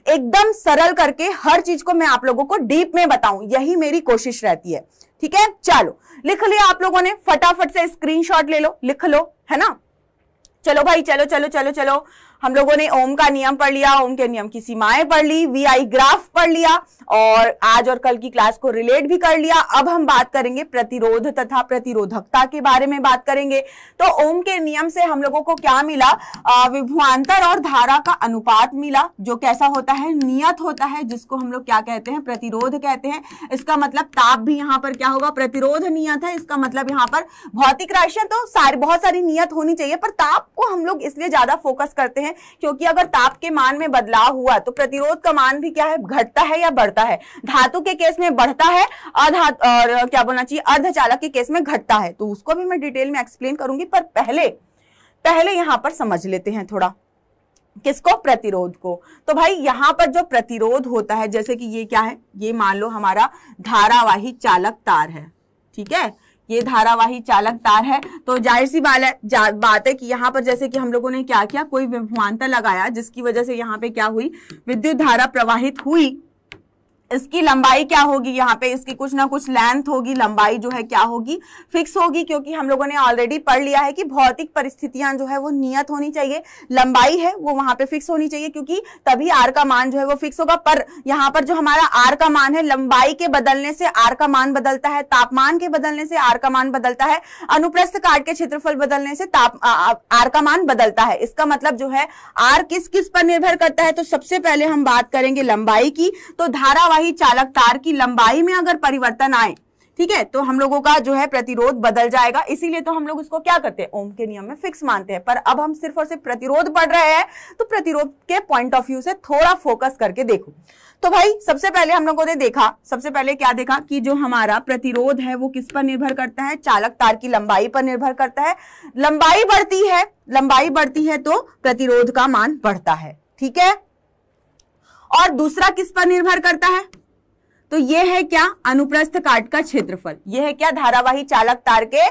एकदम सरल करके हर चीज को मैं आप लोगों को डीप में बताऊं, यही मेरी कोशिश रहती है। ठीक है, चलो लिख लिया आप लोगों ने? फटाफट से स्क्रीनशॉट ले लो, लिख लो, है ना? चलो भाई, चलो चलो चलो चलो, हम लोगों ने ओम का नियम पढ़ लिया, ओम के नियम की सीमाएं पढ़ ली, VI ग्राफ पढ़ लिया और आज और कल की क्लास को रिलेट भी कर लिया। अब हम बात करेंगे प्रतिरोध तथा प्रतिरोधकता के बारे में बात करेंगे। तो ओम के नियम से हम लोगों को क्या मिला, विभवांतर और धारा का अनुपात मिला, जो कैसा होता है, नियत होता है, जिसको हम लोग क्या कहते हैं, प्रतिरोध कहते हैं। इसका मतलब ताप भी यहाँ पर क्या होगा, प्रतिरोध नियत है। इसका मतलब यहाँ पर भौतिक राशि तो बहुत सारी नियत होनी चाहिए, पर ताप को हम लोग इसलिए ज्यादा फोकस करते हैं क्योंकि अगर ताप के मान में बदलाव हुआ तो प्रतिरोध का मान भी क्या है, घटता है या बढ़ता है। धातु के केस में बढ़ता है, अर्धचालक के केस में घटता है। तो उसको भी मैं डिटेल में एक्सप्लेन करूंगी, पर पहले यहां पर समझ लेते हैं थोड़ा किसको, प्रतिरोध को। तो भाई यहाँ पर जो प्रतिरोध होता है, जैसे कि ये क्या है, ये मान लो हमारा धारावाही चालक तार है, ठीक है, ये धारावाही चालक तार है। तो जाहिर सी बात है कि यहाँ पर जैसे कि हम लोगों ने क्या किया, कोई विभवांतर लगाया जिसकी वजह से यहाँ पे क्या हुई, विद्युत धारा प्रवाहित हुई। इसकी लंबाई क्या होगी, यहाँ पे इसकी कुछ ना कुछ लेंथ होगी, लंबाई जो है क्या होगी, फिक्स होगी, क्योंकि हम लोगों ने ऑलरेडी पढ़ लिया है कि भौतिक परिस्थितियां जो है वो नियत होनी चाहिए, लंबाई है वो वहां पे फिक्स होनी चाहिए, क्योंकि तभी आर का मान जो है वो फिक्स होगा। पर यहाँ पर जो हमारा आर का मान है, लंबाई के बदलने से आर का मान बदलता है, तापमान के बदलने से आर का मान बदलता है, अनुप्रस्थ काट के क्षेत्रफल बदलने से आर का मान बदलता है। इसका मतलब जो है आर किस किस पर निर्भर करता है, तो सबसे पहले हम बात करेंगे लंबाई की। तो धारा चालक तार की लंबाई में अगर परिवर्तन आए, ठीक है, तो हम लोगों का जो है प्रतिरोध बदल जाएगा। इसीलिए तो हम लोग इसको क्या करते हैं, ओम के नियम में फिक्स मानते हैं। पर अब हम सिर्फ और सिर्फ प्रतिरोध पढ़ रहे हैं, तो प्रतिरोध के पॉइंट ऑफ व्यू से थोड़ा फोकस करके देखो। तो भाई सबसे पहले हम लोगों ने देखा, सबसे पहले क्या देखा कि जो हमारा प्रतिरोध है वो किस पर निर्भर करता है, चालक तार की लंबाई पर निर्भर करता है। लंबाई बढ़ती है, लंबाई बढ़ती है तो प्रतिरोध का मान बढ़ता है, ठीक है। और दूसरा किस पर निर्भर करता है, तो यह है क्या, अनुप्रस्थ काट का क्षेत्रफल। यह है क्या, धारावाही चालक तार के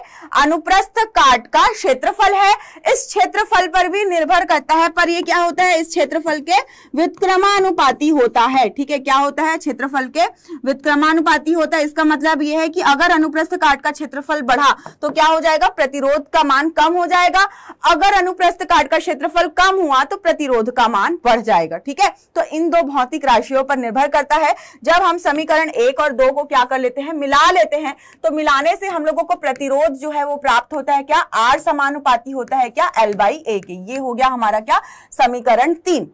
अनुप्रस्थ काट का क्षेत्रफल है। इस क्षेत्रफल पर भी निर्भर करता है, पर यह क्या होता है, इस क्षेत्रफल के व्युत्क्रमानुपाती होता है, ठीक है। क्या होता है, क्षेत्रफल के व्युत्क्रमानुपाती होता है। इसका मतलब यह है कि अगर अनुप्रस्थ काट का क्षेत्रफल बढ़ा तो क्या हो जाएगा, प्रतिरोध का मान कम हो जाएगा। अगर अनुप्रस्थ काट का क्षेत्रफल कम हुआ तो प्रतिरोध का मान बढ़ जाएगा, ठीक है। तो इन दो भौतिक राशियों पर निर्भर करता है। जब हम समीकरण 1 और 2 को क्या कर लेते हैं, मिला लेते हैं, तो मिलाने से हम लोगों को प्रतिरोध जो है वो प्राप्त होता है क्या, R समानुपाती होता है क्या, L/A के। ये हो गया हमारा क्या, समीकरण 3।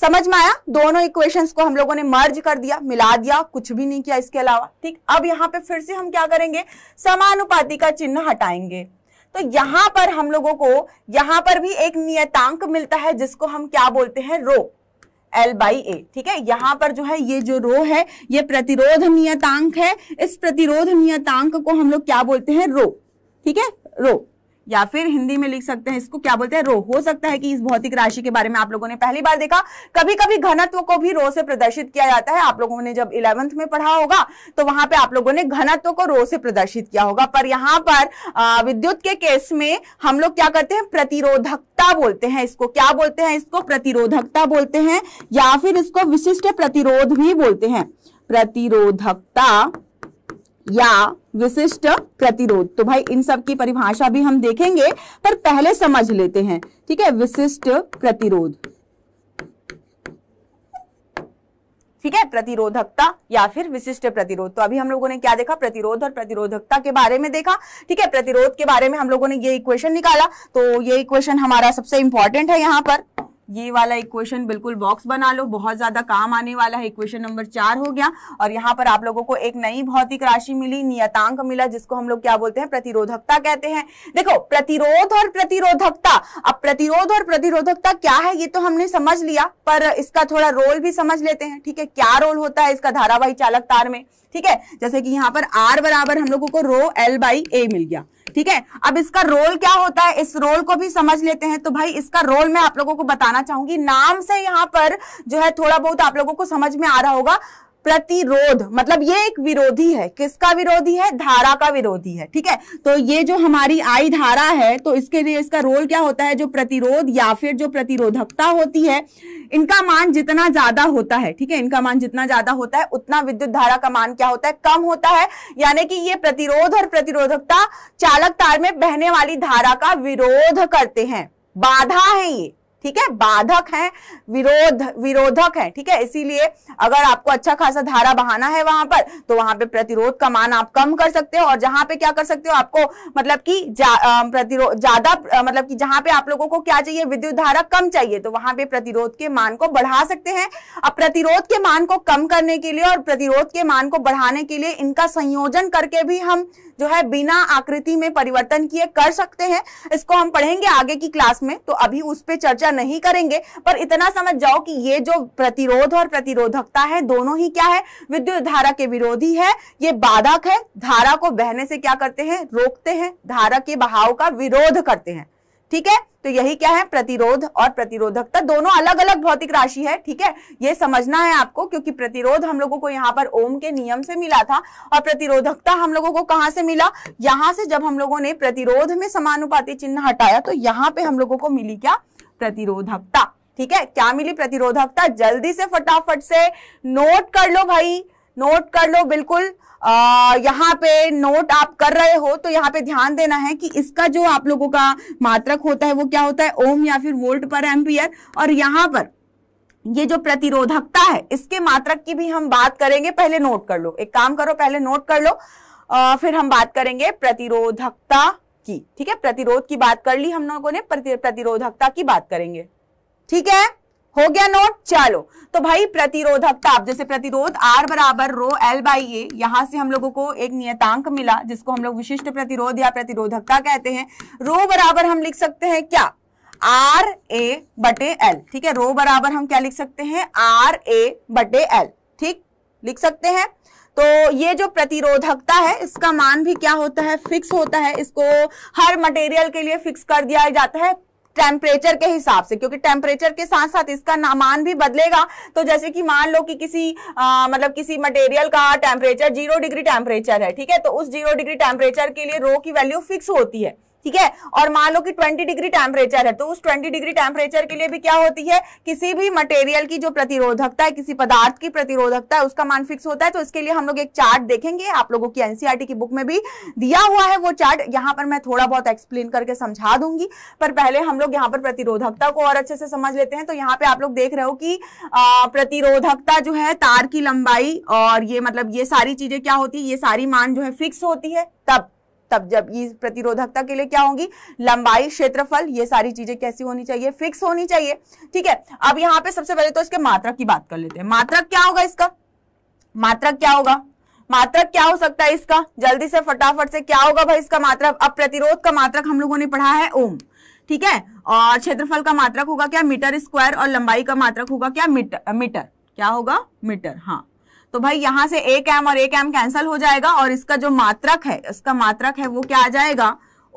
समझ में आया, दोनों इक्वेशंस को हम लोगों ने मर्ज कर दिया, मिला दिया, कुछ भी नहीं किया इसके अलावा, ठीक। अब यहाँ पे फिर से हम क्या करेंगे, समानुपाती का चिन्ह हटाएंगे। तो यहां पर हम लोगों को यहां पर भी एक नियतांक मिलता है जिसको हम क्या बोलते हैं, रो, L/A, ठीक है। यहां पर जो है ये जो रो है ये प्रतिरोध नियतांक है। इस प्रतिरोध नियतांक को हम लोग क्या बोलते हैं, रो, ठीक है, रो, या फिर हिंदी में लिख सकते हैं इसको क्या बोलते हैं, रो। हो सकता है कि इस भौतिक राशि के बारे में आप लोगों ने पहली बार देखा। कभी कभी घनत्व को भी रो से प्रदर्शित किया जाता है। आप लोगों ने जब 11th में पढ़ा होगा तो वहां पे आप लोगों ने घनत्व को रो से प्रदर्शित किया होगा। पर यहाँ पर विद्युत के केस में हम लोग क्या करते हैं, प्रतिरोधकता बोलते हैं इसको। क्या बोलते हैं इसको, प्रतिरोधकता बोलते हैं, या फिर इसको विशिष्ट प्रतिरोध भी बोलते हैं, प्रतिरोधकता या विशिष्ट प्रतिरोध। तो भाई इन सब की परिभाषा भी हम देखेंगे, पर पहले समझ लेते हैं, ठीक है, विशिष्ट प्रतिरोध, ठीक है, प्रतिरोधकता या फिर विशिष्ट प्रतिरोध। तो अभी हम लोगों ने क्या देखा, प्रतिरोध और प्रतिरोधकता के बारे में देखा, ठीक है। प्रतिरोध के बारे में हम लोगों ने ये इक्वेशन निकाला, तो ये इक्वेशन हमारा सबसे इंपॉर्टेंट है। यहाँ पर ये वाला इक्वेशन बिल्कुल बॉक्स बना लो, बहुत ज्यादा काम आने वाला है। इक्वेशन नंबर 4 हो गया। और यहाँ पर आप लोगों को एक नई भौतिक राशि मिली, नियतांक मिला, जिसको हम लोग क्या बोलते हैं, प्रतिरोधकता कहते हैं। देखो प्रतिरोध और प्रतिरोधकता, अब प्रतिरोध और प्रतिरोधकता क्या है ये तो हमने समझ लिया, पर इसका थोड़ा रोल भी समझ लेते हैं, ठीक है। क्या रोल होता है इसका धारावाही चालक तार में, ठीक है। जैसे कि यहाँ पर R बराबर हम लोगों को रो L/A मिल गया, ठीक है। अब इसका रोल क्या होता है, इस रोल को भी समझ लेते हैं। तो भाई इसका रोल मैं आप लोगों को बताना चाहूंगी, नाम से यहाँ पर जो है थोड़ा बहुत आप लोगों को समझ में आ रहा होगा। प्रतिरोध मतलब ये एक विरोधी है, किसका विरोधी है, धारा का विरोधी है, ठीक है। तो ये जो हमारी I धारा है, तो इसके लिए इसका रोल क्या होता है, जो प्रतिरोध या फिर जो प्रतिरोधकता होती है, इनका मान जितना ज्यादा होता है, ठीक है, इनका मान जितना ज्यादा होता है उतना विद्युत धारा का मान क्या होता है, कम होता है। यानी कि ये प्रतिरोध और प्रतिरोधकता चालक तार में बहने वाली धारा का विरोध करते हैं, बाधा है ये, ठीक है, बाधक है, विरोधक है, ठीक है। इसीलिए अगर आपको अच्छा खासा धारा बहाना है वहां पर, तो वहां पे प्रतिरोध का मान आप कम कर सकते हो, और जहां पे क्या कर सकते हो आपको मतलब कि प्रतिरोध ज्यादा, मतलब कि जहां पे आप लोगों को क्या चाहिए, विद्युत धारा कम चाहिए, तो वहां पे प्रतिरोध के मान को बढ़ा सकते हैं। अब प्रतिरोध के मान को कम करने के लिए और प्रतिरोध के मान को बढ़ाने के लिए इनका संयोजन करके भी हम जो है बिना आकृति में परिवर्तन किए कर सकते हैं। इसको हम पढ़ेंगे आगे की क्लास में, तो अभी उस पर चर्चा नहीं करेंगे, पर इतना समझ जाओ कि ये जो प्रतिरोध और प्रतिरोधकता है दोनों ही क्या है, विद्युत धारा के विरोधी है, ये बाधक है, धारा को बहने से क्या करते हैं, रोकते हैं, धारा के बहाव का विरोध करते हैं, ठीक है। तो यही क्या है, प्रतिरोध और प्रतिरोधकता दोनों अलग अलग भौतिक राशि है, ठीक है, ये समझना है आपको, क्योंकि प्रतिरोध हम लोगों को यहाँ पर ओम के नियम से मिला था, और प्रतिरोधकता हम लोगों को कहाँ से मिला, यहाँ से। जब हम लोगों ने प्रतिरोध में समानुपाती चिन्ह हटाया तो यहाँ पे हम लोगों को मिली क्या, प्रतिरोधकता, ठीक है। क्या मिली, प्रतिरोधकता। जल्दी से फटाफट से नोट कर लो भाई, नोट कर लो बिल्कुल। यहाँ पे नोट आप कर रहे हो तो यहाँ पे ध्यान देना है कि इसका जो आप लोगों का मात्रक होता है वो क्या होता है, ओम या फिर वोल्ट पर एम्पियर, और यहाँ पर ये जो प्रतिरोधकता है इसके मात्रक की भी हम बात करेंगे। पहले नोट कर लो, एक काम करो पहले नोट कर लो, फिर हम बात करेंगे प्रतिरोधकता की, ठीक है। प्रतिरोध की बात कर ली हम लोगों ने, प्रतिरोधकता की बात करेंगे, ठीक है, हो गया नोट। चलो तो भाई प्रतिरोधकता, आप जैसे प्रतिरोध R बराबर रो L बाई ए, यहाँ से हम लोगों को एक नियतांक मिला जिसको हम लोग विशिष्ट प्रतिरोध या प्रतिरोधकता कहते हैं। रो बराबर हम लिख सकते हैं क्या, R A बटे L, ठीक है। रो बराबर हम क्या लिख सकते हैं, R A बटे L, ठीक लिख सकते हैं। तो ये जो प्रतिरोधकता है इसका मान भी क्या होता है, फिक्स होता है। इसको हर मटेरियल के लिए फिक्स कर दिया जाता है टेम्परेचर के हिसाब से, क्योंकि टेम्परेचर के साथ साथ इसका मान भी बदलेगा। तो जैसे कि मान लो कि किसी मतलब किसी मटेरियल का टेम्परेचर 0 डिग्री टेम्परेचर है, ठीक है, तो उस 0 डिग्री टेम्परेचर के लिए रो की वैल्यू फिक्स होती है, ठीक है। और मान लो कि 20 डिग्री टेम्परेचर है, तो उस 20 डिग्री टेम्परेचर के लिए भी क्या होती है, किसी भी मटेरियल की जो प्रतिरोधकता है, किसी पदार्थ की प्रतिरोधकता है, उसका मान फिक्स होता है। तो इसके लिए हम लोग एक चार्ट देखेंगे, आप लोगों की एनसीईआरटी की बुक में भी दिया हुआ है वो चार्ट। यहाँ पर मैं थोड़ा बहुत एक्सप्लेन करके समझा दूंगी, पर पहले हम लोग यहाँ पर प्रतिरोधकता को और अच्छे से समझ लेते हैं। तो यहाँ पे आप लोग देख रहे हो कि प्रतिरोधकता जो है, तार की लंबाई और ये मतलब ये सारी चीजें क्या होती है, ये सारी मान जो है फिक्स होती है। तब जब ये प्रतिरोधकता के लिए क्या होंगी, लंबाई, क्षेत्रफल, ये सारी चीजें कैसी होनी चाहिए, फिक्स होनी चाहिए, ठीक है। अब यहाँ पे सबसे पहले तो इसके मात्रक की बात कर लेते हैं। मात्रक क्या होगा इसका, मात्रक क्या होगा, मात्रक क्या हो सकता है इसका, जल्दी से फटाफट से क्या होगा भाई इसका मात्रक। अब प्रतिरोध का मात्रक हम लोगों ने पढ़ा है ओम, ठीक है, और क्षेत्रफल का मात्रक होगा क्या, मीटर स्क्वायर, और लंबाई का मात्रक होगा क्या, मीटर, क्या होगा, मीटर, हाँ। तो भाई यहाँ से 1 m और 1 m कैंसिल हो जाएगा, और इसका जो मात्रक है, इसका मात्रक है वो क्या आ जाएगा,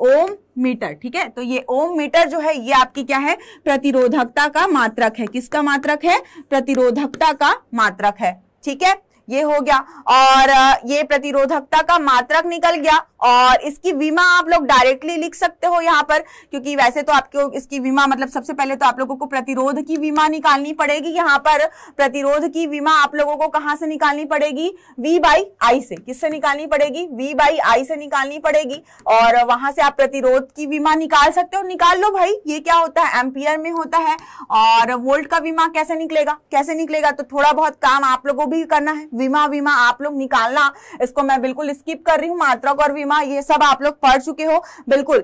ओम मीटर, ठीक है। तो ये ओम मीटर जो है ये आपकी क्या है, प्रतिरोधकता का मात्रक है। किसका मात्रक है, प्रतिरोधकता का मात्रक है, ठीक है, ये हो गया। और ये प्रतिरोधकता का मात्रक निकल गया, और इसकी विमा आप लोग डायरेक्टली लिख सकते हो यहाँ पर, क्योंकि वैसे तो आपको इसकी विमा मतलब सबसे पहले तो आप लोगों को प्रतिरोध की विमा निकालनी पड़ेगी। यहाँ पर प्रतिरोध की विमा आप लोगों को कहाँ से निकालनी पड़ेगी, V बाई आई से। किससे निकालनी पड़ेगी, V बाई आई से निकालनी पड़ेगी, और वहां से आप प्रतिरोध की विमा निकाल सकते हो, निकाल लो भाई। ये क्या होता है, एम्पियर में होता है, और वोल्ट का विमा कैसे निकलेगा, कैसे निकलेगा। तो थोड़ा बहुत काम आप लोगों को भी करना है, विमा आप लोग निकालना, इसको मैं बिल्कुल स्किप कर रही हूँ। मात्रक और विमा ये सब आप लोग पढ़ चुके हो, बिल्कुल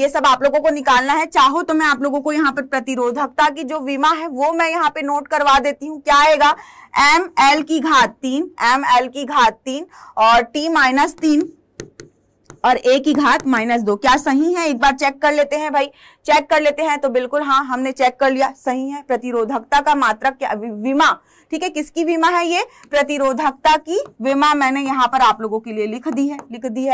ये सब आप लोगों को निकालना है। चाहो तो मैं आप लोगों को यहाँ पर प्रतिरोधकता की जो विमा है वो मैं यहाँ पे नोट करवा देती हूँ। क्या आएगा, ML की घात 3 और T -3 और A की घात -2। क्या सही है, एक बार चेक कर लेते हैं भाई, चेक कर लेते हैं। तो बिल्कुल हाँ, हमने चेक कर लिया, सही है। प्रतिरोधकता का मात्रक क्या, विमा, ठीक है। किसकी विमा है ये, प्रतिरोधकता की विमा मैंने यहाँ पर आप लोगों के लिए लिख दी है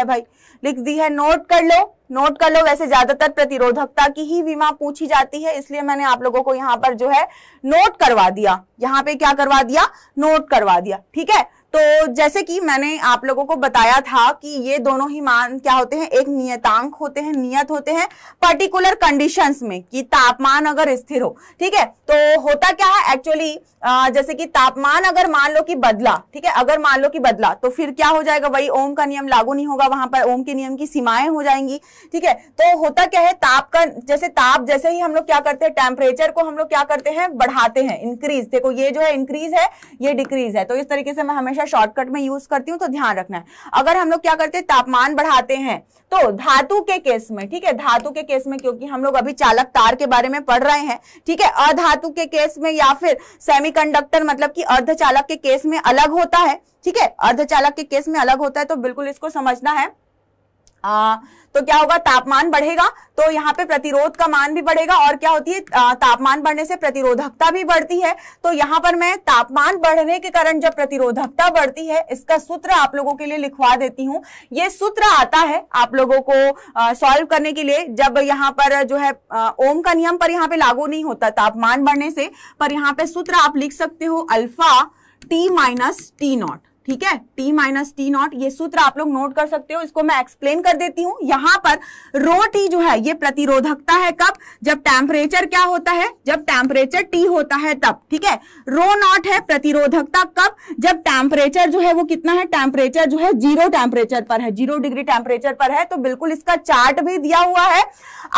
भाई, लिख दी है, नोट कर लो, नोट कर लो। वैसे ज्यादातर प्रतिरोधकता की ही विमा पूछी जाती है, इसलिए मैंने आप लोगों को यहाँ पर जो है नोट करवा दिया, यहाँ पे क्या करवा दिया, नोट करवा दिया, ठीक है। तो जैसे कि मैंने आप लोगों को बताया था कि ये दोनों ही मान क्या होते हैं, एक नियतांक होते हैं, नियत होते हैं पर्टिकुलर कंडीशंस में कि तापमान अगर स्थिर हो, ठीक है। तो होता क्या है एक्चुअली, जैसे कि तापमान अगर मान लो कि बदला, ठीक है, अगर मान लो कि बदला तो फिर क्या हो जाएगा, वही ओम का नियम लागू नहीं होगा वहां पर, ओम के नियम की सीमाएं हो जाएंगी, ठीक है। तो होता क्या है, ताप का जैसे ताप जैसे ही हम लोग क्या करते हैं, टेम्परेचर को हम लोग क्या करते हैं, बढ़ाते हैं, इंक्रीज। देखो ये जो है इंक्रीज है, ये डिक्रीज है, तो इस तरीके से मैं हमेशा शॉर्टकट में यूज करती हूँ, तो ध्यान रखना है। अगर हम लोग क्या करते हैं, तापमान बढ़ाते हैं, तो धातु के केस में, ठीक है, धातु के केस में क्योंकि हम लोग अभी चालक तार के बारे में पढ़ रहे हैं, ठीक है, अधातु के केस में या फिर सेमीकंडक्टर मतलब कि अर्धचालक के केस में अलग होता है, ठीक है, अर्धचालक के केस में अलग होता है, तो बिल्कुल इसको समझना है। तो क्या होगा, तापमान बढ़ेगा तो यहाँ पे प्रतिरोध का मान भी बढ़ेगा, और क्या होती है, तापमान बढ़ने से प्रतिरोधकता भी बढ़ती है। तो यहाँ पर मैं तापमान बढ़ने के कारण जब प्रतिरोधकता बढ़ती है, इसका सूत्र आप लोगों के लिए लिखवा देती हूँ। ये सूत्र आता है आप लोगों को सॉल्व करने के लिए, जब यहाँ पर जो है ओम का नियम पर यहाँ पे लागू नहीं होता तापमान बढ़ने से, पर यहाँ पे सूत्र आप लिख सकते हो alpha T minus T naught, ठीक है, T माइनस टी नॉट। ये सूत्र आप लोग नोट कर सकते हो, इसको मैं एक्सप्लेन कर देती हूँ। यहाँ पर रो टी जो है ये प्रतिरोधकता है, कब, जब टेम्परेचर क्या होता है, जब टेम्परेचर T होता है तब, ठीक है। रो नॉट है प्रतिरोधकता, कब, जब टेम्परेचर जो है वो कितना है, टेम्परेचर जो है जीरो टेम्परेचर पर है, 0 डिग्री टेम्परेचर पर है। तो बिल्कुल इसका चार्ट भी दिया हुआ है।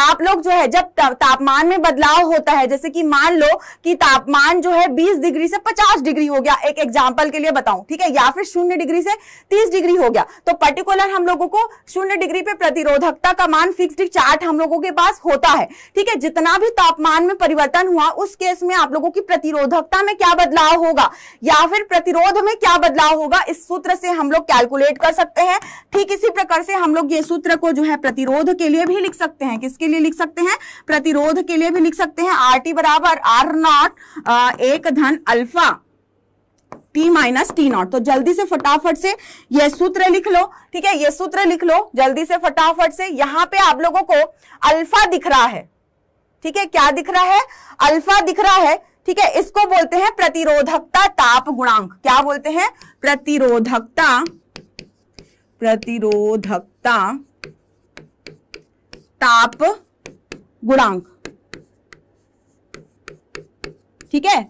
आप लोग जो है जब तापमान में बदलाव होता है, जैसे कि मान लो कि तापमान जो है 20 डिग्री से 50 डिग्री हो गया, एक एग्जाम्पल के लिए बताऊं, ठीक है, या 0 डिग्री से 30 डिग्री हो गया, तो पर्टिकुलर हम लोगों को 0 डिग्री पे प्रतिरोधकता का मान फिक्स्ड चार्ट हम लोगों के पास होता है, ठीक है। जितना भी तापमान में परिवर्तन हुआ उस केस में आप लोगों की प्रतिरोधकता में क्या बदलाव होगा या फिर प्रतिरोध में क्या बदलाव होगा, इस सूत्र से हम लोग कैलकुलेट कर सकते हैं। ठीक इसी प्रकार से हम लोग ये सूत्र को जो है प्रतिरोध के लिए भी लिख सकते हैं। किसके लिए लिख सकते हैं, प्रतिरोध के लिए भी लिख सकते हैं। आर टी बराबर आर नॉट एक धन alpha T minus T naught. तो जल्दी से फटाफट से ये सूत्र लिख लो, ठीक है, ये सूत्र लिख लो जल्दी से फटाफट से। यहाँ पे आप लोगों को अल्फा दिख रहा है, ठीक है, क्या दिख रहा है, अल्फा दिख रहा है, ठीक है। इसको बोलते हैं प्रतिरोधकता ताप गुणांक। क्या बोलते हैं, प्रतिरोधकता, प्रतिरोधकता ताप गुणांक, ठीक है।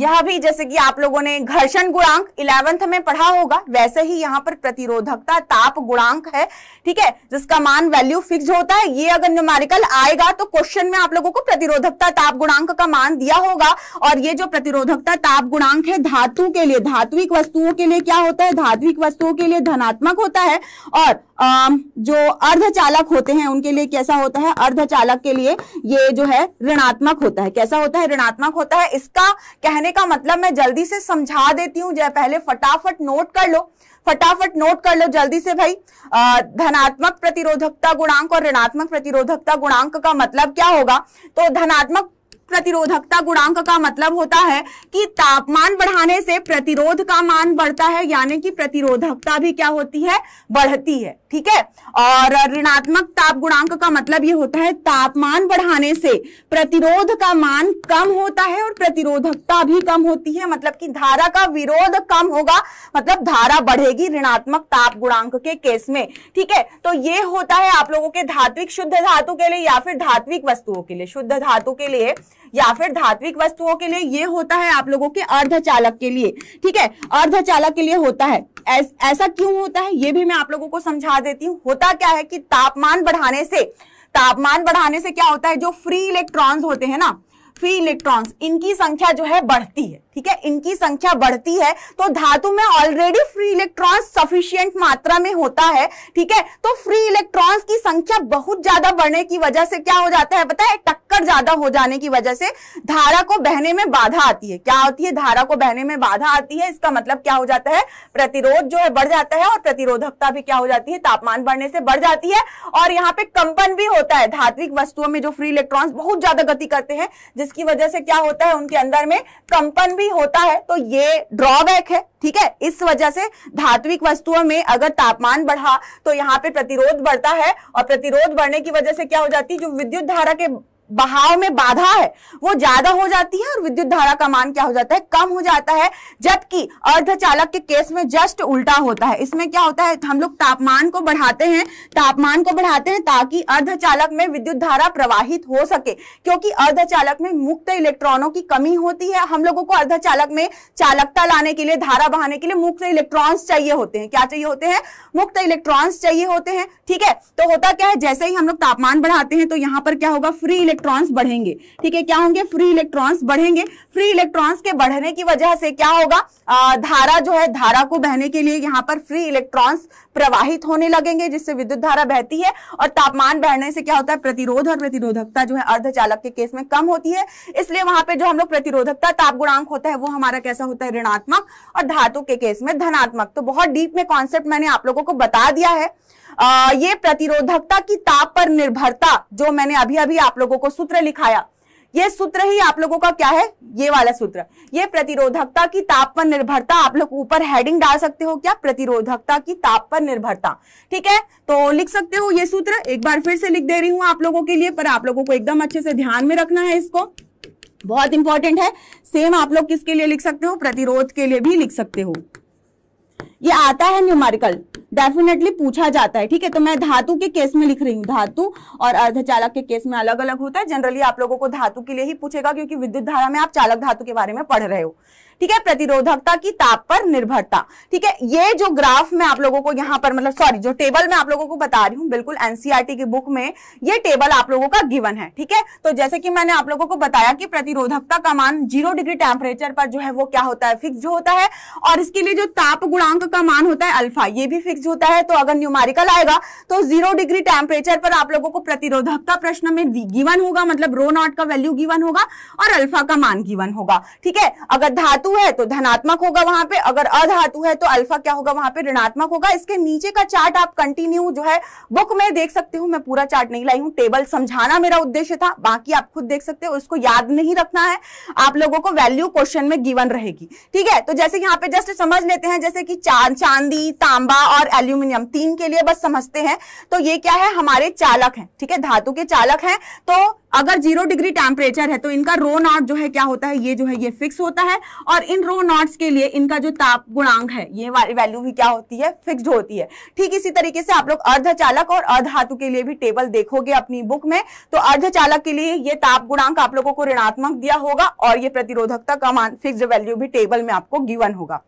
यह भी जैसे कि आप लोगों ने घर्षण गुणांक 11th में पढ़ा होगा, वैसे ही यहाँ पर प्रतिरोधकता ताप गुणांक है, ठीक है, जिसका मान वैल्यू फिक्स होता है। ये अगर न्यूमेरिकल आएगा तो क्वेश्चन में आप लोगों को प्रतिरोधकता ताप गुणांक का मान दिया होगा। और ये जो प्रतिरोधकता ताप गुणांक है धातु के लिए, धात्विक वस्तुओं के लिए क्या होता है, धात्विक वस्तुओं के लिए धनात्मक होता है। और जो अर्धचालक होते हैं उनके लिए कैसा होता है, अर्धचालक के लिए ये जो है ऋणात्मक होता है। कैसा होता है, ऋणात्मक होता है। इसका कहने का मतलब मैं जल्दी से समझा देती हूँ, जो पहले फटाफट नोट कर लो, फटाफट नोट कर लो जल्दी से भाई। धनात्मक प्रतिरोधकता गुणांक और ऋणात्मक प्रतिरोधकता गुणांक का मतलब क्या होगा। तो धनात्मक प्रतिरोधकता गुणांक का मतलब होता है कि तापमान बढ़ाने से प्रतिरोध का मान बढ़ता है, यानी कि प्रतिरोधकता भी क्या होती है, बढ़ती है, ठीक है। और ऋणात्मक ताप गुणांक का मतलब ये होता है तापमान बढ़ाने से प्रतिरोध का मान कम होता है और प्रतिरोधकता भी कम होती है, मतलब कि धारा का विरोध कम होगा, मतलब धारा बढ़ेगी ऋणात्मक ताप गुणांक के केस में, ठीक है। तो ये होता है आप लोगों के धात्विक, शुद्ध धातु के लिए या फिर धात्विक वस्तुओं के लिए, शुद्ध धातु के लिए या फिर धात्विक वस्तुओं के लिए। ये होता है आप लोगों के अर्धचालक के लिए, ठीक है, अर्धचालक के लिए होता है। ऐसा क्यों होता है ये भी मैं आप लोगों को समझा देती हूँ। होता क्या है कि तापमान बढ़ाने से क्या होता है, जो फ्री इलेक्ट्रॉन्स होते हैं ना, फ्री इलेक्ट्रॉन्स, इनकी संख्या जो है बढ़ती है, ठीक है, इनकी संख्या बढ़ती है। तो धातु में ऑलरेडी फ्री इलेक्ट्रॉन्स सफिशिएंट मात्रा में होता है, ठीक है। तो फ्री इलेक्ट्रॉन्स की संख्या बहुत ज्यादा बढ़ने की वजह से क्या हो जाता है पता है, टक्कर ज्यादा हो जाने की वजह से धारा को बहने में बाधा आती है। क्या होती है, धारा को बहने में बाधा आती है। इसका मतलब क्या हो जाता है, प्रतिरोध जो है बढ़ जाता है और प्रतिरोधकता भी क्या हो जाती है, तापमान बढ़ने से बढ़ जाती है। और यहाँ पे कंपन भी होता है, धात्विक वस्तुओं में जो फ्री इलेक्ट्रॉन्स बहुत ज्यादा गति करते हैं जिसकी वजह से क्या होता है, उनके अंदर में कंपन भी होता है। तो ये ड्रॉबैक है, ठीक है। इस वजह से धात्विक वस्तुओं में अगर तापमान बढ़ा तो यहाँ पे प्रतिरोध बढ़ता है और प्रतिरोध बढ़ने की वजह से क्या हो जाती है, जो विद्युत धारा के बहाव में बाधा है वो ज्यादा हो जाती है और विद्युत धारा का मान क्या हो जाता है, कम हो जाता है। जबकि अर्धचालक के केस में जस्ट उल्टा होता है। इसमें क्या होता है, हम लोग तापमान को बढ़ाते हैं ताकि अर्धचालक में विद्युत धारा प्रवाहित हो सके, क्योंकि अर्धचालक में मुक्त इलेक्ट्रॉनों की कमी होती है। हम लोगों को अर्धचालक में चालकता लाने के लिए, धारा बहाने के लिए मुक्त इलेक्ट्रॉन्स चाहिए होते हैं। क्या चाहिए होते हैं, मुक्त इलेक्ट्रॉन्स चाहिए होते हैं। ठीक है, तो होता क्या है, जैसे ही हम लोग तापमान बढ़ाते हैं तो यहाँ पर क्या होगा, फ्री इलेक्ट्रॉन्स बढ़ेंगे। ठीक है, क्या होंगे, फ्री इलेक्ट्रॉन्स बढ़ेंगे। फ्री इलेक्ट्रॉन्स के बढ़ने की वजह से क्या होगा, धारा जो है, धारा को बहने के लिए यहाँ पर फ्री इलेक्ट्रॉन्स प्रवाहित होने लगेंगे, जिससे विद्युत धारा बहती है। और तापमान बढ़ने से क्या होता है, प्रतिरोध और प्रतिरोधकता जो है अर्धचालक के केस में कम होती है। इसलिए वहां पे जो हम लोग प्रतिरोधकता ताप गुणांक होता है वो हमारा कैसा होता है, ऋणात्मक, और धातु के केस में धनात्मक। तो बहुत डीप में कॉन्सेप्ट मैंने आप लोगों को बता दिया है। ये प्रतिरोधकता की ताप पर निर्भरता जो मैंने अभी अभी आप लोगों को सूत्र लिखाया, ये सूत्र ही आप लोगों का क्या है, ये वाला सूत्र, ये प्रतिरोधकता की ताप पर निर्भरता। आप लोग ऊपर हेडिंग डाल सकते हो क्या, प्रतिरोधकता की ताप पर निर्भरता। ठीक है, तो लिख सकते हो ये सूत्र। एक बार फिर से लिख दे रही हूं आप लोगों के लिए, पर आप लोगों को एकदम अच्छे से ध्यान में रखना है, इसको बहुत इंपॉर्टेंट है। सेम आप लोग किसके लिए लिख सकते हो, प्रतिरोध के लिए भी लिख सकते हो। ये आता है न्यूमेरिकल, डेफिनेटली पूछा जाता है। ठीक है, तो मैं धातु के केस में लिख रही हूँ, धातु और अर्धचालक के केस में अलग अलग होता है। जनरली आप लोगों को धातु के लिए ही पूछेगा, क्योंकि विद्युत धारा में आप चालक धातु के बारे में पढ़ रहे हो। ठीक है, प्रतिरोधकता की ताप पर निर्भरता। ठीक है, ये जो ग्राफ में आप लोगों को यहाँ पर, मतलब सॉरी, जो टेबल में आप लोगों को बता रही हूँ, बिल्कुल एनसीईआरटी की बुक में ये टेबल आप लोगों का गिवन है। ठीक है, तो जैसे कि मैंने आप लोगों को बताया कि प्रतिरोधकता का मान 0 डिग्री टेम्परेचर पर जो है वो क्या होता है, फिक्स होता है। और इसके लिए जो ताप गुणांक का मान होता है अल्फा, ये भी फिक्स होता है। तो अगर न्यूमेरिकल आएगा तो 0 डिग्री टेम्परेचर पर आप लोगों को प्रतिरोधकता प्रश्न में गिवन होगा, मतलब रो नॉट का वैल्यू गिवन होगा और अल्फा का मान गिवन होगा। ठीक है, अगर धातु है तो धनात्मक होगा वहां पे, अगर अधातु है तो अल्फा क्या होगा वहां पे, ऋणात्मक होगा। इसके नीचे का चार्ट आप कंटिन्यू जो है बुक में देख सकते हो, मैं पूरा चार्ट नहीं लाई हूं, टेबल समझाना मेरा उद्देश्य था, बाकी आप खुद देख सकते हो। इसको याद नहीं रखना है आप लोगों को, वैल्यू क्वेश्चन में गिवन रहेगी। ठीक है, तो जैसे यहाँ पे जस्ट समझ लेते हैं, जैसे कि चांदी, तांबा और एल्यूमिनियम, तीन के लिए बस समझते हैं। तो ये क्या है, हमारे चालक है। ठीक है, धातु के चालक है। तो अगर 0 डिग्री टेम्परेचर है तो इनका रो नॉट जो है क्या होता है, ये जो है ये फिक्स होता है। और इन रो नॉट्स के लिए इनका जो ताप गुणांक है ये वाली वैल्यू भी क्या होती है, फिक्स्ड होती है। ठीक इसी तरीके से आप लोग अर्धचालक और अधातु के लिए भी टेबल देखोगे अपनी बुक में, तो अर्धचालक के लिए ये ताप गुणांक आप लोगों को ऋणात्मक दिया होगा और ये प्रतिरोधकता का मान फिक्स्ड वैल्यू भी टेबल में आपको गिवन होगा।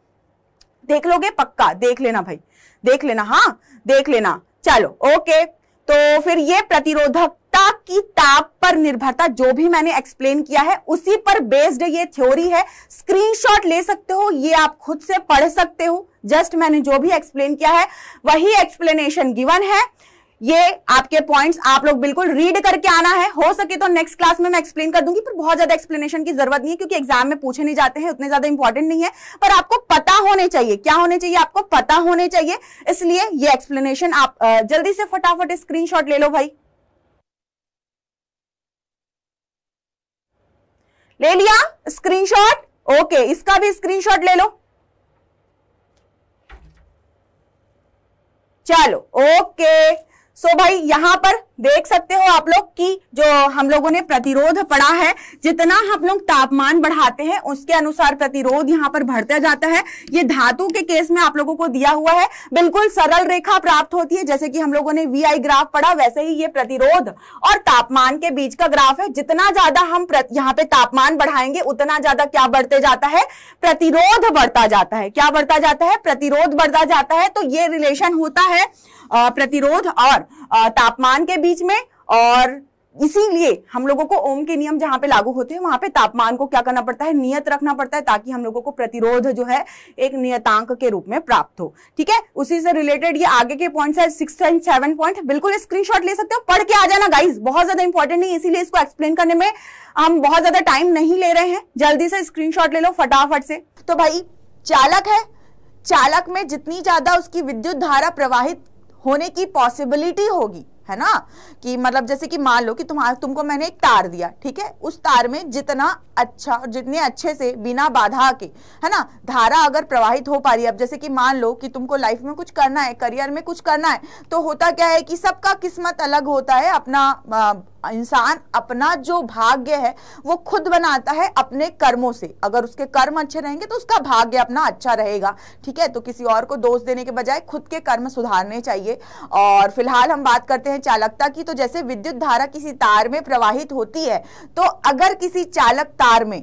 देख लोगे पक्का, देख लेना भाई, देख लेना, हाँ देख लेना, चलो ओके। तो फिर ये प्रतिरोधक की ताप पर निर्भरता जो भी मैंने एक्सप्लेन किया है उसी पर बेस्ड ये थ्योरी है। स्क्रीनशॉट ले सकते हो, ये आप खुद से पढ़ सकते हो। जस्ट मैंने जो भी एक्सप्लेन किया है वही एक्सप्लेनेशन गिवन है। ये आपके पॉइंट्स आप लोग बिल्कुल रीड करके आना है, हो सके तो नेक्स्ट क्लास में मैं एक्सप्लेन कर दूंगी, पर बहुत ज्यादा एक्सप्लेनेशन की जरूरत नहीं है, क्योंकि एग्जाम में पूछे नहीं जाते हैं, उतने ज्यादा इंपॉर्टेंट नहीं है। पर आपको पता होने चाहिए, क्या होने चाहिए, आपको पता होने चाहिए। इसलिए ये एक्सप्लेनेशन आप जल्दी से फटाफट स्क्रीनशॉट ले लो भाई। ले लिया स्क्रीनशॉट, ओके, इसका भी स्क्रीनशॉट ले लो। चलो ओके, सो भाई यहां पर देख सकते हो आप लोग कि जो हम लोगों ने प्रतिरोध पढ़ा है, जितना हम लोग तापमान बढ़ाते हैं उसके अनुसार प्रतिरोध यहाँ पर बढ़ता जाता है। ये धातु के केस में आप लोगों को दिया हुआ है, बिल्कुल सरल रेखा प्राप्त होती है। जैसे कि हम लोगों ने वीआई ग्राफ पढ़ा, वैसे ही ये प्रतिरोध और तापमान के बीच का ग्राफ है। जितना ज्यादा हम यहाँ पे तापमान बढ़ाएंगे उतना ज्यादा क्या बढ़ते जाता है, प्रतिरोध बढ़ता जाता है। क्या बढ़ता जाता है, प्रतिरोध बढ़ता जाता है। तो ये रिलेशन होता है प्रतिरोध और तापमान के बीच में, और इसीलिए हम लोगों को ओम के नियम जहां पे लागू होते हैं वहां पे तापमान को क्या करना पड़ता है, नियत रखना पड़ता है, ताकि हम लोगों को प्रतिरोध जो है एक नियतांक के रूप में प्राप्त हो। ठीक है, उसी से रिलेटेड ये आगे के पॉइंट्स है 6 एंड 7 पॉइंट, बिल्कुल स्क्रीनशॉट ले सकते हो, पढ़ के आ जाना गाइज, बहुत ज्यादा इंपॉर्टेंट नहीं, इसीलिए इसको एक्सप्लेन करने में हम बहुत ज्यादा टाइम नहीं ले रहे हैं। जल्दी से स्क्रीनशॉट ले लो फटाफट से। तो भाई चालक है, चालक में जितनी ज्यादा उसकी विद्युत धारा प्रवाहित होने की पॉसिबिलिटी होगी, है ना, कि मतलब जैसे कि मान लो कि तुमको मैंने एक तार दिया, ठीक है, उस तार में जितना अच्छा, जितने अच्छे से बिना बाधा के, है ना, धारा अगर प्रवाहित हो पा रही है। अब जैसे कि मान लो कि तुमको लाइफ में कुछ करना है, करियर में कुछ करना है, तो होता क्या है कि सबका किस्मत अलग होता है, अपना इंसान अपना जो भाग्य है वो खुद बनाता है अपने कर्मों से। अगर उसके कर्म अच्छे रहेंगे तो उसका भाग्य अपना अच्छा रहेगा, ठीक है। तो किसी और को दोष देने के बजाय खुद के कर्म सुधारने चाहिए। और फिलहाल हम बात करते हैं चालकता की। तो जैसे विद्युत धारा किसी तार में प्रवाहित होती है, तो अगर किसी चालक तार में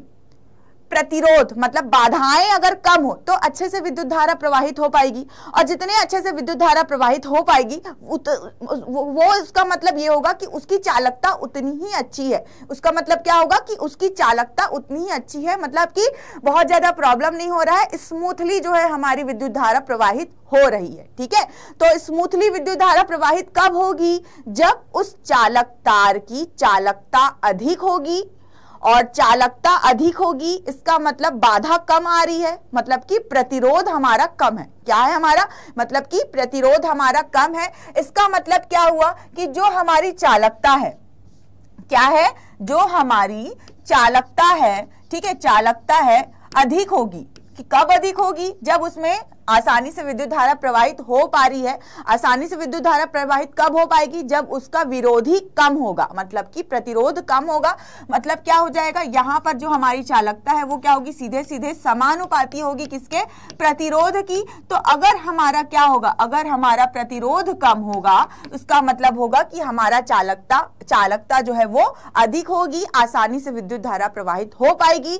प्रतिरोध मतलब बाधाएं अगर कम हो तो अच्छे से विद्युत धारा प्रवाहित हो पाएगी। और जितने अच्छे से विद्युत धारा प्रवाहित हो पाएगी वो उसका मतलब ये होगा कि उसकी चालकता उतनी ही अच्छी है। उसका मतलब क्या होगा कि उसकी चालकता उतनी ही अच्छी है, मतलब कि बहुत ज़्यादा प्रॉब्लम नहीं हो रहा है, स्मूथली जो है हमारी विद्युत धारा प्रवाहित हो रही है, ठीक है। तो स्मूथली विद्युत धारा प्रवाहित कब होगी? जब उस चालक तार की चालकता अधिक होगी। और चालकता अधिक होगी इसका मतलब बाधा कम आ रही है, मतलब कि प्रतिरोध हमारा कम है। क्या है हमारा? मतलब कि प्रतिरोध हमारा कम है। इसका मतलब क्या हुआ कि जो हमारी चालकता है, क्या है, जो हमारी चालकता है, ठीक है, चालकता है अधिक होगी। कि कब अधिक होगी? जब उसमें आसानी से विद्युत धारा प्रवाहित हो पा रही है। आसानी से विद्युत धारा प्रवाहित कब हो पाएगी? जब उसका विरोधी कम होगा, मतलब कि प्रतिरोध कम होगा। मतलब क्या हो जाएगा, यहाँ पर जो हमारी चालकता है वो क्या होगी, सीधे सीधे समानुपाती होगी किसके? प्रतिरोध की। तो अगर हमारा क्या होगा, अगर हमारा प्रतिरोध कम होगा उसका मतलब होगा कि हमारा चालकता जो है वो अधिक होगी, आसानी से विद्युत धारा प्रवाहित हो पाएगी।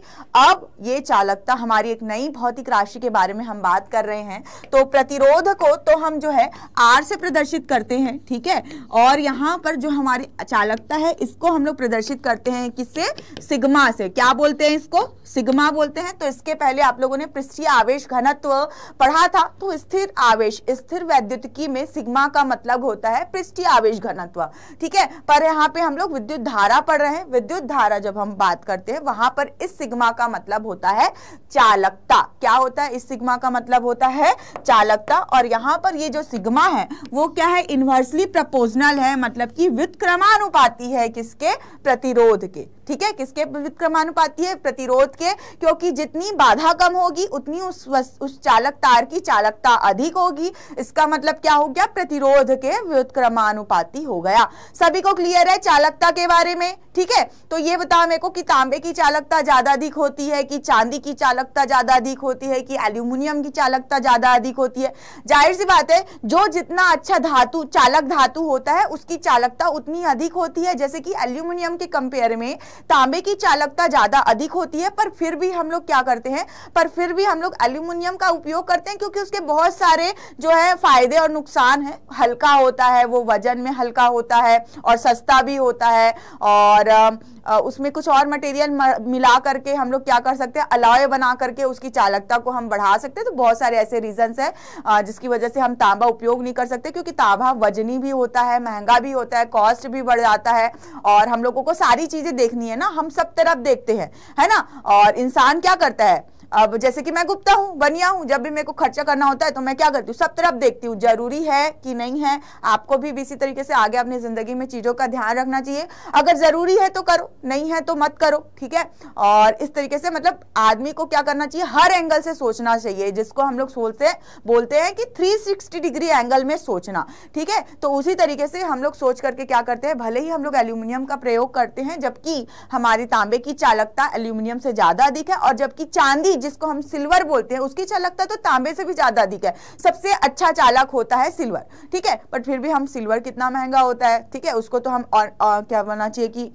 अब ये चालकता हमारी एक नई भौतिक राशि के बारे में हम बात कर रहे हैं। तो प्रतिरोध को तो हम जो है R से प्रदर्शित करते हैं, ठीक है। और यहाँ पर जो हमारी चालकता है इसको हम लोग प्रदर्शित करते हैं किससे? सिग्मा से। क्या बोलते हैं इसको? सिग्मा बोलते हैं। तो इसके पहले आप लोगों ने पृष्ठीय आवेश घनत्व पढ़ा था। तो स्थिर आवेश, स्थिर वैद्युतिकी में सिग्मा का मतलब होता है पृष्ठीय आवेश घनत्व, ठीक है। पर यहाँ पे हम लोग विद्युत धारा पढ़ रहे हैं। विद्युत धारा जब हम बात करते हैं वहां पर इस सिग्मा का मतलब होता है चालकता। क्या होता है? इस सिग्मा का मतलब है चालकता। और यहाँ पर ये जो सिग्मा है वो क्या है? इनवर्सली प्रोपोर्शनल है, मतलब कि व्युत्क्रमानुपाती है किसके? प्रतिरोध के, ठीक है। किसके व्युत्क्रमानुपाती है? प्रतिरोध के। क्योंकि जितनी बाधा कम होगी उतनी उस चालक तार की चालकता अधिक होगी। इसका मतलब क्या हो गया? प्रतिरोध के व्युत्क्रमानुपाती हो गया। सभी को क्लियर है चालकता के बारे में, ठीक है। तो ये बताओ मेरे को कि तांबे की चालकता ज्यादा अधिक होती है कि चांदी की चालकता ज्यादा अधिक होती है कि एल्यूमिनियम की चालकता ज्यादा अधिक होती है? जाहिर सी बात है, जो जितना अच्छा धातु, चालक धातु होता है उसकी चालकता उतनी अधिक होती है। जैसे कि एल्यूमिनियम के कंपेयर में तांबे की चालकता ज्यादा अधिक होती है, पर फिर भी हम लोग क्या करते हैं, पर फिर भी हम लोग एल्यूमिनियम का उपयोग करते हैं क्योंकि उसके बहुत सारे जो है फायदे और नुकसान है। हल्का होता है, वो वजन में हल्का होता है और सस्ता भी होता है। और उसमें कुछ और मटेरियल मिला करके हम लोग क्या कर सकते हैं, अलॉय बना करके उसकी चालकता को हम बढ़ा सकते हैं। तो बहुत सारे ऐसे रीजंस है जिसकी वजह से हम तांबा उपयोग नहीं कर सकते, क्योंकि तांबा वजनी भी होता है, महंगा भी होता है, कॉस्ट भी बढ़ जाता है। और हम लोगों को सारी चीजें देखनी है ना, हम सब तरफ देखते हैं, है ना। और इंसान क्या करता है, अब जैसे कि मैं गुप्ता हूँ, बनिया हूँ, जब भी मेरे को खर्चा करना होता है तो मैं क्या करती हूँ, सब तरफ देखती हूँ, जरूरी है कि नहीं है। आपको भी इसी तरीके से आगे अपनी ज़िंदगी में चीज़ों का ध्यान रखना चाहिए। अगर ज़रूरी है तो करो, नहीं है तो मत करो, ठीक है। और इस तरीके से मतलब आदमी को क्या करना चाहिए, हर एंगल से सोचना चाहिए, जिसको हम लोग बोलते हैं कि 360 डिग्री एंगल में सोचना, ठीक है। तो उसी तरीके से हम लोग सोच करके क्या करते हैं, भले ही हम लोग एल्यूमिनियम का प्रयोग करते हैं जबकि हमारी तांबे की चालकता एल्यूमिनियम से ज़्यादा अधिक है, और जबकि चांदी जिसको हम सिल्वर बोलते हैं उसकी चालकता तो तांबे से भी ज्यादा अधिक है। सबसे अच्छा चालक होता है सिल्वर, ठीक है। बट फिर भी हम सिल्वर कितना महंगा होता है, ठीक है, उसको तो हम और क्या बोलना चाहिए कि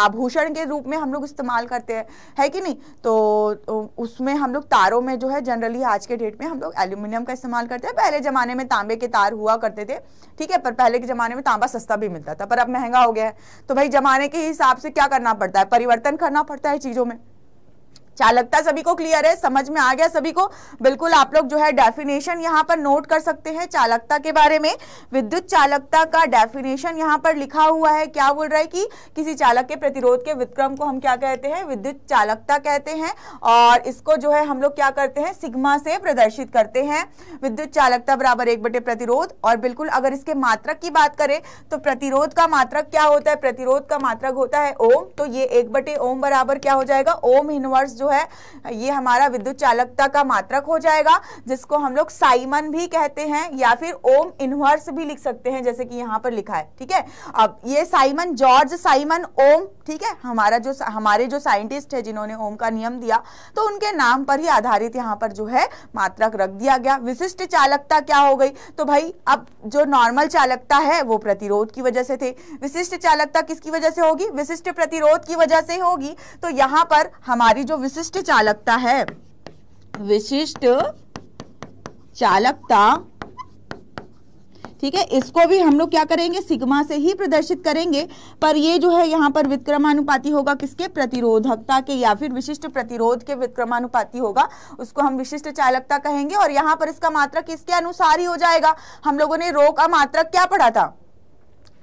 आभूषण के रूप में हम लोग इस्तेमाल करते हैं, है कि नहीं। तो उसमें हम लोग तारों में जो है जनरली आज के डेट में हम लोग एल्यूमिनियम का इस्तेमाल करते हैं। पहले जमाने में तांबे के तार हुआ करते थे, ठीक है, पर पहले के जमाने में तांबा सस्ता भी मिलता था, पर अब महंगा हो गया है। तो भाई जमाने के हिसाब से क्या करना पड़ता है, परिवर्तन करना पड़ता है चीजों में। चालकता सभी को क्लियर है, समझ में आ गया सभी को? बिल्कुल आप लोग जो है डेफिनेशन यहाँ पर नोट कर सकते हैं चालकता के बारे में। विद्युत चालकता का डेफिनेशन यहाँ पर लिखा हुआ है। क्या बोल रहा है कि किसी चालक के प्रतिरोध के व्युत्क्रम को हम क्या कहते हैं, विद्युत चालकता कहते हैं। और इसको जो है हम लोग क्या करते हैं, सिग्मा से प्रदर्शित करते हैं। विद्युत चालकता बराबर 1 बटे प्रतिरोध। और बिल्कुल अगर इसके मात्रक की बात करें तो प्रतिरोध का मात्रक क्या होता है, प्रतिरोध का मात्रक होता है ओम। तो ये 1 बटे ओम बराबर क्या हो जाएगा, ओम इनवर्स जो है ये हमारा विद्युत चालकता का मात्रक हो जाएगा, जिसको हम लोग साइमन भी कहते हैं या फिर ओम इनवर्स भी लिख सकते हैं, जैसे कि यहाँ पर लिखा है। ठीक है, अब ये साइमन, जॉर्ज साइमन ओम, ठीक है, हमारे जो साइंटिस्ट है जिन्होंने ओम का नियम दिया, तो उनके नाम पर ही आधारित यहाँ पर जो है मात्रक रख दिया गया। विशिष्ट चालकता क्या हो गई? तो भाई अब जो नॉर्मल चालकता है वो प्रतिरोध की वजह से थे, विशिष्ट चालकता किसकी वजह से होगी? विशिष्ट प्रतिरोध की वजह से होगी। तो यहाँ पर हमारी जो विशिष्ट चालकता है, विशिष्ट चालकता, ठीक है, इसको भी हम लोग क्या करेंगे? सिग्मा से ही प्रदर्शित करेंगे, पर ये जो है यहाँ पर विक्रमानुपाती होगा किसके? प्रतिरोधकता के या फिर विशिष्ट प्रतिरोध के विक्रमानुपाती होगा, उसको हम विशिष्ट चालकता कहेंगे। और यहाँ पर इसका मात्रक इसके अनुसार ही हो जाएगा। हम लोगों ने रो का मात्रक क्या पढ़ा था?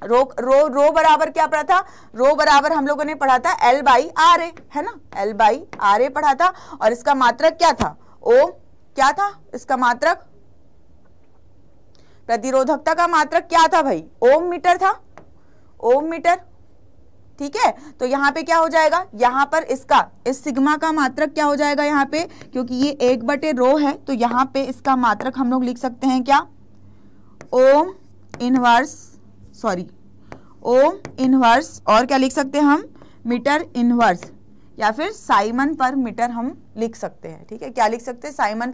रो बराबर क्या पढ़ा था? रो बराबर हम लोगों ने पढ़ा था L बाई आर ए, है ना, L बाई आर ए पढ़ा था। और इसका मात्रक क्या था? ओम। क्या था इसका मात्रक? प्रतिरोधकता का मात्रक क्या था भाई? ओम मीटर था, ओम मीटर। ठीक है, तो यहाँ पे क्या हो जाएगा? यहाँ पर इसका, इस सिग्मा का मात्रक क्या हो जाएगा यहाँ पे? क्योंकि ये 1/रो है, तो यहाँ पे इसका मात्रक हम लोग लिख सकते हैं क्या? Ohm inverse, sorry, ohm inverse, और क्या लिख सकते हैं हम? मीटर इनवर्स, या फिर साइमन पर मीटर हम लिख सकते हैं। ठीक है, क्या लिख सकते हैं? साइमन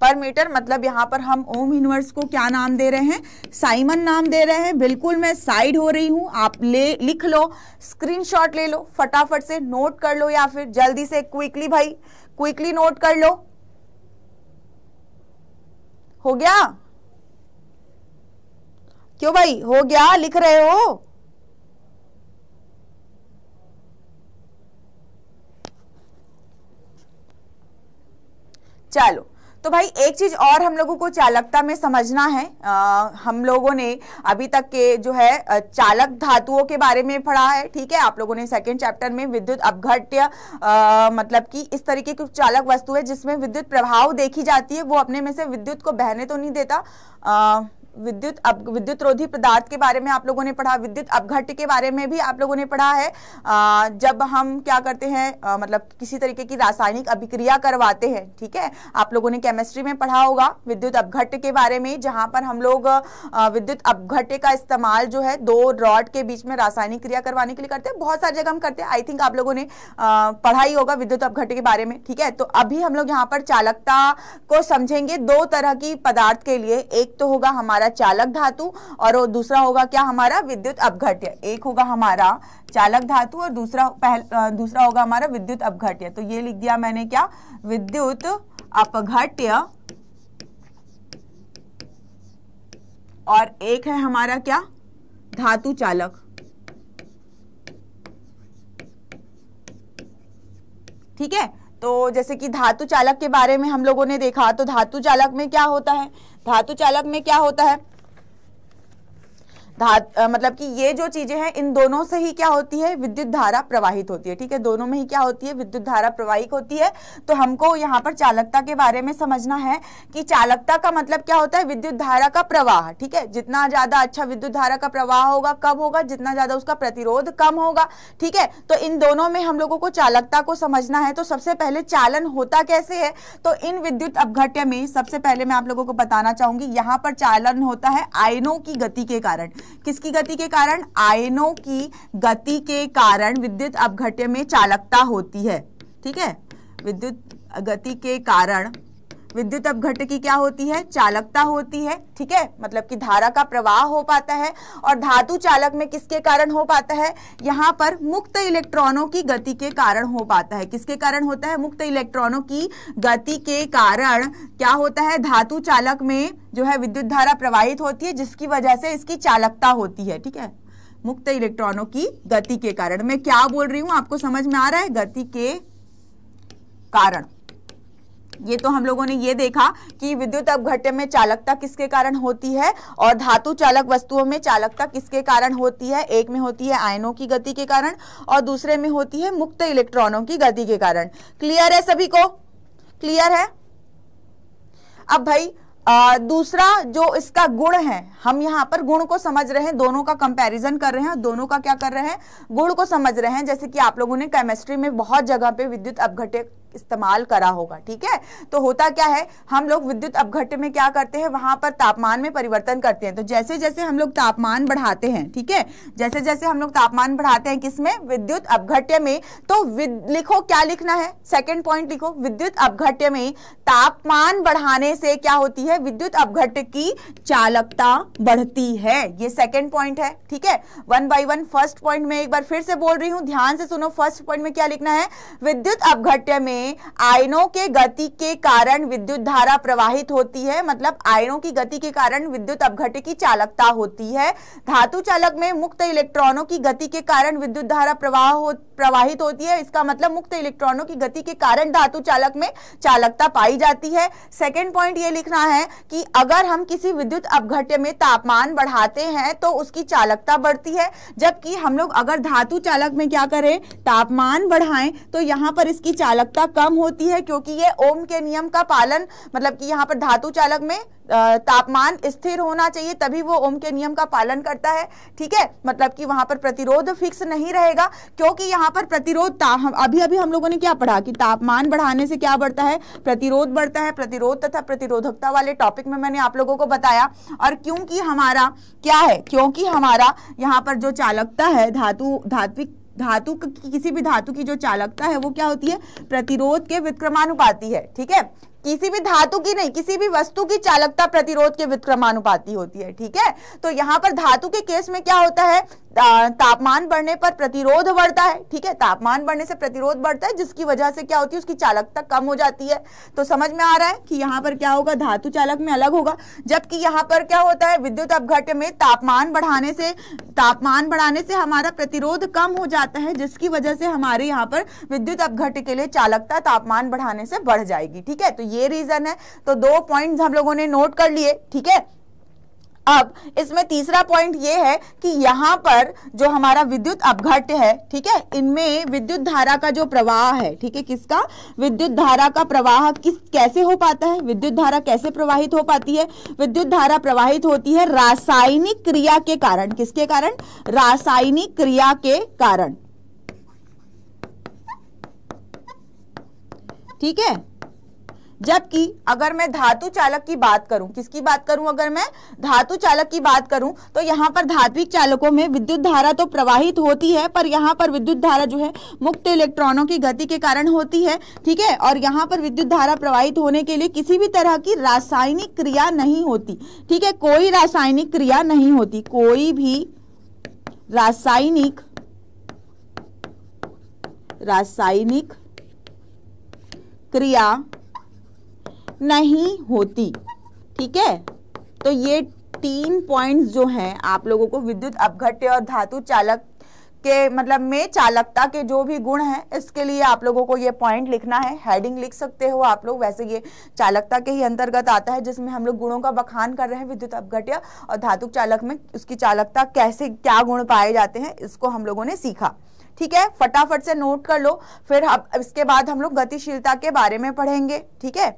पर मीटर। मतलब यहाँ पर हम ओम इनवर्स को क्या नाम दे रहे हैं? साइमन नाम दे रहे हैं। बिल्कुल मैं साइड हो रही हूँ, आप लिख लो, स्क्रीनशॉट ले लो, फटाफट से नोट कर लो, या फिर जल्दी से क्विकली भाई, क्विकली नोट कर लो। हो गया? क्यों भाई, हो गया? लिख रहे हो? चलो, तो भाई एक चीज और हम लोगों को चालकता में समझना है। हम लोगों ने अभी तक के जो है चालक धातुओं के बारे में पढ़ा है। ठीक है, आप लोगों ने सेकंड चैप्टर में विद्युत अपघट्य, मतलब कि इस तरीके की चालक वस्तु है जिसमें विद्युत प्रभाव देखी जाती है, वो अपने में से विद्युत को बहने तो नहीं देता। विद्युत रोधी पदार्थ के बारे में आप लोगों ने पढ़ा, विद्युत अपघट्य के बारे में भी आप लोगों ने पढ़ा है। जब हम क्या करते हैं, मतलब किसी तरीके की रासायनिक अभिक्रिया करवाते हैं। ठीक है, आप लोगों ने केमिस्ट्री में पढ़ा होगा विद्युत अपघट्य के बारे में, जहां पर हम लोग विद्युत अपघट्य का इस्तेमाल जो है दो रॉड के बीच में रासायनिक क्रिया करवाने के लिए करते हैं। बहुत सारी जगह हम करते हैं। आई थिंक आप लोगों ने पढ़ा ही होगा विद्युत अपघट्य के बारे में। ठीक है, तो अभी हम लोग यहाँ पर चालकता को समझेंगे दो तरह की पदार्थ के लिए। एक तो होगा हमारा चालक धातु और दूसरा होगा क्या हमारा? विद्युत अपघट्य। एक होगा हमारा चालक धातु और दूसरा होगा हमारा विद्युत अपघट्य। तो ये लिख दिया मैंने क्या? विद्युत अपघट्य, और एक है हमारा क्या? धातु चालक। ठीक है, तो जैसे कि धातु चालक के बारे में हम लोगों ने देखा, तो धातु चालक में क्या होता है? धातु चालक में क्या होता है? मतलब कि ये जो चीजें हैं इन दोनों से ही क्या होती है? विद्युत धारा प्रवाहित होती है। ठीक है, दोनों में ही क्या होती है? विद्युत धारा प्रवाहित होती है। तो हमको यहाँ पर चालकता के बारे में समझना है कि चालकता का मतलब क्या होता है? विद्युत धारा का प्रवाह। ठीक है, जितना ज्यादा अच्छा विद्युत धारा का प्रवाह होगा, कब होगा? जितना ज्यादा उसका प्रतिरोध कम होगा। ठीक है, तो इन दोनों में हम लोगों को चालकता को समझना है। तो सबसे पहले चालन होता कैसे है? तो इन विद्युत अपघट्य में सबसे पहले मैं आप लोगों को बताना चाहूंगी, यहाँ पर चालन होता है आयनों की गति के कारण। किसकी गति के कारण? आयनों की गति के कारण विद्युत अपघट्य में चालकता होती है। ठीक है, विद्युत गति के कारण विद्युत अपघट्य की क्या होती है? चालकता होती है। ठीक है, मतलब कि धारा का प्रवाह हो पाता है। और धातु चालक में किसके कारण हो पाता है? यहाँ पर मुक्त इलेक्ट्रॉनों की गति के कारण हो पाता है। किसके कारण होता है? मुक्त इलेक्ट्रॉनों की गति के कारण क्या होता है? धातु चालक में जो है विद्युत धारा प्रवाहित होती है, जिसकी वजह से इसकी चालकता होती है। ठीक है, मुक्त इलेक्ट्रॉनों की गति के कारण। मैं क्या बोल रही हूँ आपको समझ में आ रहा है? गति के कारण। ये तो हम लोगों ने ये देखा कि विद्युत अपघट्य में चालकता किसके कारण होती है, और धातु चालक वस्तुओं में चालकता किसके कारण होती है? एक में होती है आयनों की गति के कारण और दूसरे में होती है मुक्त इलेक्ट्रॉनों की गति के कारण। क्लियर है सभी को? क्लियर है? अब भाई दूसरा जो इसका गुण है, हम यहाँ पर गुण को समझ रहे हैं, दोनों का कंपैरिजन कर रहे हैं, दोनों का क्या कर रहे हैं? गुण को समझ रहे हैं। जैसे कि आप लोगों ने केमिस्ट्री में बहुत जगह पे विद्युत अपघट्य इस्तेमाल करा होगा। ठीक है, तो होता क्या है, हम लोग विद्युत अपघट्य में क्या करते हैं, वहां पर तापमान में परिवर्तन करते हैं। तो जैसे जैसे हम लोग तापमान बढ़ाते हैं, ठीक है, जैसे जैसे हम लोग तापमान बढ़ाते हैं किसमें, विद्युत अपघट्य में, तो लिखो क्या लिखना है, सेकेंड पॉइंट लिखो, विद्युत अपघट्य में तापमान बढ़ाने से क्या होती है, विद्युत अपघट्य की चालकता बढ़ती है। ये सेकेंड पॉइंट है। ठीक है, one by one first point में एक बार फिर से बोल रही हूँ, ध्यान से सुनो। फर्स्ट पॉइंट में क्या लिखना है, विद्युत अपघट्य में आयनों के गति के कारण विद्युत धारा प्रवाहित होती है, मतलब आयनों की गति के कारण विद्युत अपघट्य की चालकता होती है। धातु चालक में मुक्त इलेक्ट्रॉनों की गति के कारण विद्युत धारा प्रवाहित होती है, इसका मतलब मुक्त इलेक्ट्रॉनों की गति के कारण धातु चालक में चालकता पाई जाती है। सेकेंड पॉइंट ये लिखना है कि अगर हम किसी विद्युत अपघट्य में तापमान बढ़ाते हैं तो उसकी चालकता बढ़ती है, जबकि हम लोग अगर धातु चालक में क्या करें, तापमान बढ़ाएं, तो यहाँ पर इसकी चालकता कम होती है, क्योंकि ये ओम के नियम का पालन, मतलब कि यहाँ पर धातु चालक में तापमान स्थिर होना चाहिए, तभी वो ओम के नियम का पालन करता है। ठीक है, मतलब कि वहां पर प्रतिरोध फिक्स नहीं रहेगा, क्योंकि यहाँ पर प्रतिरोध, अभी अभी हम लोगों ने क्या पढ़ा कि तापमान बढ़ाने से क्या बढ़ता है, प्रतिरोध बढ़ता है। प्रतिरोध तथा प्रतिरोधकता वाले टॉपिक में मैंने आप लोगों को बताया। और क्योंकि हमारा क्या है, क्योंकि हमारा यहाँ पर जो चालकता है, धातु किसी भी धातु की जो चालकता है वो क्या होती है, प्रतिरोध के विक्रमानुपाती है। ठीक है, किसी भी धातु की नहीं, किसी भी वस्तु की चालकता प्रतिरोध के विक्रमानुपाती होती है। ठीक है, तो यहाँ पर धातु के केस में क्या होता है, तापमान बढ़ने पर प्रतिरोध बढ़ता है। ठीक है, तापमान बढ़ने से प्रतिरोध बढ़ता है, जिसकी वजह से क्या होती है, उसकी चालकता कम हो जाती है। तो समझ में आ रहा है कि यहाँ पर क्या होगा, धातु चालक में अलग होगा, जबकि यहाँ पर क्या होता है, विद्युत अपघट्य में तापमान बढ़ाने से हमारा प्रतिरोध कम हो जाता है, जिसकी वजह से हमारे यहाँ पर विद्युत अपघट्य के लिए चालकता तापमान बढ़ाने से बढ़ जाएगी। ठीक है, तो ये रीजन है। तो दो पॉइंट्स हम लोगों ने नोट कर लिए। ठीक है, अब इसमें तीसरा पॉइंट ये है कि यहाँ पर जो हमारा विद्युत अपघट्य है, ठीक है, इनमें विद्युत धारा का जो प्रवाह है, ठीक है, किसका, विद्युत धारा का प्रवाह कैसे हो पाता है, विद्युत धारा कैसे प्रवाहित हो पाती है, विद्युत धारा प्रवाहित होती है रासायनिक क्रिया के कारण। किसके कारण, रासायनिक क्रिया के कारण। ठीक है, जबकि अगर मैं धातु चालक की बात करूं, किसकी बात करूं, अगर मैं धातु चालक की बात करूं, तो यहाँ पर धात्विक चालकों में विद्युत धारा तो प्रवाहित होती है, पर यहाँ पर विद्युत धारा जो है मुक्त इलेक्ट्रॉनों की गति के कारण होती है। ठीक है, और यहाँ पर विद्युत धारा प्रवाहित होने के लिए किसी भी तरह की रासायनिक क्रिया नहीं होती। ठीक है, कोई रासायनिक क्रिया नहीं होती, कोई भी रासायनिक क्रिया नहीं होती। ठीक है, तो ये तीन पॉइंट्स जो हैं आप लोगों को विद्युत अपघट्य और धातु चालक के मतलब में चालकता के जो भी गुण हैं, इसके लिए आप लोगों को ये पॉइंट लिखना है। हेडिंग लिख सकते हो आप लोग, वैसे ये चालकता के ही अंतर्गत आता है, जिसमें हम लोग गुणों का बखान कर रहे हैं विद्युत अपघट्य और धातु चालक में उसकी चालकता कैसे, क्या गुण पाए जाते हैं, इसको हम लोगों ने सीखा। ठीक है, फटाफट से नोट कर लो। फिर इसके बाद हम लोग गतिशीलता के बारे में पढ़ेंगे। ठीक है,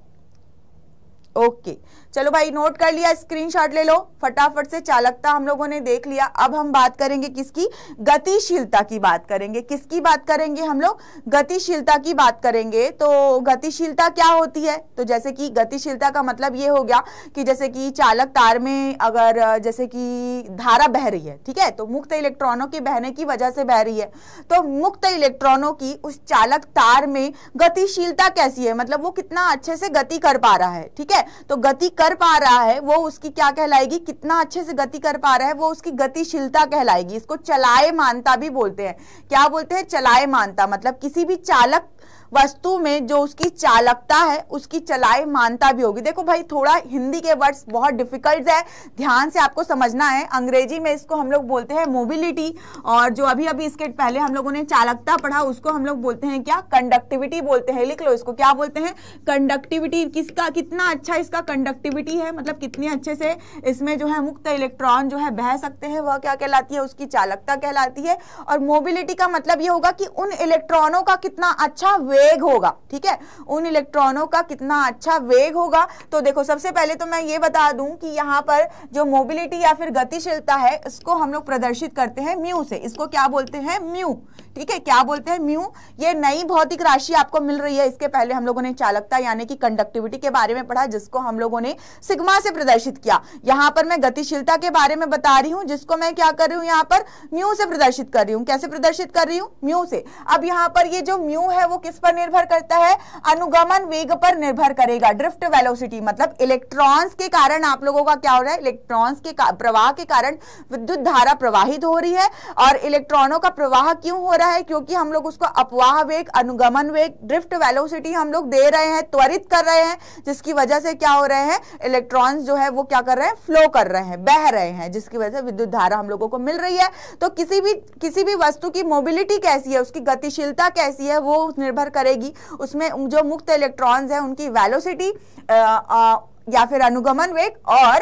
ओके, चलो भाई नोट कर लिया, स्क्रीनशॉट ले लो फटाफट से। चालकता हम लोगों ने देख लिया, अब हम बात करेंगे किसकी, गतिशीलता की बात करेंगे। किसकी बात करेंगे हम लोग, गतिशीलता की बात करेंगे। तो गतिशीलता क्या होती है, तो जैसे कि गतिशीलता का मतलब ये हो गया कि जैसे कि चालक तार में अगर जैसे कि धारा बह रही है, ठीक है, तो मुक्त इलेक्ट्रॉनों के बहने की वजह से बह रही है, तो मुक्त इलेक्ट्रॉनों की उस चालक तार में गतिशीलता कैसी है, मतलब वो कितना अच्छे से गति कर पा रहा है। ठीक है, तो गति कर पा रहा है वो उसकी क्या कहलाएगी, कितना अच्छे से गति कर पा रहा है वो उसकी गतिशीलता कहलाएगी। इसको चलायमानता भी बोलते हैं। क्या बोलते हैं, चलायमानता, मतलब किसी भी चालक वस्तु में जो उसकी चालकता है उसकी चलायमानता भी होगी। देखो भाई, थोड़ा हिंदी के वर्ड्स बहुत डिफिकल्ट है, ध्यान से आपको समझना है। अंग्रेजी में इसको हम लोग बोलते हैं मोबिलिटी, और जो अभी अभी इसके पहले हम लोगों ने चालकता पढ़ा उसको हम लोग बोलते हैं क्या, कंडक्टिविटी बोलते हैं। लिख लो इसको, क्या बोलते हैं, कंडक्टिविटी। किसका, कितना अच्छा इसका कंडक्टिविटी है, मतलब कितने अच्छे से इसमें जो है मुक्त इलेक्ट्रॉन जो है बह सकते हैं, वह क्या कहलाती है, उसकी चालकता कहलाती है। और मोबिलिटी का मतलब ये होगा कि उन इलेक्ट्रॉनों का कितना अच्छा वेग वेग होगा। ठीक है, उन इलेक्ट्रॉनों का कितना अच्छा वेग होगा। तो देखो सबसे पहले तो मैं ये बता दूं कि यहाँ पर जो मोबिलिटी या फिर गतिशीलता है इसको हम लोग प्रदर्शित करते हैं म्यू से। इसको क्या बोलते हैं? म्यू। ठीक है, क्या बोलते हैं? म्यू। ये नई भौतिक राशि आपको मिल रही है। इसके पहले हम लोगों ने चालकता यानी कि कंडक्टिविटी के बारे में पढ़ा जिसको हम लोगों ने सिग्मा से प्रदर्शित किया। यहाँ पर मैं गतिशीलता के बारे में बता रही हूँ जिसको मैं क्या कर रही हूँ, यहाँ पर म्यू से प्रदर्शित कर रही हूँ। कैसे प्रदर्शित कर रही हूँ? म्यू से। अब यहाँ पर ये जो म्यू है वो किस पर निर्भर करता है? अनुगमन वेग पर निर्भर करेगा, ड्रिफ्ट वेलोसिटी। मतलब इलेक्ट्रॉन्स के कारण आप लोगों का क्या हो रहा है, इलेक्ट्रॉन्स के प्रवाह के कारण विद्युत धारा प्रवाहित हो रही है। और इलेक्ट्रॉनों का प्रवाह क्यों हो रहा है? क्योंकि हम लोग उसको अपवाह वेग, अनुगमन वेग, ड्रिफ्ट वेलोसिटी हम लोग दे रहे हैं, त्वरित कर रहे हैं, जिसकी वजह से क्या हो रहे हैं, इलेक्ट्रॉन्स जो है वो क्या कर रहे हैं, फ्लो कर रहे हैं, बह रहे हैं, जिसकी वजह से विद्युत धारा हम लोगों को मिल रही है। तो किसी भी वस्तु की मोबिलिटी कैसी है, उसकी गतिशीलता कैसी है, वो निर्भर करेगी उसमें जो मुक्त इलेक्ट्रॉन्स है उनकी वेलोसिटी या फिर अनुगमन वेग और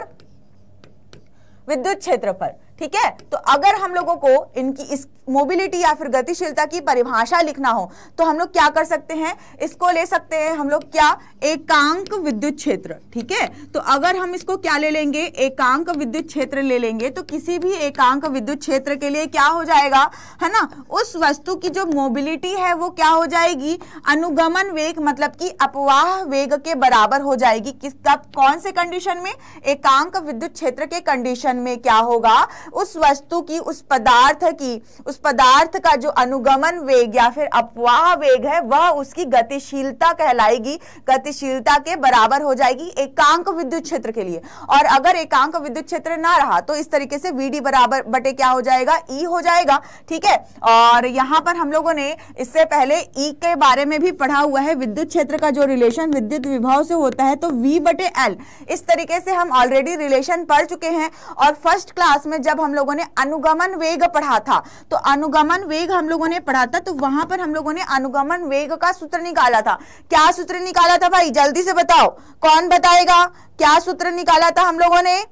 विद्युत क्षेत्र पर। ठीक है, तो अगर हम लोगों को इनकी इस मोबिलिटी या फिर गतिशीलता की परिभाषा लिखना हो तो हम लोग क्या कर सकते हैं, इसको ले सकते हैं हम लोग क्या, एकांक विद्युत क्षेत्र। ठीक है, तो अगर हम इसको क्या ले लेंगे, एकांक विद्युत क्षेत्र ले लेंगे, तो किसी भी एकांक विद्युत क्षेत्र के लिए क्या हो जाएगा, है ना, उस वस्तु की जो मोबिलिटी है वो क्या हो जाएगी, अनुगमन वेग मतलब कि अपवाह वेग के बराबर हो जाएगी। किस तब, कौन से कंडीशन में, एकांक विद्युत क्षेत्र के कंडीशन में क्या होगा, उस वस्तु की, उस पदार्थ की, उस पदार्थ का जो अनुगमन वेग या फिर अपवाह वेग है वह उसकी गतिशीलता कहलाएगी, गतिशीलता के बराबर हो जाएगी एकांक विद्युत क्षेत्र के लिए। और अगर एकांक विद्युत क्षेत्र ना रहा तो इस तरीके से VD बराबर बटे क्या हो जाएगा, E हो जाएगा। ठीक है, और यहाँ पर हम लोगों ने इससे पहले E के बारे में भी पढ़ा हुआ है, विद्युत क्षेत्र का जो रिलेशन विद्युत विभव से होता है तो V/L। इस तरीके से हम ऑलरेडी रिलेशन पढ़ चुके हैं। और फर्स्ट क्लास में जब हम लोगों ने अनुगमन वेग पढ़ा था तो अनुगमन वेग हम लोगों ने पढ़ा था, तो वहां पर हम लोगों ने अनुगमन वेग का सूत्र निकाला था। क्या सूत्र निकाला था भाई, जल्दी से बताओ, कौन बताएगा क्या सूत्र निकाला था हम लोगों ने?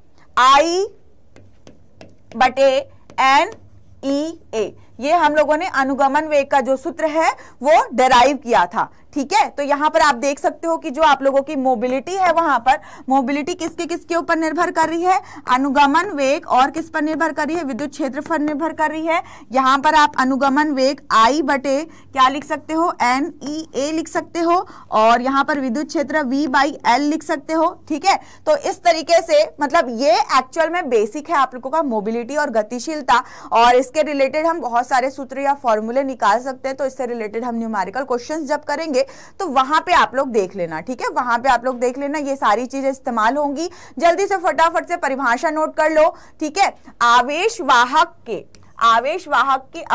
I/NEA। ये हम लोगों ने अनुगमन वेग का जो सूत्र है वो डेराइव किया था। ठीक है, तो यहाँ पर आप देख सकते हो कि जो आप लोगों की मोबिलिटी है, वहां पर मोबिलिटी किसके ऊपर निर्भर कर रही है, अनुगमन वेग, और किस पर निर्भर कर रही है, विद्युत क्षेत्र पर निर्भर कर रही है। यहाँ पर आप अनुगमन वेग I/ क्या लिख सकते हो, NEA लिख सकते हो, और यहाँ पर विद्युत क्षेत्र V/L लिख सकते हो। ठीक है, तो इस तरीके से, मतलब ये एक्चुअल में बेसिक है आप लोगों का मोबिलिटी और गतिशीलता, और इसके रिलेटेड हम बहुत सारे सूत्र या फॉर्मूले निकाल सकते हैं। तो इससे रिलेटेड हम न्यूमेरिकल क्वेश्चंस जब करेंगे तो वहां पे आप लोग देख लेना। ठीक है, वहां पे आप लोग देख लेना, ये सारी चीजें इस्तेमाल होंगी। जल्दी से फटाफट से परिभाषा नोट कर लो। ठीक है, आवेश वाहक के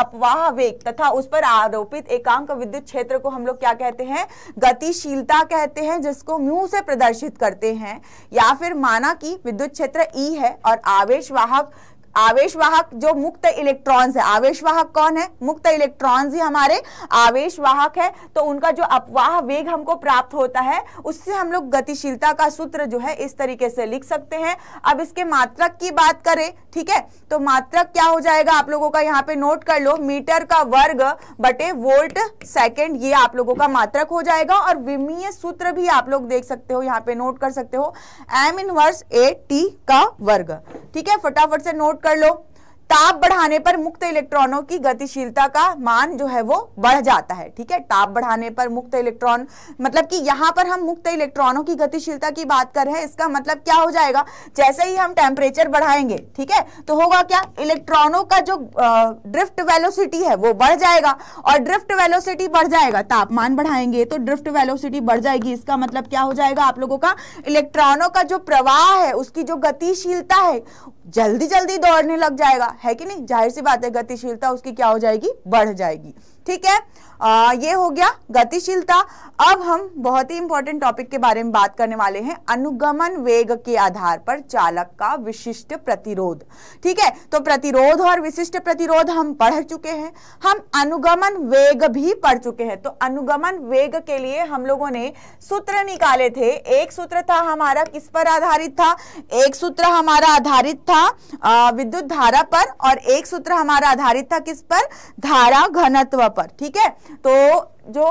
अपवाह वेग तथा उस पर आरोपित एकांक विद्युत क्षेत्र को हम लोग क्या कहते हैं, गतिशीलता कहते हैं, जिसको म्यू से प्रदर्शित करते हैं। या फिर माना कि विद्युत क्षेत्र E है और आवेशवाहक जो मुक्त इलेक्ट्रॉन्स है, आवेशवाहक कौन है, मुक्त इलेक्ट्रॉन्स ही हमारे आवेशवाहक है, तो उनका जो अपवाह वेग हमको प्राप्त होता है उससे हम लोग गतिशीलता का सूत्र जो है इस तरीके से लिख सकते हैं। अब इसके मात्रक की बात करें, ठीक है, तो मात्रक क्या हो जाएगा आप लोगों का, यहाँ पे नोट कर लो, मीटर/वर्ग/वोल्ट/सेकेंड, ये आप लोगों का मात्रक हो जाएगा। और विमीय सूत्र भी आप लोग देख सकते हो, यहाँ पे नोट कर सकते हो, m−1/AT²। ठीक है, फटाफट से नोट कर लो। ताप बढ़ाने पर मुक्त इलेक्ट्रॉनों की गतिशीलता का मान जो है वो बढ़ जाता है। ठीक है, ताप बढ़ाने पर मुक्त इलेक्ट्रॉन, मतलब कि यहाँ पर हम मुक्त इलेक्ट्रॉनों की गतिशीलता की बात कर रहे हैं। इसका मतलब क्या हो जाएगा, जैसे ही हम टेम्परेचर बढ़ाएंगे, ठीक है, तो होगा क्या, इलेक्ट्रॉनों का जो ड्रिफ्ट वेलोसिटी है वो बढ़ जाएगा, और ड्रिफ्ट वेलोसिटी बढ़ जाएगा, तापमान बढ़ाएंगे तो ड्रिफ्ट वेलोसिटी बढ़ जाएगी। इसका मतलब क्या हो जाएगा आप लोगों का, इलेक्ट्रॉनों का जो प्रवाह है, उसकी जो गतिशीलता है, जल्दी जल्दी दौड़ने लग जाएगा, है कि नहीं। जाहिर सी बात है गतिशीलता उसकी क्या हो जाएगी, बढ़ जाएगी। ठीक है, ये हो गया गतिशीलता। अब हम बहुत ही इंपॉर्टेंट टॉपिक के बारे में बात करने वाले हैं, अनुगमन वेग के आधार पर चालक का विशिष्ट प्रतिरोध। ठीक है, तो प्रतिरोध और विशिष्ट प्रतिरोध हम पढ़ चुके हैं, हम अनुगमन वेग भी पढ़ चुके हैं। तो अनुगमन वेग के लिए हम लोगों ने सूत्र निकाले थे। एक सूत्र था हमारा किस पर आधारित था, एक सूत्र हमारा आधारित था विद्युत धारा पर, और एक सूत्र हमारा आधारित था किस पर, धारा घनत्व पर। ठीक है, तो जो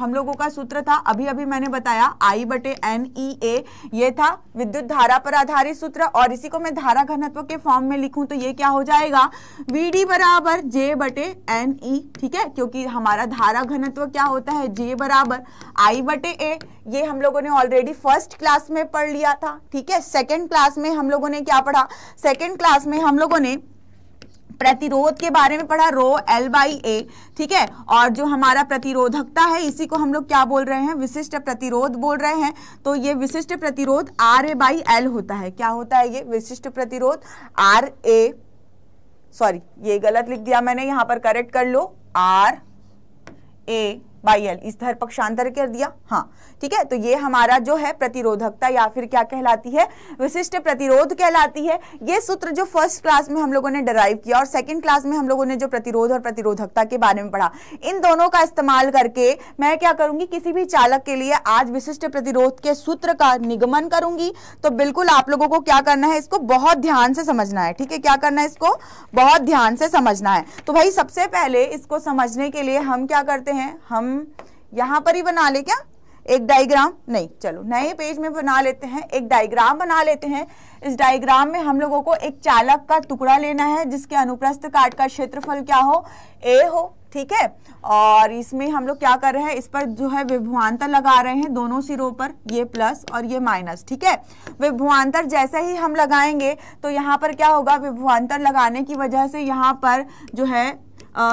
हम लोगों का सूत्र था अभी अभी मैंने बताया I/N E A, ये था विद्युत धारा पर आधारित सूत्र। और इसी को मैं धारा घनत्व के फॉर्म में लिखूं तो ये क्या हो जाएगा, V D = J/N E, ठीक है, क्योंकि हमारा धारा घनत्व क्या होता है, J = I/A। ये हम लोगों ने ऑलरेडी फर्स्ट क्लास में पढ़ लिया था, ठीक है। सेकेंड क्लास में हम लोगों ने क्या पढ़ा, सेकेंड क्लास में हम लोगों ने प्रतिरोध के बारे में पढ़ा, ρ L/A, ठीक है। और जो हमारा प्रतिरोधकता है इसी को हम लोग क्या बोल रहे हैं, विशिष्ट प्रतिरोध बोल रहे हैं। तो ये विशिष्ट प्रतिरोध RA/L होता है। क्या होता है ये विशिष्ट प्रतिरोध सॉरी ये गलत लिख दिया मैंने, यहाँ पर करेक्ट कर लो, RA/L, इस तरह पक्षांतर कर दिया, हाँ ठीक है। तो ये हमारा जो है प्रतिरोधकता या फिर क्या कहलाती है, विशिष्ट प्रतिरोध कहलाती है। ये सूत्र जो फर्स्ट क्लास में हम लोगों ने डराइव किया और सेकंड क्लास में हम लोगों ने जो प्रतिरोध और प्रतिरोधकता के बारे में पढ़ा, इन दोनों का इस्तेमाल करके मैं क्या करूंगी, किसी भी चालक के लिए आज विशिष्ट प्रतिरोध के सूत्र का निगमन करूंगी। तो बिल्कुल आप लोगों को क्या करना है, इसको बहुत ध्यान से समझना है, ठीक है। क्या करना है, इसको बहुत ध्यान से समझना है। तो भाई सबसे पहले इसको समझने के लिए हम क्या करते हैं, हम यहाँ पर ही बना ले क्या एक डायग्राम, नहीं चलो नए पेज में बना लेते हैं, एक डायग्राम बना लेते हैं। इस डायग्राम में हम लोगों को एक चालक का टुकड़ा लेना है जिसके अनुप्रस्थ काट का क्षेत्रफल क्या हो, A हो, ठीक है। और इसमें हम लोग क्या कर रहे हैं, इस पर जो है विभवांतर लगा रहे हैं दोनों सिरों पर, ये प्लस और ये माइनस, ठीक है। विभवांतर जैसे ही हम लगाएंगे तो यहाँ पर क्या होगा, विभवांतर लगाने की वजह से यहाँ पर जो है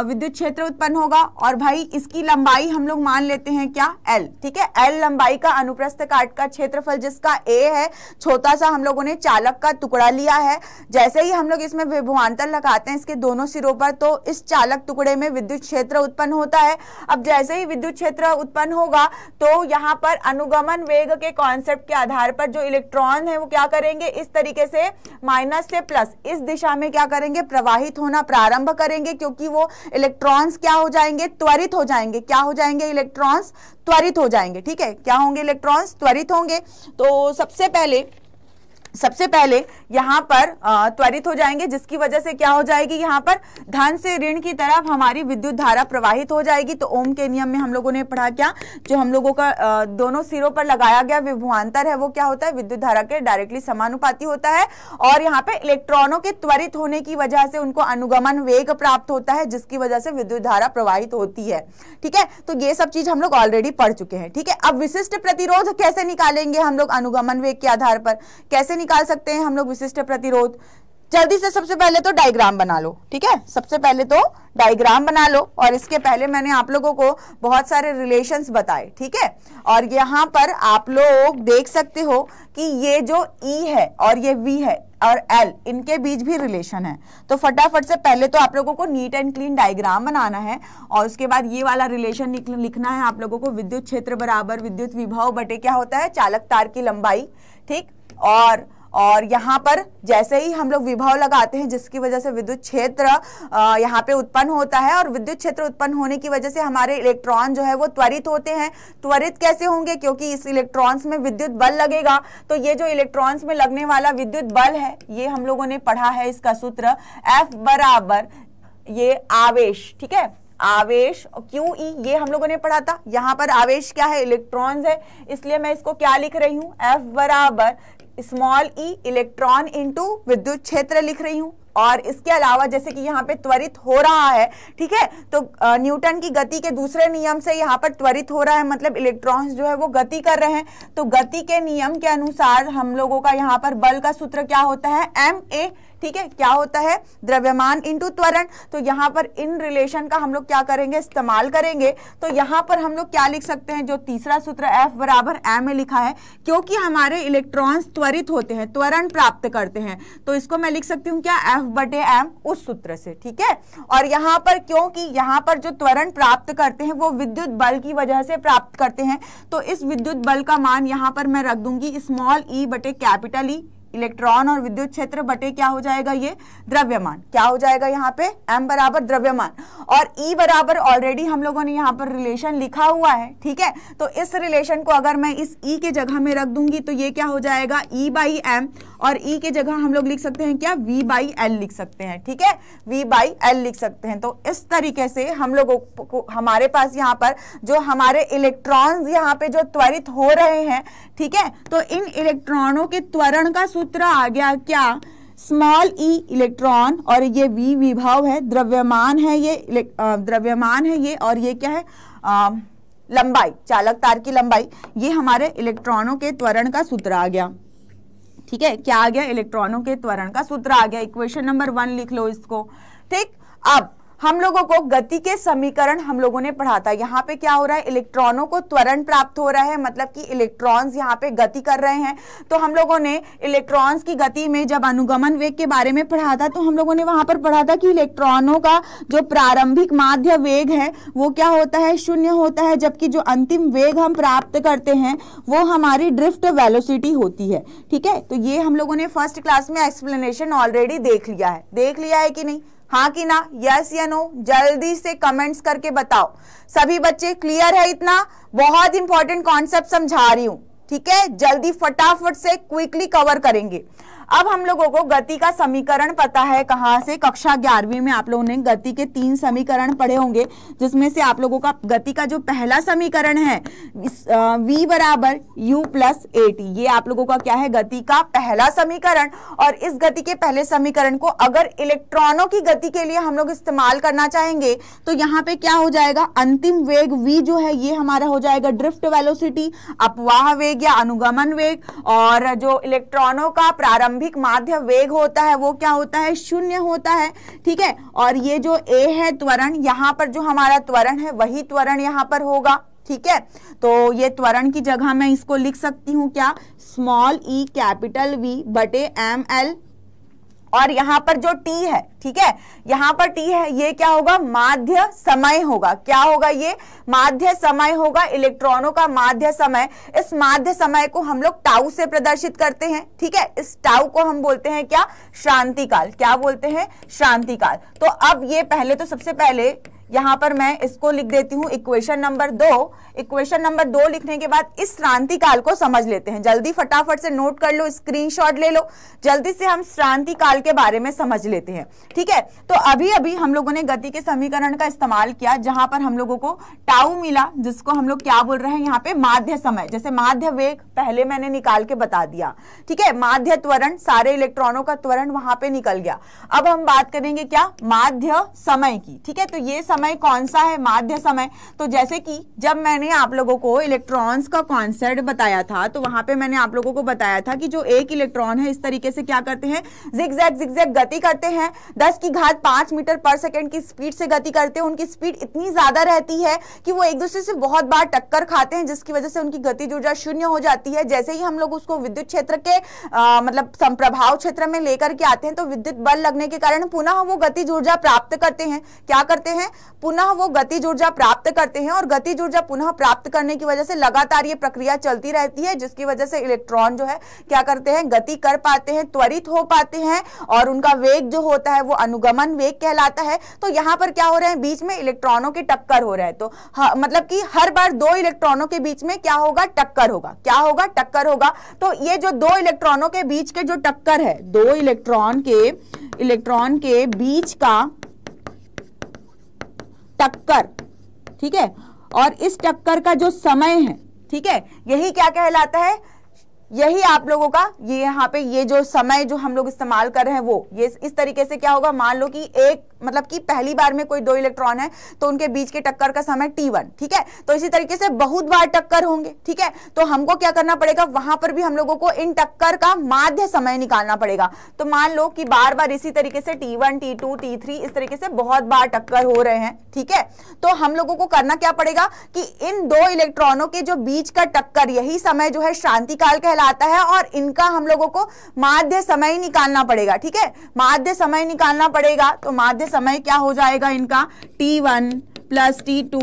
विद्युत क्षेत्र उत्पन्न होगा। और भाई इसकी लंबाई हम लोग मान लेते हैं क्या, L, ठीक है। L लंबाई का अनुप्रस्थ काट का क्षेत्रफल जिसका A है, छोटा सा हम लोगों ने चालक का टुकड़ा लिया है। जैसे ही हम लोग इसमें विभवांतर लगाते हैं इसके दोनों सिरों पर, तो इस चालक टुकड़े में विद्युत क्षेत्र उत्पन्न होता है। अब जैसे ही विद्युत क्षेत्र उत्पन्न होगा तो यहाँ पर अनुगमन वेग के कॉन्सेप्ट के आधार पर जो इलेक्ट्रॉन है वो क्या करेंगे, इस तरीके से माइनस से प्लस इस दिशा में क्या करेंगे, प्रवाहित होना प्रारंभ करेंगे, क्योंकि वो इलेक्ट्रॉन्स क्या हो जाएंगे, त्वरित हो जाएंगे। क्या हो जाएंगे, इलेक्ट्रॉन्स त्वरित हो जाएंगे, ठीक है। क्या होंगे, इलेक्ट्रॉन्स त्वरित होंगे। तो सबसे पहले यहाँ पर त्वरित हो जाएंगे, जिसकी वजह से क्या हो जाएगी, यहाँ पर धन से ऋण की तरफ हमारी विद्युत धारा प्रवाहित हो जाएगी। तो ओम के नियम में हम लोगों ने पढ़ा क्या, जो हम लोगों का दोनों सिरों पर लगाया गया विभवांतर है वो क्या होता है, विद्युत धारा के डायरेक्टली समानुपाती होता है। और यहाँ पे इलेक्ट्रॉनों के त्वरित होने की वजह से उनको अनुगमन वेग प्राप्त होता है, जिसकी वजह से विद्युत धारा प्रवाहित होती है, ठीक है। तो ये सब चीज हम लोग ऑलरेडी पढ़ चुके हैं, ठीक है। अब विशिष्ट प्रतिरोध कैसे निकालेंगे हम लोग, अनुगमन वेग के आधार पर कैसे निकाल सकते हैं हम लोग विशिष्ट प्रतिरोध। जल्दी से सबसे पहले तो डायग्राम बना लो, ठीक है। सबसे पहले तो डायग्राम बना लो। और इसके पहले मैंने आप लोगों को बहुत सारे रिलेशंस बताए, ठीक है। और यहाँ पर आप लोग देख सकते हो कि ये जो E है और ये V है और L, इनके बीच भी रिलेशन है। तो फटाफट से पहले तो आप लोगों को नीट एंड क्लीन डायग्राम बनाना है और उसके बाद ये वाला रिलेशन लिखना है आप लोगों को, विद्युत क्षेत्र बराबर विद्युत विभव बटे क्या होता है, चालक तार की लंबाई, ठीक। और यहाँ पर जैसे ही हम लोग विभव लगाते हैं जिसकी वजह से विद्युत क्षेत्र यहाँ पे उत्पन्न होता है। और विद्युत क्षेत्र उत्पन्न होने की वजह से हमारे इलेक्ट्रॉन जो है वो त्वरित होते हैं। त्वरित कैसे होंगे, क्योंकि इस इलेक्ट्रॉन्स में विद्युत बल लगेगा। तो ये जो इलेक्ट्रॉन्स में लगने वाला विद्युत बल है ये हम लोगों ने पढ़ा है, इसका सूत्र F = ये आवेश, ठीक है। आवेश QE ये हम लोगों ने पढ़ा था। यहाँ पर आवेश क्या है, इलेक्ट्रॉन्स है, इसलिए मैं इसको क्या लिख रही हूँ, F = E इलेक्ट्रॉन इंटू विद्युत क्षेत्र लिख रही हूँ। और इसके अलावा जैसे कि यहाँ पे त्वरित हो रहा है, ठीक है, तो न्यूटन की गति के दूसरे नियम से यहाँ पर त्वरित हो रहा है, मतलब इलेक्ट्रॉन्स जो है वो गति कर रहे हैं। तो गति के नियम के अनुसार हम लोगों का यहाँ पर बल का सूत्र क्या होता है, MA, ठीक है। क्या होता है, द्रव्यमान इंटू त्वरण। तो यहाँ पर इन रिलेशन का हम लोग क्या करेंगे, इस्तेमाल करेंगे। तो यहाँ पर हम लोग क्या लिख सकते हैं, जो तीसरा सूत्र F = ma लिखा है, क्योंकि हमारे इलेक्ट्रॉन्स त्वरित होते हैं, त्वरण प्राप्त करते हैं। तो इसको मैं लिख सकती हूँ क्या, F बटे m उस सूत्र से, ठीक है। और यहाँ पर क्योंकि यहाँ पर जो त्वरण प्राप्त करते हैं वो विद्युत बल की वजह से प्राप्त करते हैं, तो इस विद्युत बल का मान यहाँ पर मैं रख दूंगी स्मॉल E बटे कैपिटल E। इलेक्ट्रॉन और विद्युत क्षेत्र बटे क्या हो जाएगा ये द्रव्यमान, क्या हो जाएगा यहाँ पे m बराबर द्रव्यमान और e बराबर ऑलरेडी हम लोगों ने यहाँ पर रिलेशन लिखा हुआ है, ठीक है। तो इस रिलेशन को अगर मैं इस e के जगह में रख दूंगी तो ये क्या हो जाएगा e बाई एम और e के जगह हम लोग लिख सकते हैं क्या v बाई एल लिख सकते हैं, ठीक है, v बाई एल लिख सकते हैं। तो इस तरीके से हम लोगों को हमारे पास यहाँ पर जो हमारे इलेक्ट्रॉन्स यहाँ पे जो त्वरित हो रहे हैं, ठीक है, तो इन इलेक्ट्रॉनों के त्वरण का सूत्र आ गया क्या, स्मॉल ई इलेक्ट्रॉन और ये वी विभव है, द्रव्यमान है ये, द्रव्यमान है ये और ये क्या है लंबाई, चालक तार की लंबाई, ये हमारे इलेक्ट्रॉनों के त्वरण का सूत्र आ गया, ठीक है। क्या आ गया, इलेक्ट्रॉनों के त्वरण का सूत्र आ गया, इक्वेशन नंबर 1 लिख लो इसको, ठीक। अब हम लोगों को गति के समीकरण हम लोगों ने पढ़ा था, यहाँ पे क्या हो रहा है इलेक्ट्रॉनों को त्वरण प्राप्त हो रहा है, मतलब कि इलेक्ट्रॉन्स यहाँ पे गति कर रहे हैं। तो हम लोगों ने इलेक्ट्रॉन्स की गति में जब अनुगमन वेग के बारे में पढ़ा था तो हम लोगों ने वहाँ पर पढ़ा था कि इलेक्ट्रॉनों का जो प्रारंभिक माध्य वेग है वो क्या होता है, शून्य होता है, जबकि जो अंतिम वेग हम प्राप्त करते हैं वो हमारी ड्रिफ्ट वेलोसिटी होती है, ठीक है। तो ये हम लोगों ने फर्स्ट क्लास में एक्सप्लेनेशन ऑलरेडी देख लिया है, कि नहीं, हाँ कि ना, यस या नो, जल्दी से कमेंट्स करके बताओ सभी बच्चे, क्लियर है इतना? बहुत इंपॉर्टेंट कॉन्सेप्ट समझा रही हूँ, ठीक है, जल्दी फटाफट से क्विकली कवर करेंगे। अब हम लोगों को गति का समीकरण पता है कहाँ से, कक्षा 11वीं में आप लोगों ने गति के 3 समीकरण पढ़े होंगे, जिसमें से आप लोगों का गति का जो पहला समीकरण है v बराबर u प्लस ए टी, ये आप लोगों का क्या है गति का पहला समीकरण। और इस गति के पहले समीकरण को अगर इलेक्ट्रॉनों की गति के लिए हम लोग इस्तेमाल करना चाहेंगे तो यहाँ पे क्या हो जाएगा, अंतिम वेग v जो है ये हमारा हो जाएगा ड्रिफ्ट वेलोसिटी, अपवाह वेग या अनुगमन वेग, और जो इलेक्ट्रॉनों का प्रारंभ माध्य वेग होता है वो क्या होता है, शून्य होता है, ठीक है। और ये जो ए है त्वरण, यहाँ पर जो हमारा त्वरण है वही त्वरण यहाँ पर होगा, ठीक है। तो ये त्वरण की जगह मैं इसको लिख सकती हूँ क्या, स्मॉल ई कैपिटल वी बटे एम एल, और यहाँ पर जो टी है, ठीक है, यहाँ पर टी है, ये क्या होगा माध्य समय होगा, क्या होगा ये माध्य समय होगा, इलेक्ट्रॉनों का माध्य समय। इस माध्य समय को हम लोग टाउ से प्रदर्शित करते हैं, ठीक है, इस टाउ को हम बोलते हैं क्या, शांतिकाल, क्या बोलते हैं, शांतिकाल। तो अब ये पहले तो सबसे पहले यहाँ पर मैं इसको लिख देती हूँ इक्वेशन नंबर 2, इक्वेशन नंबर 2 लिखने के बाद इस क्रांतिकाल को समझ लेते हैं, जल्दी फटाफट से नोट कर लो, स्क्रीनशॉट ले लो, जल्दी से हम क्रांतिकाल के बारे में समझ लेते हैं, ठीक है। तो अभी अभी हम लोगों ने गति के समीकरण का इस्तेमाल किया, जहां पर हम लोगों को टाउ मिला, जिसको हम लोग क्या बोल रहे हैं यहाँ पे माध्य समय, जैसे माध्य वेग पहले मैंने निकाल के बता दिया, ठीक है, माध्य त्वरण, सारे इलेक्ट्रॉनों का त्वरण वहां पे निकल गया। अब हम बात करेंगे क्या, माध्य समय की, ठीक है। तो ये समय कौन सा है, माध्य समय। तो जैसे कि जब मैंने आप लोगों को इलेक्ट्रॉन्स का कॉन्सेप्ट बताया था तो वहां पे मैंने आप लोगों को बताया था कि जो एक इलेक्ट्रॉन है इस तरीके से क्या करते हैं, zigzag गति करते हैं, 10 की घात 5 मीटर पर सेकंड की स्पीड से गति करते हैं। उनकी स्पीड इतनी ज्यादा रहती है कि वो एक दूसरे से बहुत बार टक्कर खाते हैं, जिसकी वजह से उनकी गति ऊर्जा शून्य हो जाती है। जैसे ही हम लोग उसको विद्युत क्षेत्र के मतलब संप्रभाव क्षेत्र में लेकर के आते हैं तो विद्युत बल लगने के कारण पुनः वो गति ऊर्जा प्राप्त करते हैं, क्या करते हैं, पुनः वो गतिज ऊर्जा प्राप्त करते हैं। और गतिज ऊर्जा पुनः प्राप्त करने की वजह से लगातार ये प्रक्रिया चलती रहती है, जिसकी वजह से इलेक्ट्रॉन जो है क्या करते हैं, गति कर पाते हैं, त्वरित हो पाते हैं, और उनका वेग जो होता है वो अनुगमन वेग कहलाता है। तो यहाँ पर क्या हो रहे हैं, बीच में इलेक्ट्रॉनों के टक्कर हो रहे हैं। तो मतलब कि हर बार 2 इलेक्ट्रॉनों के बीच में क्या होगा, टक्कर होगा, क्या होगा, टक्कर होगा। तो ये जो 2 इलेक्ट्रॉनों के बीच के जो टक्कर है, 2 इलेक्ट्रॉन के बीच का टक्कर, ठीक है, और इस टक्कर का जो समय है, ठीक है, यही क्या कहलाता है, यही आप लोगों का ये यहाँ पे ये जो समय जो हम लोग इस्तेमाल कर रहे हैं वो ये इस तरीके से क्या होगा। मान लो कि एक मतलब कि पहली बार में कोई 2 इलेक्ट्रॉन है तो उनके बीच के टक्कर का समय T1, ठीक है। तो इसी तरीके से बहुत बार टक्कर होंगे, ठीक है। तो हमको क्या करना पड़ेगा, वहां पर भी हम लोगों को इन टक्कर का माध्य समय निकालना पड़ेगा। तो मान लो कि बार बार इसी तरीके से T1, T2, T3 इस तरीके से बहुत बार टक्कर हो रहे हैं, ठीक है। तो हम लोगों को करना क्या पड़ेगा कि इन 2 इलेक्ट्रॉनों के जो बीच का टक्कर, यही समय जो है शांतिकाल कहलाता है, और इनका हम लोगों को माध्य समय निकालना पड़ेगा, ठीक है, माध्य समय निकालना पड़ेगा। तो माध्य समय क्या हो जाएगा इनका, T1 plus T2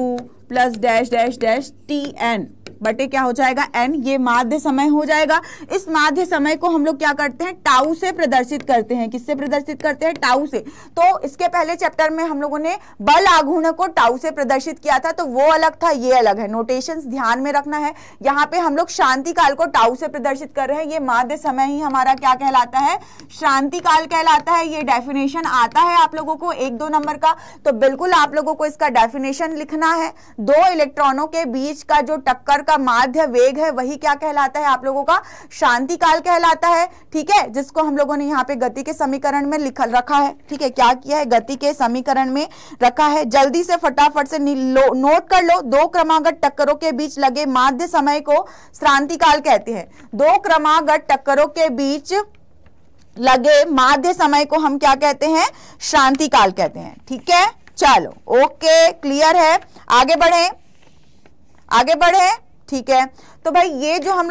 plus dash dash dash TN, बटे क्या हो जाएगा एन, ये माध्य समय हो जाएगा। इस माध्य समय को हम लोग क्या करते हैं, टाउ से प्रदर्शित करते हैं। किससे प्रदर्शित करते हैं, टाउ से। तो इसके पहले चैप्टर में हम लोगों ने बल आघूर्ण को टाउ से प्रदर्शित किया था, तो वो अलग था, ये अलग है। नोटेशंस ध्यान में रखना है। यहाँ पे हम लोग शांतिकाल को टाउ से प्रदर्शित कर रहे हैं। ये माध्य समय ही हमारा क्या कहलाता है, शांतिकाल कहलाता है। ये डेफिनेशन आता है आप लोगों को 1-2 नंबर का, तो बिल्कुल आप लोगों को इसका डेफिनेशन लिखना है। 2 इलेक्ट्रॉनों के बीच का जो टक्कर का माध्य वेग है वही क्या कहलाता है आप लोगों का, शांतिकाल कहलाता है। ठीक है, जिसको हम लोगों ने यहाँ पे गति के समीकरण में लिख रखा है। ठीक है, क्या किया है, गति के समीकरण में रखा है। जल्दी से फटाफट से नोट कर लो। 2 क्रमागत टक्करों के बीच लगे माध्य समय को शांतिकाल कहते हैं। 2 क्रमागत टक्करों के बीच लगे माध्य समय को हम क्या कहते हैं, शांतिकाल कहते हैं। ठीक है, चलो ओके, क्लियर है। आगे बढ़े, आगे बढ़े। ठीक है, तो भाई ये जो हम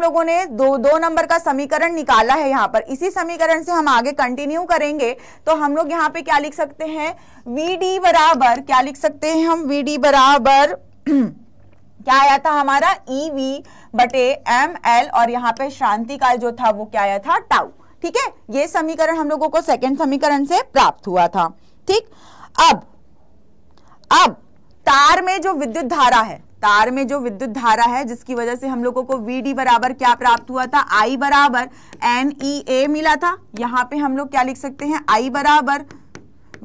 लोगों ने दो नंबर का समीकरण निकाला है यहाँ पर, इसी समीकरण से हम आगे कंटिन्यू करेंगे। तो हम लोग यहाँ पे क्या लिख सकते हैं, VD बराबर क्या लिख सकते हैं हम, VD बराबर क्या आया था हमारा, EV बटे ML, और यहाँ पे शांतिकाल जो था वो क्या आया था, टाउ। ठीक है, ये समीकरण हम लोगों को सेकंड समीकरण से प्राप्त हुआ था। ठीक, अब तार में जो विद्युत धारा है, तार में जो विद्युत धारा है जिसकी वजह से हम लोगों को VD बराबर क्या प्राप्त हुआ था, I बराबर NEA मिला था। यहाँ पे हम लोग क्या लिख सकते हैं, I बराबर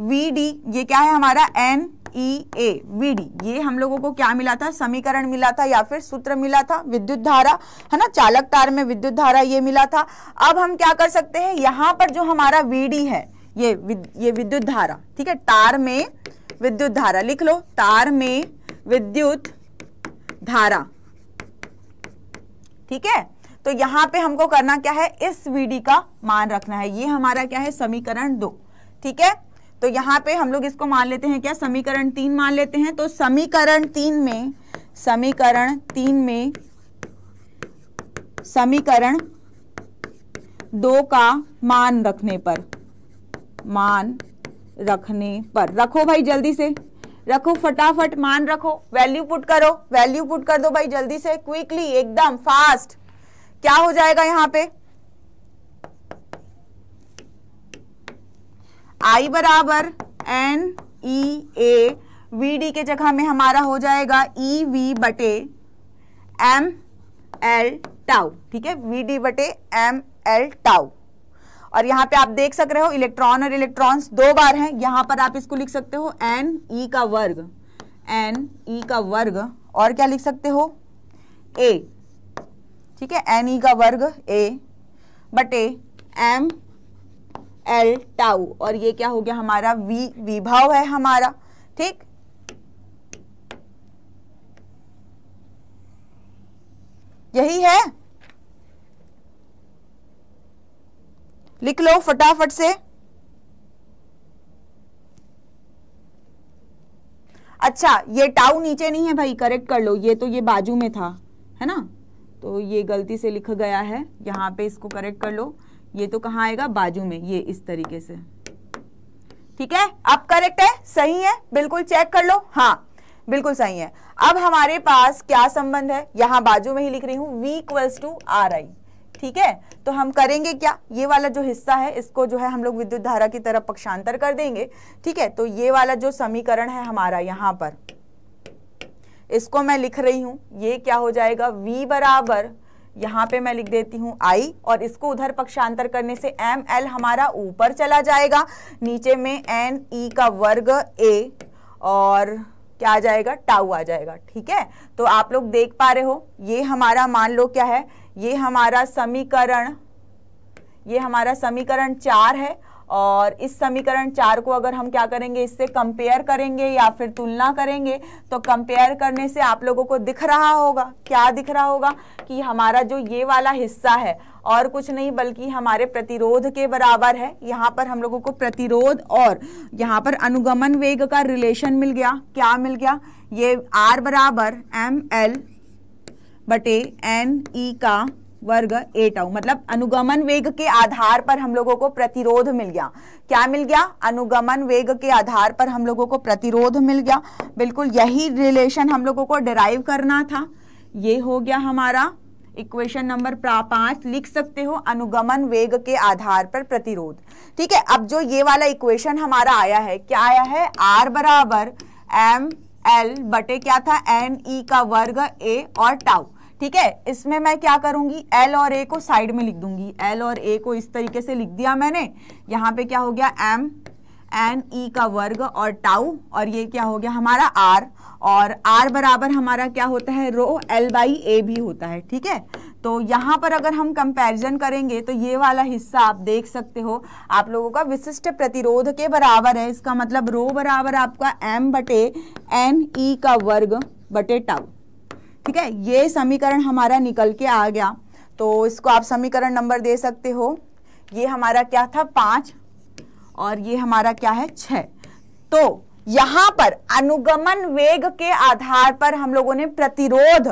VD, ये क्या है हमारा NEA VD, ये हम लोगों को क्या मिला था, समीकरण मिला था या फिर सूत्र मिला था, विद्युत धारा है ना, चालक तार में विद्युत धारा ये मिला था। अब हम क्या कर सकते हैं, यहाँ पर जो हमारा VD है ये विद्युत धारा, ठीक है, तार में विद्युत धारा लिख लो, तार में विद्युत धारा। ठीक है, तो यहां पे हमको करना क्या है, इस VD का मान रखना है। ये हमारा क्या है, समीकरण 2। ठीक है, तो यहाँ पे हम लोग इसको मान लेते हैं क्या, समीकरण 3 मान लेते हैं। तो समीकरण 3 में समीकरण 2 का मान रखने पर रखो भाई, जल्दी से रखो, फटाफट मान रखो, वैल्यू पुट करो, वैल्यू पुट कर दो भाई जल्दी से, क्विकली, एकदम फास्ट। क्या हो जाएगा यहाँ पे, I बराबर NEA VD के जगह में हमारा हो जाएगा EV बटे ML टाउ। ठीक है, VD बटे ML टाउ। और यहाँ पे आप देख सक रहे हो इलेक्ट्रॉन और इलेक्ट्रॉन्स 2 बार हैं, यहाँ पर आप इसको लिख सकते हो NE का वर्ग और क्या लिख सकते हो A। ठीक है, NE का वर्ग A बटे ML टाउ, और ये क्या हो गया हमारा विभव है हमारा। ठीक, यही है, लिख लो फटाफट से। अच्छा, ये टाउ नीचे नहीं है भाई, करेक्ट कर लो, ये तो ये बाजू में था है ना, तो ये गलती से लिखा गया है, यहाँ पे इसको करेक्ट कर लो। ये तो कहाँ आएगा, बाजू में, ये इस तरीके से। ठीक है, अब करेक्ट है, सही है, बिल्कुल चेक कर लो, हाँ बिल्कुल सही है। अब हमारे पास क्या संबंध है, यहाँ बाजू में ही लिख रही हूँ, V = RI। ठीक है, तो हम करेंगे क्या, ये वाला जो हिस्सा है इसको जो है हम लोग विद्युत धारा की तरफ पक्षांतर कर देंगे। ठीक है, तो ये वाला जो समीकरण है हमारा यहाँ पर, इसको मैं लिख रही हूँ, ये क्या हो जाएगा, V बराबर यहाँ पे मैं लिख देती हूँ I, और इसको उधर पक्षांतर करने से ML हमारा ऊपर चला जाएगा, नीचे में NE का वर्ग A और क्या आ जाएगा, टाउ आ जाएगा। ठीक है, तो आप लोग देख पा रहे हो, ये हमारा मान लो क्या है, ये हमारा समीकरण 4 है, और इस समीकरण 4 को अगर हम क्या करेंगे, इससे कंपेयर करेंगे या फिर तुलना करेंगे, तो कंपेयर करने से आप लोगों को दिख रहा होगा, क्या दिख रहा होगा कि हमारा जो ये वाला हिस्सा है और कुछ नहीं बल्कि हमारे प्रतिरोध के बराबर है। यहाँ पर हम लोगों को प्रतिरोध और यहाँ पर अनुगमन वेग का रिलेशन मिल गया। क्या मिल गया, ये R बराबर ML बटे NE का वर्ग ए टाउ, मतलब अनुगमन वेग के आधार पर हम लोगों को प्रतिरोध मिल गया। क्या मिल गया? अनुगमन वेग के आधार पर हम लोगों को प्रतिरोध मिल गया। बिल्कुल यही रिलेशन हम लोगों को डिराइव करना था। ये हो गया हमारा इक्वेशन नंबर 5, लिख सकते हो अनुगमन वेग के आधार पर प्रतिरोध। ठीक है, अब जो ये वाला इक्वेशन हमारा आया है, क्या आया है? R बराबर ML बटे क्या था? NE का वर्ग A और टाउ। ठीक है, इसमें मैं क्या करूंगी, L और A को साइड में लिख दूंगी। L और A को इस तरीके से लिख दिया मैंने, यहाँ पे क्या हो गया M NE का वर्ग और टाउ, और ये क्या हो गया हमारा R, और R बराबर हमारा क्या होता है? रो L बाई A भी होता है। ठीक है, तो यहाँ पर अगर हम कंपैरिजन करेंगे तो ये वाला हिस्सा आप देख सकते हो आप लोगों का विशिष्ट प्रतिरोध के बराबर है। इसका मतलब रो बराबर आपका M बटे NE का वर्ग बटे टाउ। ठीक है, ये समीकरण हमारा निकल के आ गया। तो इसको आप समीकरण नंबर दे सकते हो। ये हमारा क्या था? 5, और ये हमारा क्या है? 6। तो यहाँ पर अनुगमन वेग के आधार पर हम लोगों ने प्रतिरोध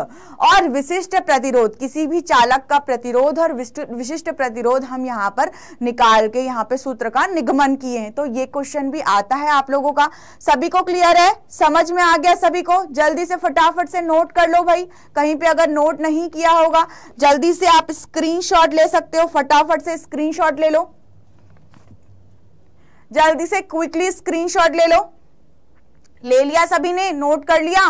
और विशिष्ट प्रतिरोध, किसी भी चालक का प्रतिरोध और विशिष्ट प्रतिरोध हम यहाँ पर निकाल के यहाँ पे सूत्र का निगमन किए हैं। तो ये क्वेश्चन भी आता है आप लोगों का। सभी को क्लियर है? समझ में आ गया सभी को? जल्दी से फटाफट से नोट कर लो भाई, कहीं पे अगर नोट नहीं किया होगा जल्दी से आप स्क्रीनशॉट ले सकते हो। फटाफट से स्क्रीनशॉट ले लो, जल्दी से क्विकली स्क्रीनशॉट ले लो। ले लिया सभी ने? नोट कर लिया?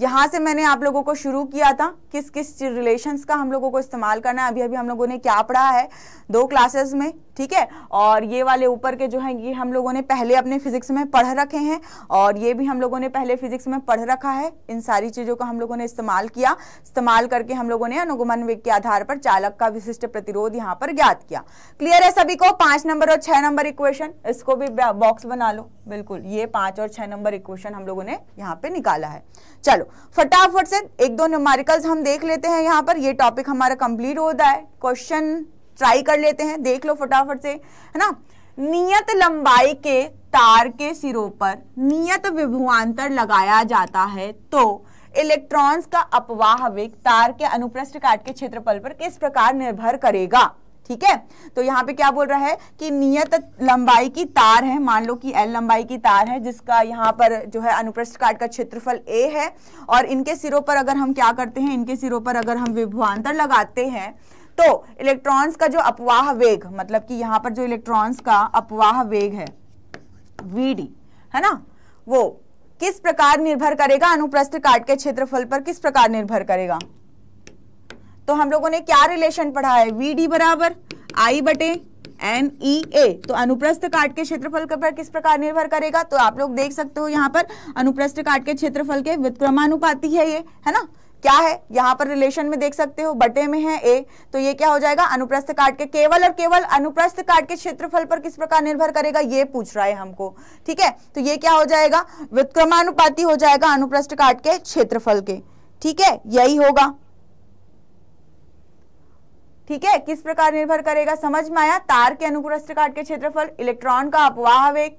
यहाँ से मैंने आप लोगों को शुरू किया था किस किस रिलेशंस का हम लोगों को इस्तेमाल करना है। अभी अभी हम लोगों ने क्या पढ़ा है 2 क्लासेस में, ठीक है, और ये वाले ऊपर के जो हैं ये हम लोगों ने पहले अपने फिजिक्स में पढ़ रखे हैं, और ये भी हम लोगों ने पहले फिजिक्स में पढ़ रखा है। इन सारी चीज़ों का हम लोगों ने इस्तेमाल किया, इस्तेमाल करके हम लोगों ने अनुगमन वेग के आधार पर चालक का विशिष्ट प्रतिरोध यहाँ पर ज्ञात किया। क्लियर है सभी को? 5 नंबर और 6 नंबर इक्वेशन, इसको भी बॉक्स बना लो। बिल्कुल, ये 5 और 6 नंबर इक्वेशन हम लोगों ने यहाँ पे निकाला है। चलो फटाफट से 1-2 न्यूमेरिकल्स हम देख लेते हैं। यहाँ पर ये टॉपिक हमारा कंप्लीट होता है। क्वेश्चन ट्राई कर लेते हैं, देख लो फटाफट से, है ना। नियत लंबाई के तार के सिरों पर नियत विभवांतर लगाया जाता है तो इलेक्ट्रॉन्स का अपवाह वेग तार के अनुप्रस्थ काट के क्षेत्रफल पर किस प्रकार निर्भर करेगा। ठीक है, तो यहाँ पे क्या बोल रहा है कि नियत लंबाई की तार है, मान लो कि L लंबाई की तार है जिसका यहाँ पर जो है अनुप्रस्थ काट का क्षेत्रफल A है, और इनके सिरों पर अगर हम क्या करते हैं, इनके सिरों पर अगर हम विभवांतर लगाते हैं तो इलेक्ट्रॉन्स का जो अपवाह वेग, मतलब कि यहाँ पर जो इलेक्ट्रॉन्स का अपवाह वेग है Vd, है ना, वो किस प्रकार निर्भर करेगा, अनुप्रस्थ काट के क्षेत्रफल पर किस प्रकार निर्भर करेगा। तो हम लोगों ने क्या रिलेशन पढ़ा है? Vd बराबर I बटे NEA। तो अनुप्रस्थ काट के क्षेत्रफल पर किस प्रकार निर्भर करेगा, तो आप लोग देख सकते हो यहाँ पर अनुप्रस्थ काट के क्षेत्रफल के व्युत्क्रमानुपाती है ये, है ना। क्या है यहाँ पर रिलेशन में देख सकते हो, बटे में है A, तो ये क्या हो जाएगा, अनुप्रस्थ काट के केवल और केवल अनुप्रस्थ काट के क्षेत्रफल पर किस प्रकार निर्भर करेगा, ये पूछ रहा है हमको। ठीक है, तो ये क्या हो जाएगा, व्युत्क्रमानुपाती हो जाएगा अनुप्रस्थ काट के क्षेत्रफल के। ठीक है, यही होगा। ठीक है, किस प्रकार निर्भर करेगा, समझ में आया? तार के अनुप्रस्थ काट के क्षेत्रफल, इलेक्ट्रॉन का अपवाह वेग।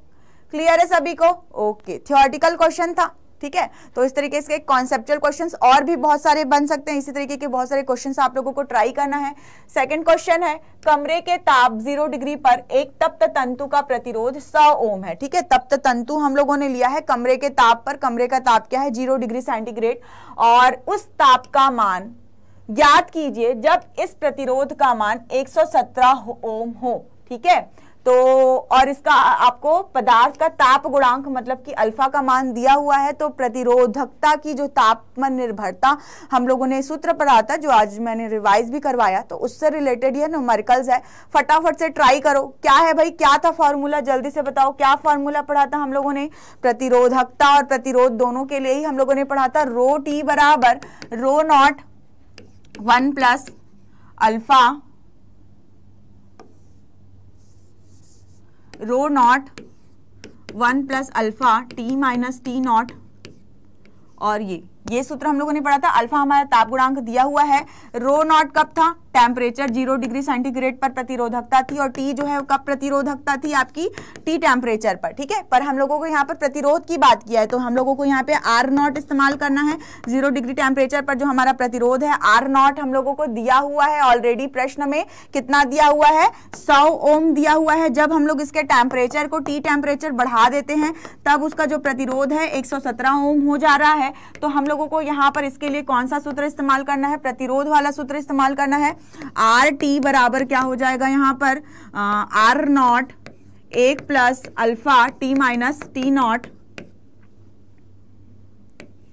क्लियर है सभी को? ओके, थ्योरेटिकल क्वेश्चन था। ठीक है, तो इस तरीके से कॉन्सेप्चुअल क्वेश्चंस और भी बहुत सारे बन सकते हैं। इसी तरीके के बहुत सारे क्वेश्चंस आप लोगों को ट्राई करना है। सेकंड क्वेश्चन है, कमरे के ताप 0 डिग्री पर एक तप्त तंतु का प्रतिरोध 100 ओम है। ठीक है, तप्त तंतु हम लोगों ने लिया है कमरे के ताप पर, कमरे का ताप क्या है 0 डिग्री सेंटीग्रेड, और उस ताप का मान ज्ञात कीजिए जब इस प्रतिरोध का मान 117 ओम हो। ठीक है, तो और इसका आपको पदार्थ का ताप गुणांक मतलब कि अल्फा का मान दिया हुआ है। तो प्रतिरोधकता की जो तापमान निर्भरता हम लोगों ने सूत्र पढ़ा था, जो आज मैंने रिवाइज भी करवाया, तो उससे रिलेटेड ये न्यूमेरिकल्स है। फटाफट से ट्राई करो। क्या है भाई, क्या था फॉर्मूला, जल्दी से बताओ क्या फॉर्मूला पढ़ा था हम लोगों ने। प्रतिरोधकता और प्रतिरोध दोनों के लिए ही हम लोगों ने पढ़ा था रो टी बराबर rho naught 1 plus alpha rho naught 1 plus alpha T minus T naught, और ये सूत्र हम लोगों ने पढ़ा था। अल्फा हमारा ताप गुणांक दिया हुआ है, रो नॉट कब था टेम्परेचर 0 डिग्री सेंटीग्रेड पर प्रतिरोधकता थी, और टी जो है कब प्रतिरोधकता थी आपकी टी टेम्परेचर पर, ठीक है। पर हम लोगों को यहाँ पर प्रतिरोध की बात किया है तो हम लोगों को यहाँ पे आर नॉट इस्तेमाल करना है। 0 डिग्री टेम्परेचर पर जो हमारा प्रतिरोध है आर नॉट हम लोगों को दिया हुआ है ऑलरेडी, प्रश्न में कितना दिया हुआ है 100 ओम दिया हुआ है। जब हम लोग इसके टेम्परेचर को टी टेम्परेचर बढ़ा देते हैं तब उसका जो प्रतिरोध है 117 ओम हो जा रहा है। तो हम लोगों को यहाँ पर इसके लिए कौन सा सूत्र इस्तेमाल करना है, प्रतिरोध वाला सूत्र इस्तेमाल करना है। आर टी बराबर क्या हो जाएगा यहाँ पर R naught 1 plus alpha T minus T naught,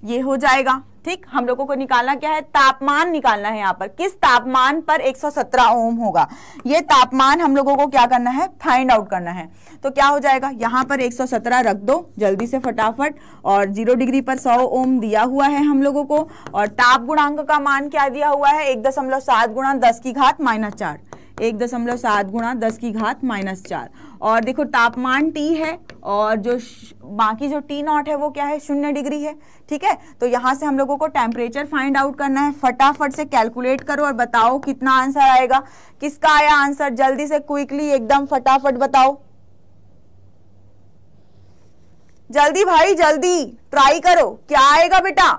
ये हो जाएगा, ठीक। हम लोगों को निकालना क्या है, तापमान निकालना है। यहाँ पर किस तापमान पर 117 ओम होगा, ये तापमान हम लोगों को क्या करना है, फाइंड आउट करना है। तो क्या हो जाएगा, यहाँ पर 117 रख दो जल्दी से फटाफट, और 0 डिग्री पर 100 ओम दिया हुआ है हम लोगों को, और ताप गुणांक का मान क्या दिया हुआ है 1.7 × 10⁻⁴ 1.7 × 10⁻⁴ और देखो तापमान T है और जो बाकी जो T नॉट है वो क्या है 0 डिग्री है, ठीक है। तो यहाँ से हम लोगों को टेम्परेचर फाइंड आउट करना है, फटाफट से कैलकुलेट करो और बताओ कितना आंसर आएगा। किसका आया आंसर, जल्दी से क्विकली एकदम फटाफट बताओ, जल्दी भाई जल्दी ट्राई करो, क्या आएगा बेटा।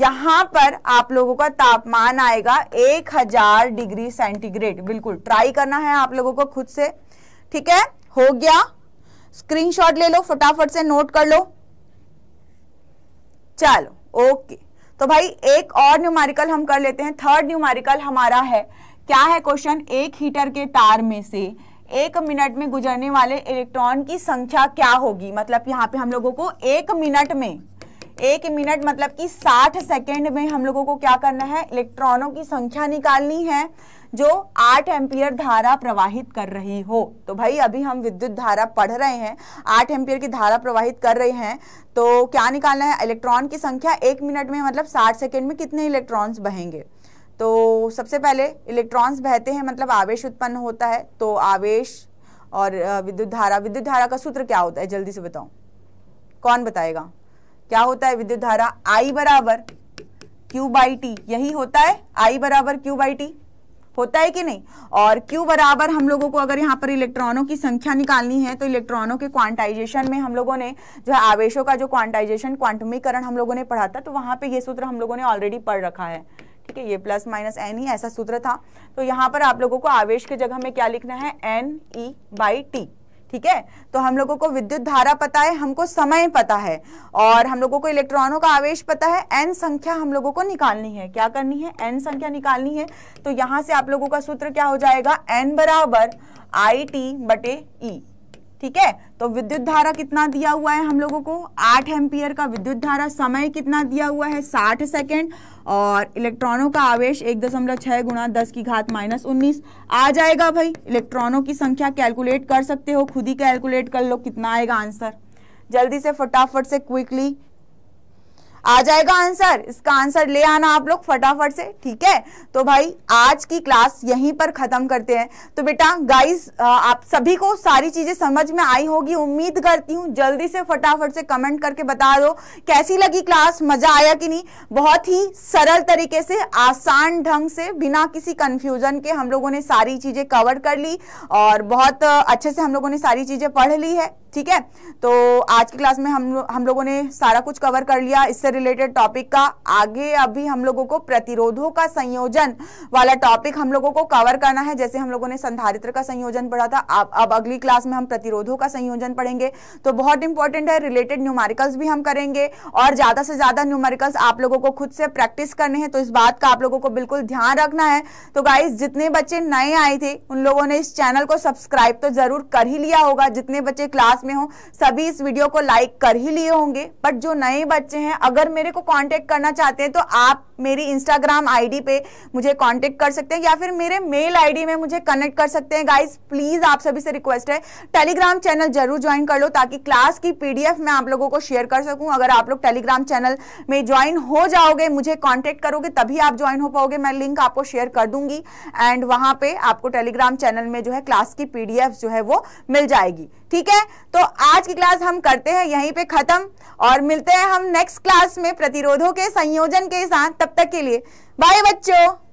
यहाँ पर आप लोगों का तापमान आएगा 1000 डिग्री सेंटीग्रेड। बिल्कुल ट्राई करना है आप लोगों को खुद से, ठीक है। हो गया, स्क्रीनशॉट ले लो फटाफट से, नोट कर लो। चलो ओके, तो भाई एक और न्यूमेरिकल हम कर लेते हैं। थर्ड न्यूमेरिकल हमारा है, क्या है क्वेश्चन, एक हीटर के तार में से 1 मिनट में गुजरने वाले इलेक्ट्रॉन की संख्या क्या होगी। मतलब यहाँ पे हम लोगों को 1 मिनट में, 1 मिनट मतलब कि 60 सेकेंड में हम लोगों को क्या करना है, इलेक्ट्रॉनों की संख्या निकालनी है जो 8 एम्पियर धारा प्रवाहित कर रही हो। तो भाई अभी हम विद्युत धारा पढ़ रहे हैं, 8 एम्पियर की धारा प्रवाहित कर रहे हैं, तो क्या निकालना है, इलेक्ट्रॉन की संख्या 1 मिनट में मतलब 60 सेकेंड में कितने इलेक्ट्रॉन्स बहेंगे। तो सबसे पहले इलेक्ट्रॉन्स बहते हैं मतलब आवेश उत्पन्न होता है। तो आवेश और विद्युत धारा का सूत्र क्या होता है, जल्दी से बताओ, कौन बताएगा क्या होता है। विद्युत धारा I बराबर Q बाई टी, यही होता है, I बराबर Q बाई टी होता है कि नहीं। और Q बराबर हम लोगों को अगर यहाँ पर इलेक्ट्रॉनों की संख्या निकालनी है तो इलेक्ट्रॉनों के क्वांटाइजेशन में हम लोगों ने जो है आवेशों का जो क्वांटाइजेशन क्वांटमीकरण हम लोगों ने पढ़ा था, तो वहाँ पे ये सूत्र हम लोगों ने ऑलरेडी पढ़ रखा है, ठीक है। ये +- n ही ऐसा सूत्र था। तो यहाँ पर आप लोगों को आवेश की जगह में क्या लिखना है, NE बाई टी, ठीक है। तो हम लोगों को विद्युत धारा पता है, हमको समय पता है, और हम लोगों को इलेक्ट्रॉनों का आवेश पता है। n संख्या हम लोगों को निकालनी है, क्या करनी है, n संख्या निकालनी है। तो यहाँ से आप लोगों का सूत्र क्या हो जाएगा, n बराबर IT/E, ठीक है। तो विद्युत धारा कितना दिया हुआ है हम लोगों को 8 एम्पियर का विद्युत धारा, समय कितना दिया हुआ है 60 सेकेंड, और इलेक्ट्रॉनों का आवेश 1.6 × 10⁻⁹ आ जाएगा। भाई इलेक्ट्रॉनों की संख्या कैलकुलेट कर सकते हो, खुद ही कैलकुलेट कर लो कितना आएगा आंसर, जल्दी से फटाफट से क्विकली आ जाएगा आंसर। इसका आंसर ले आना आप लोग फटाफट से, ठीक है। तो भाई आज की क्लास यहीं पर ख़त्म करते हैं। तो बेटा गाइस आप सभी को सारी चीज़ें समझ में आई होगी, उम्मीद करती हूँ। जल्दी से फटाफट से कमेंट करके बता दो कैसी लगी क्लास, मज़ा आया कि नहीं। बहुत ही सरल तरीके से, आसान ढंग से, बिना किसी कन्फ्यूज़न के हम लोगों ने सारी चीज़ें कवर कर ली, और बहुत अच्छे से हम लोगों ने सारी चीज़ें पढ़ ली है, ठीक है। तो आज की क्लास में हम लोगों ने सारा कुछ कवर कर लिया इससे रिलेटेड टॉपिक का। आगे अभी हम लोगों को प्रतिरोधों का संयोजन वाला टॉपिक हम लोगों को कवर करना है। जैसे हम लोगों ने संधारित्र का संयोजन पढ़ा था, अब अगली क्लास में हम प्रतिरोधों का संयोजन पढ़ेंगे। तो बहुत इंपॉर्टेंट है, रिलेटेड न्यूमेरिकल्स भी हम करेंगे, और ज़्यादा से ज़्यादा न्यूमेरिकल्स आप लोगों को खुद से प्रैक्टिस करने हैं, तो इस बात का आप लोगों को बिल्कुल ध्यान रखना है। तो गाइज जितने बच्चे नए आए थे उन लोगों ने इस चैनल को सब्सक्राइब तो ज़रूर कर ही लिया होगा, जितने बच्चे क्लास में हो सभी इस वीडियो को लाइक कर ही लिए होंगे। बट जो नए बच्चे हैं, अगर मेरे को कांटेक्ट करना चाहते हैं तो आप मेरी इंस्टाग्राम आईडी पे मुझे कांटेक्ट कर सकते हैं, या फिर मेरे मेल आईडी में मुझे कनेक्ट कर सकते हैं। गाइस प्लीज आप सभी से रिक्वेस्ट है, टेलीग्राम चैनल जरूर ज्वाइन कर लो, ताकि क्लास की PDF मैं आप लोगों को शेयर कर सकूं। अगर आप लोग टेलीग्राम चैनल में ज्वाइन हो जाओगे, मुझे कॉन्टेक्ट करोगे तभी आप ज्वाइन हो पाओगे। मैं लिंक आपको शेयर कर दूंगी, एंड वहां पर आपको टेलीग्राम चैनल में जो है क्लास की PDF जो है वो मिल जाएगी, ठीक है। तो आज की क्लास हम करते हैं यहीं पे खत्म, और मिलते हैं हम नेक्स्ट क्लास में प्रतिरोधों के संयोजन के साथ। तब तक के लिए बाय बच्चों।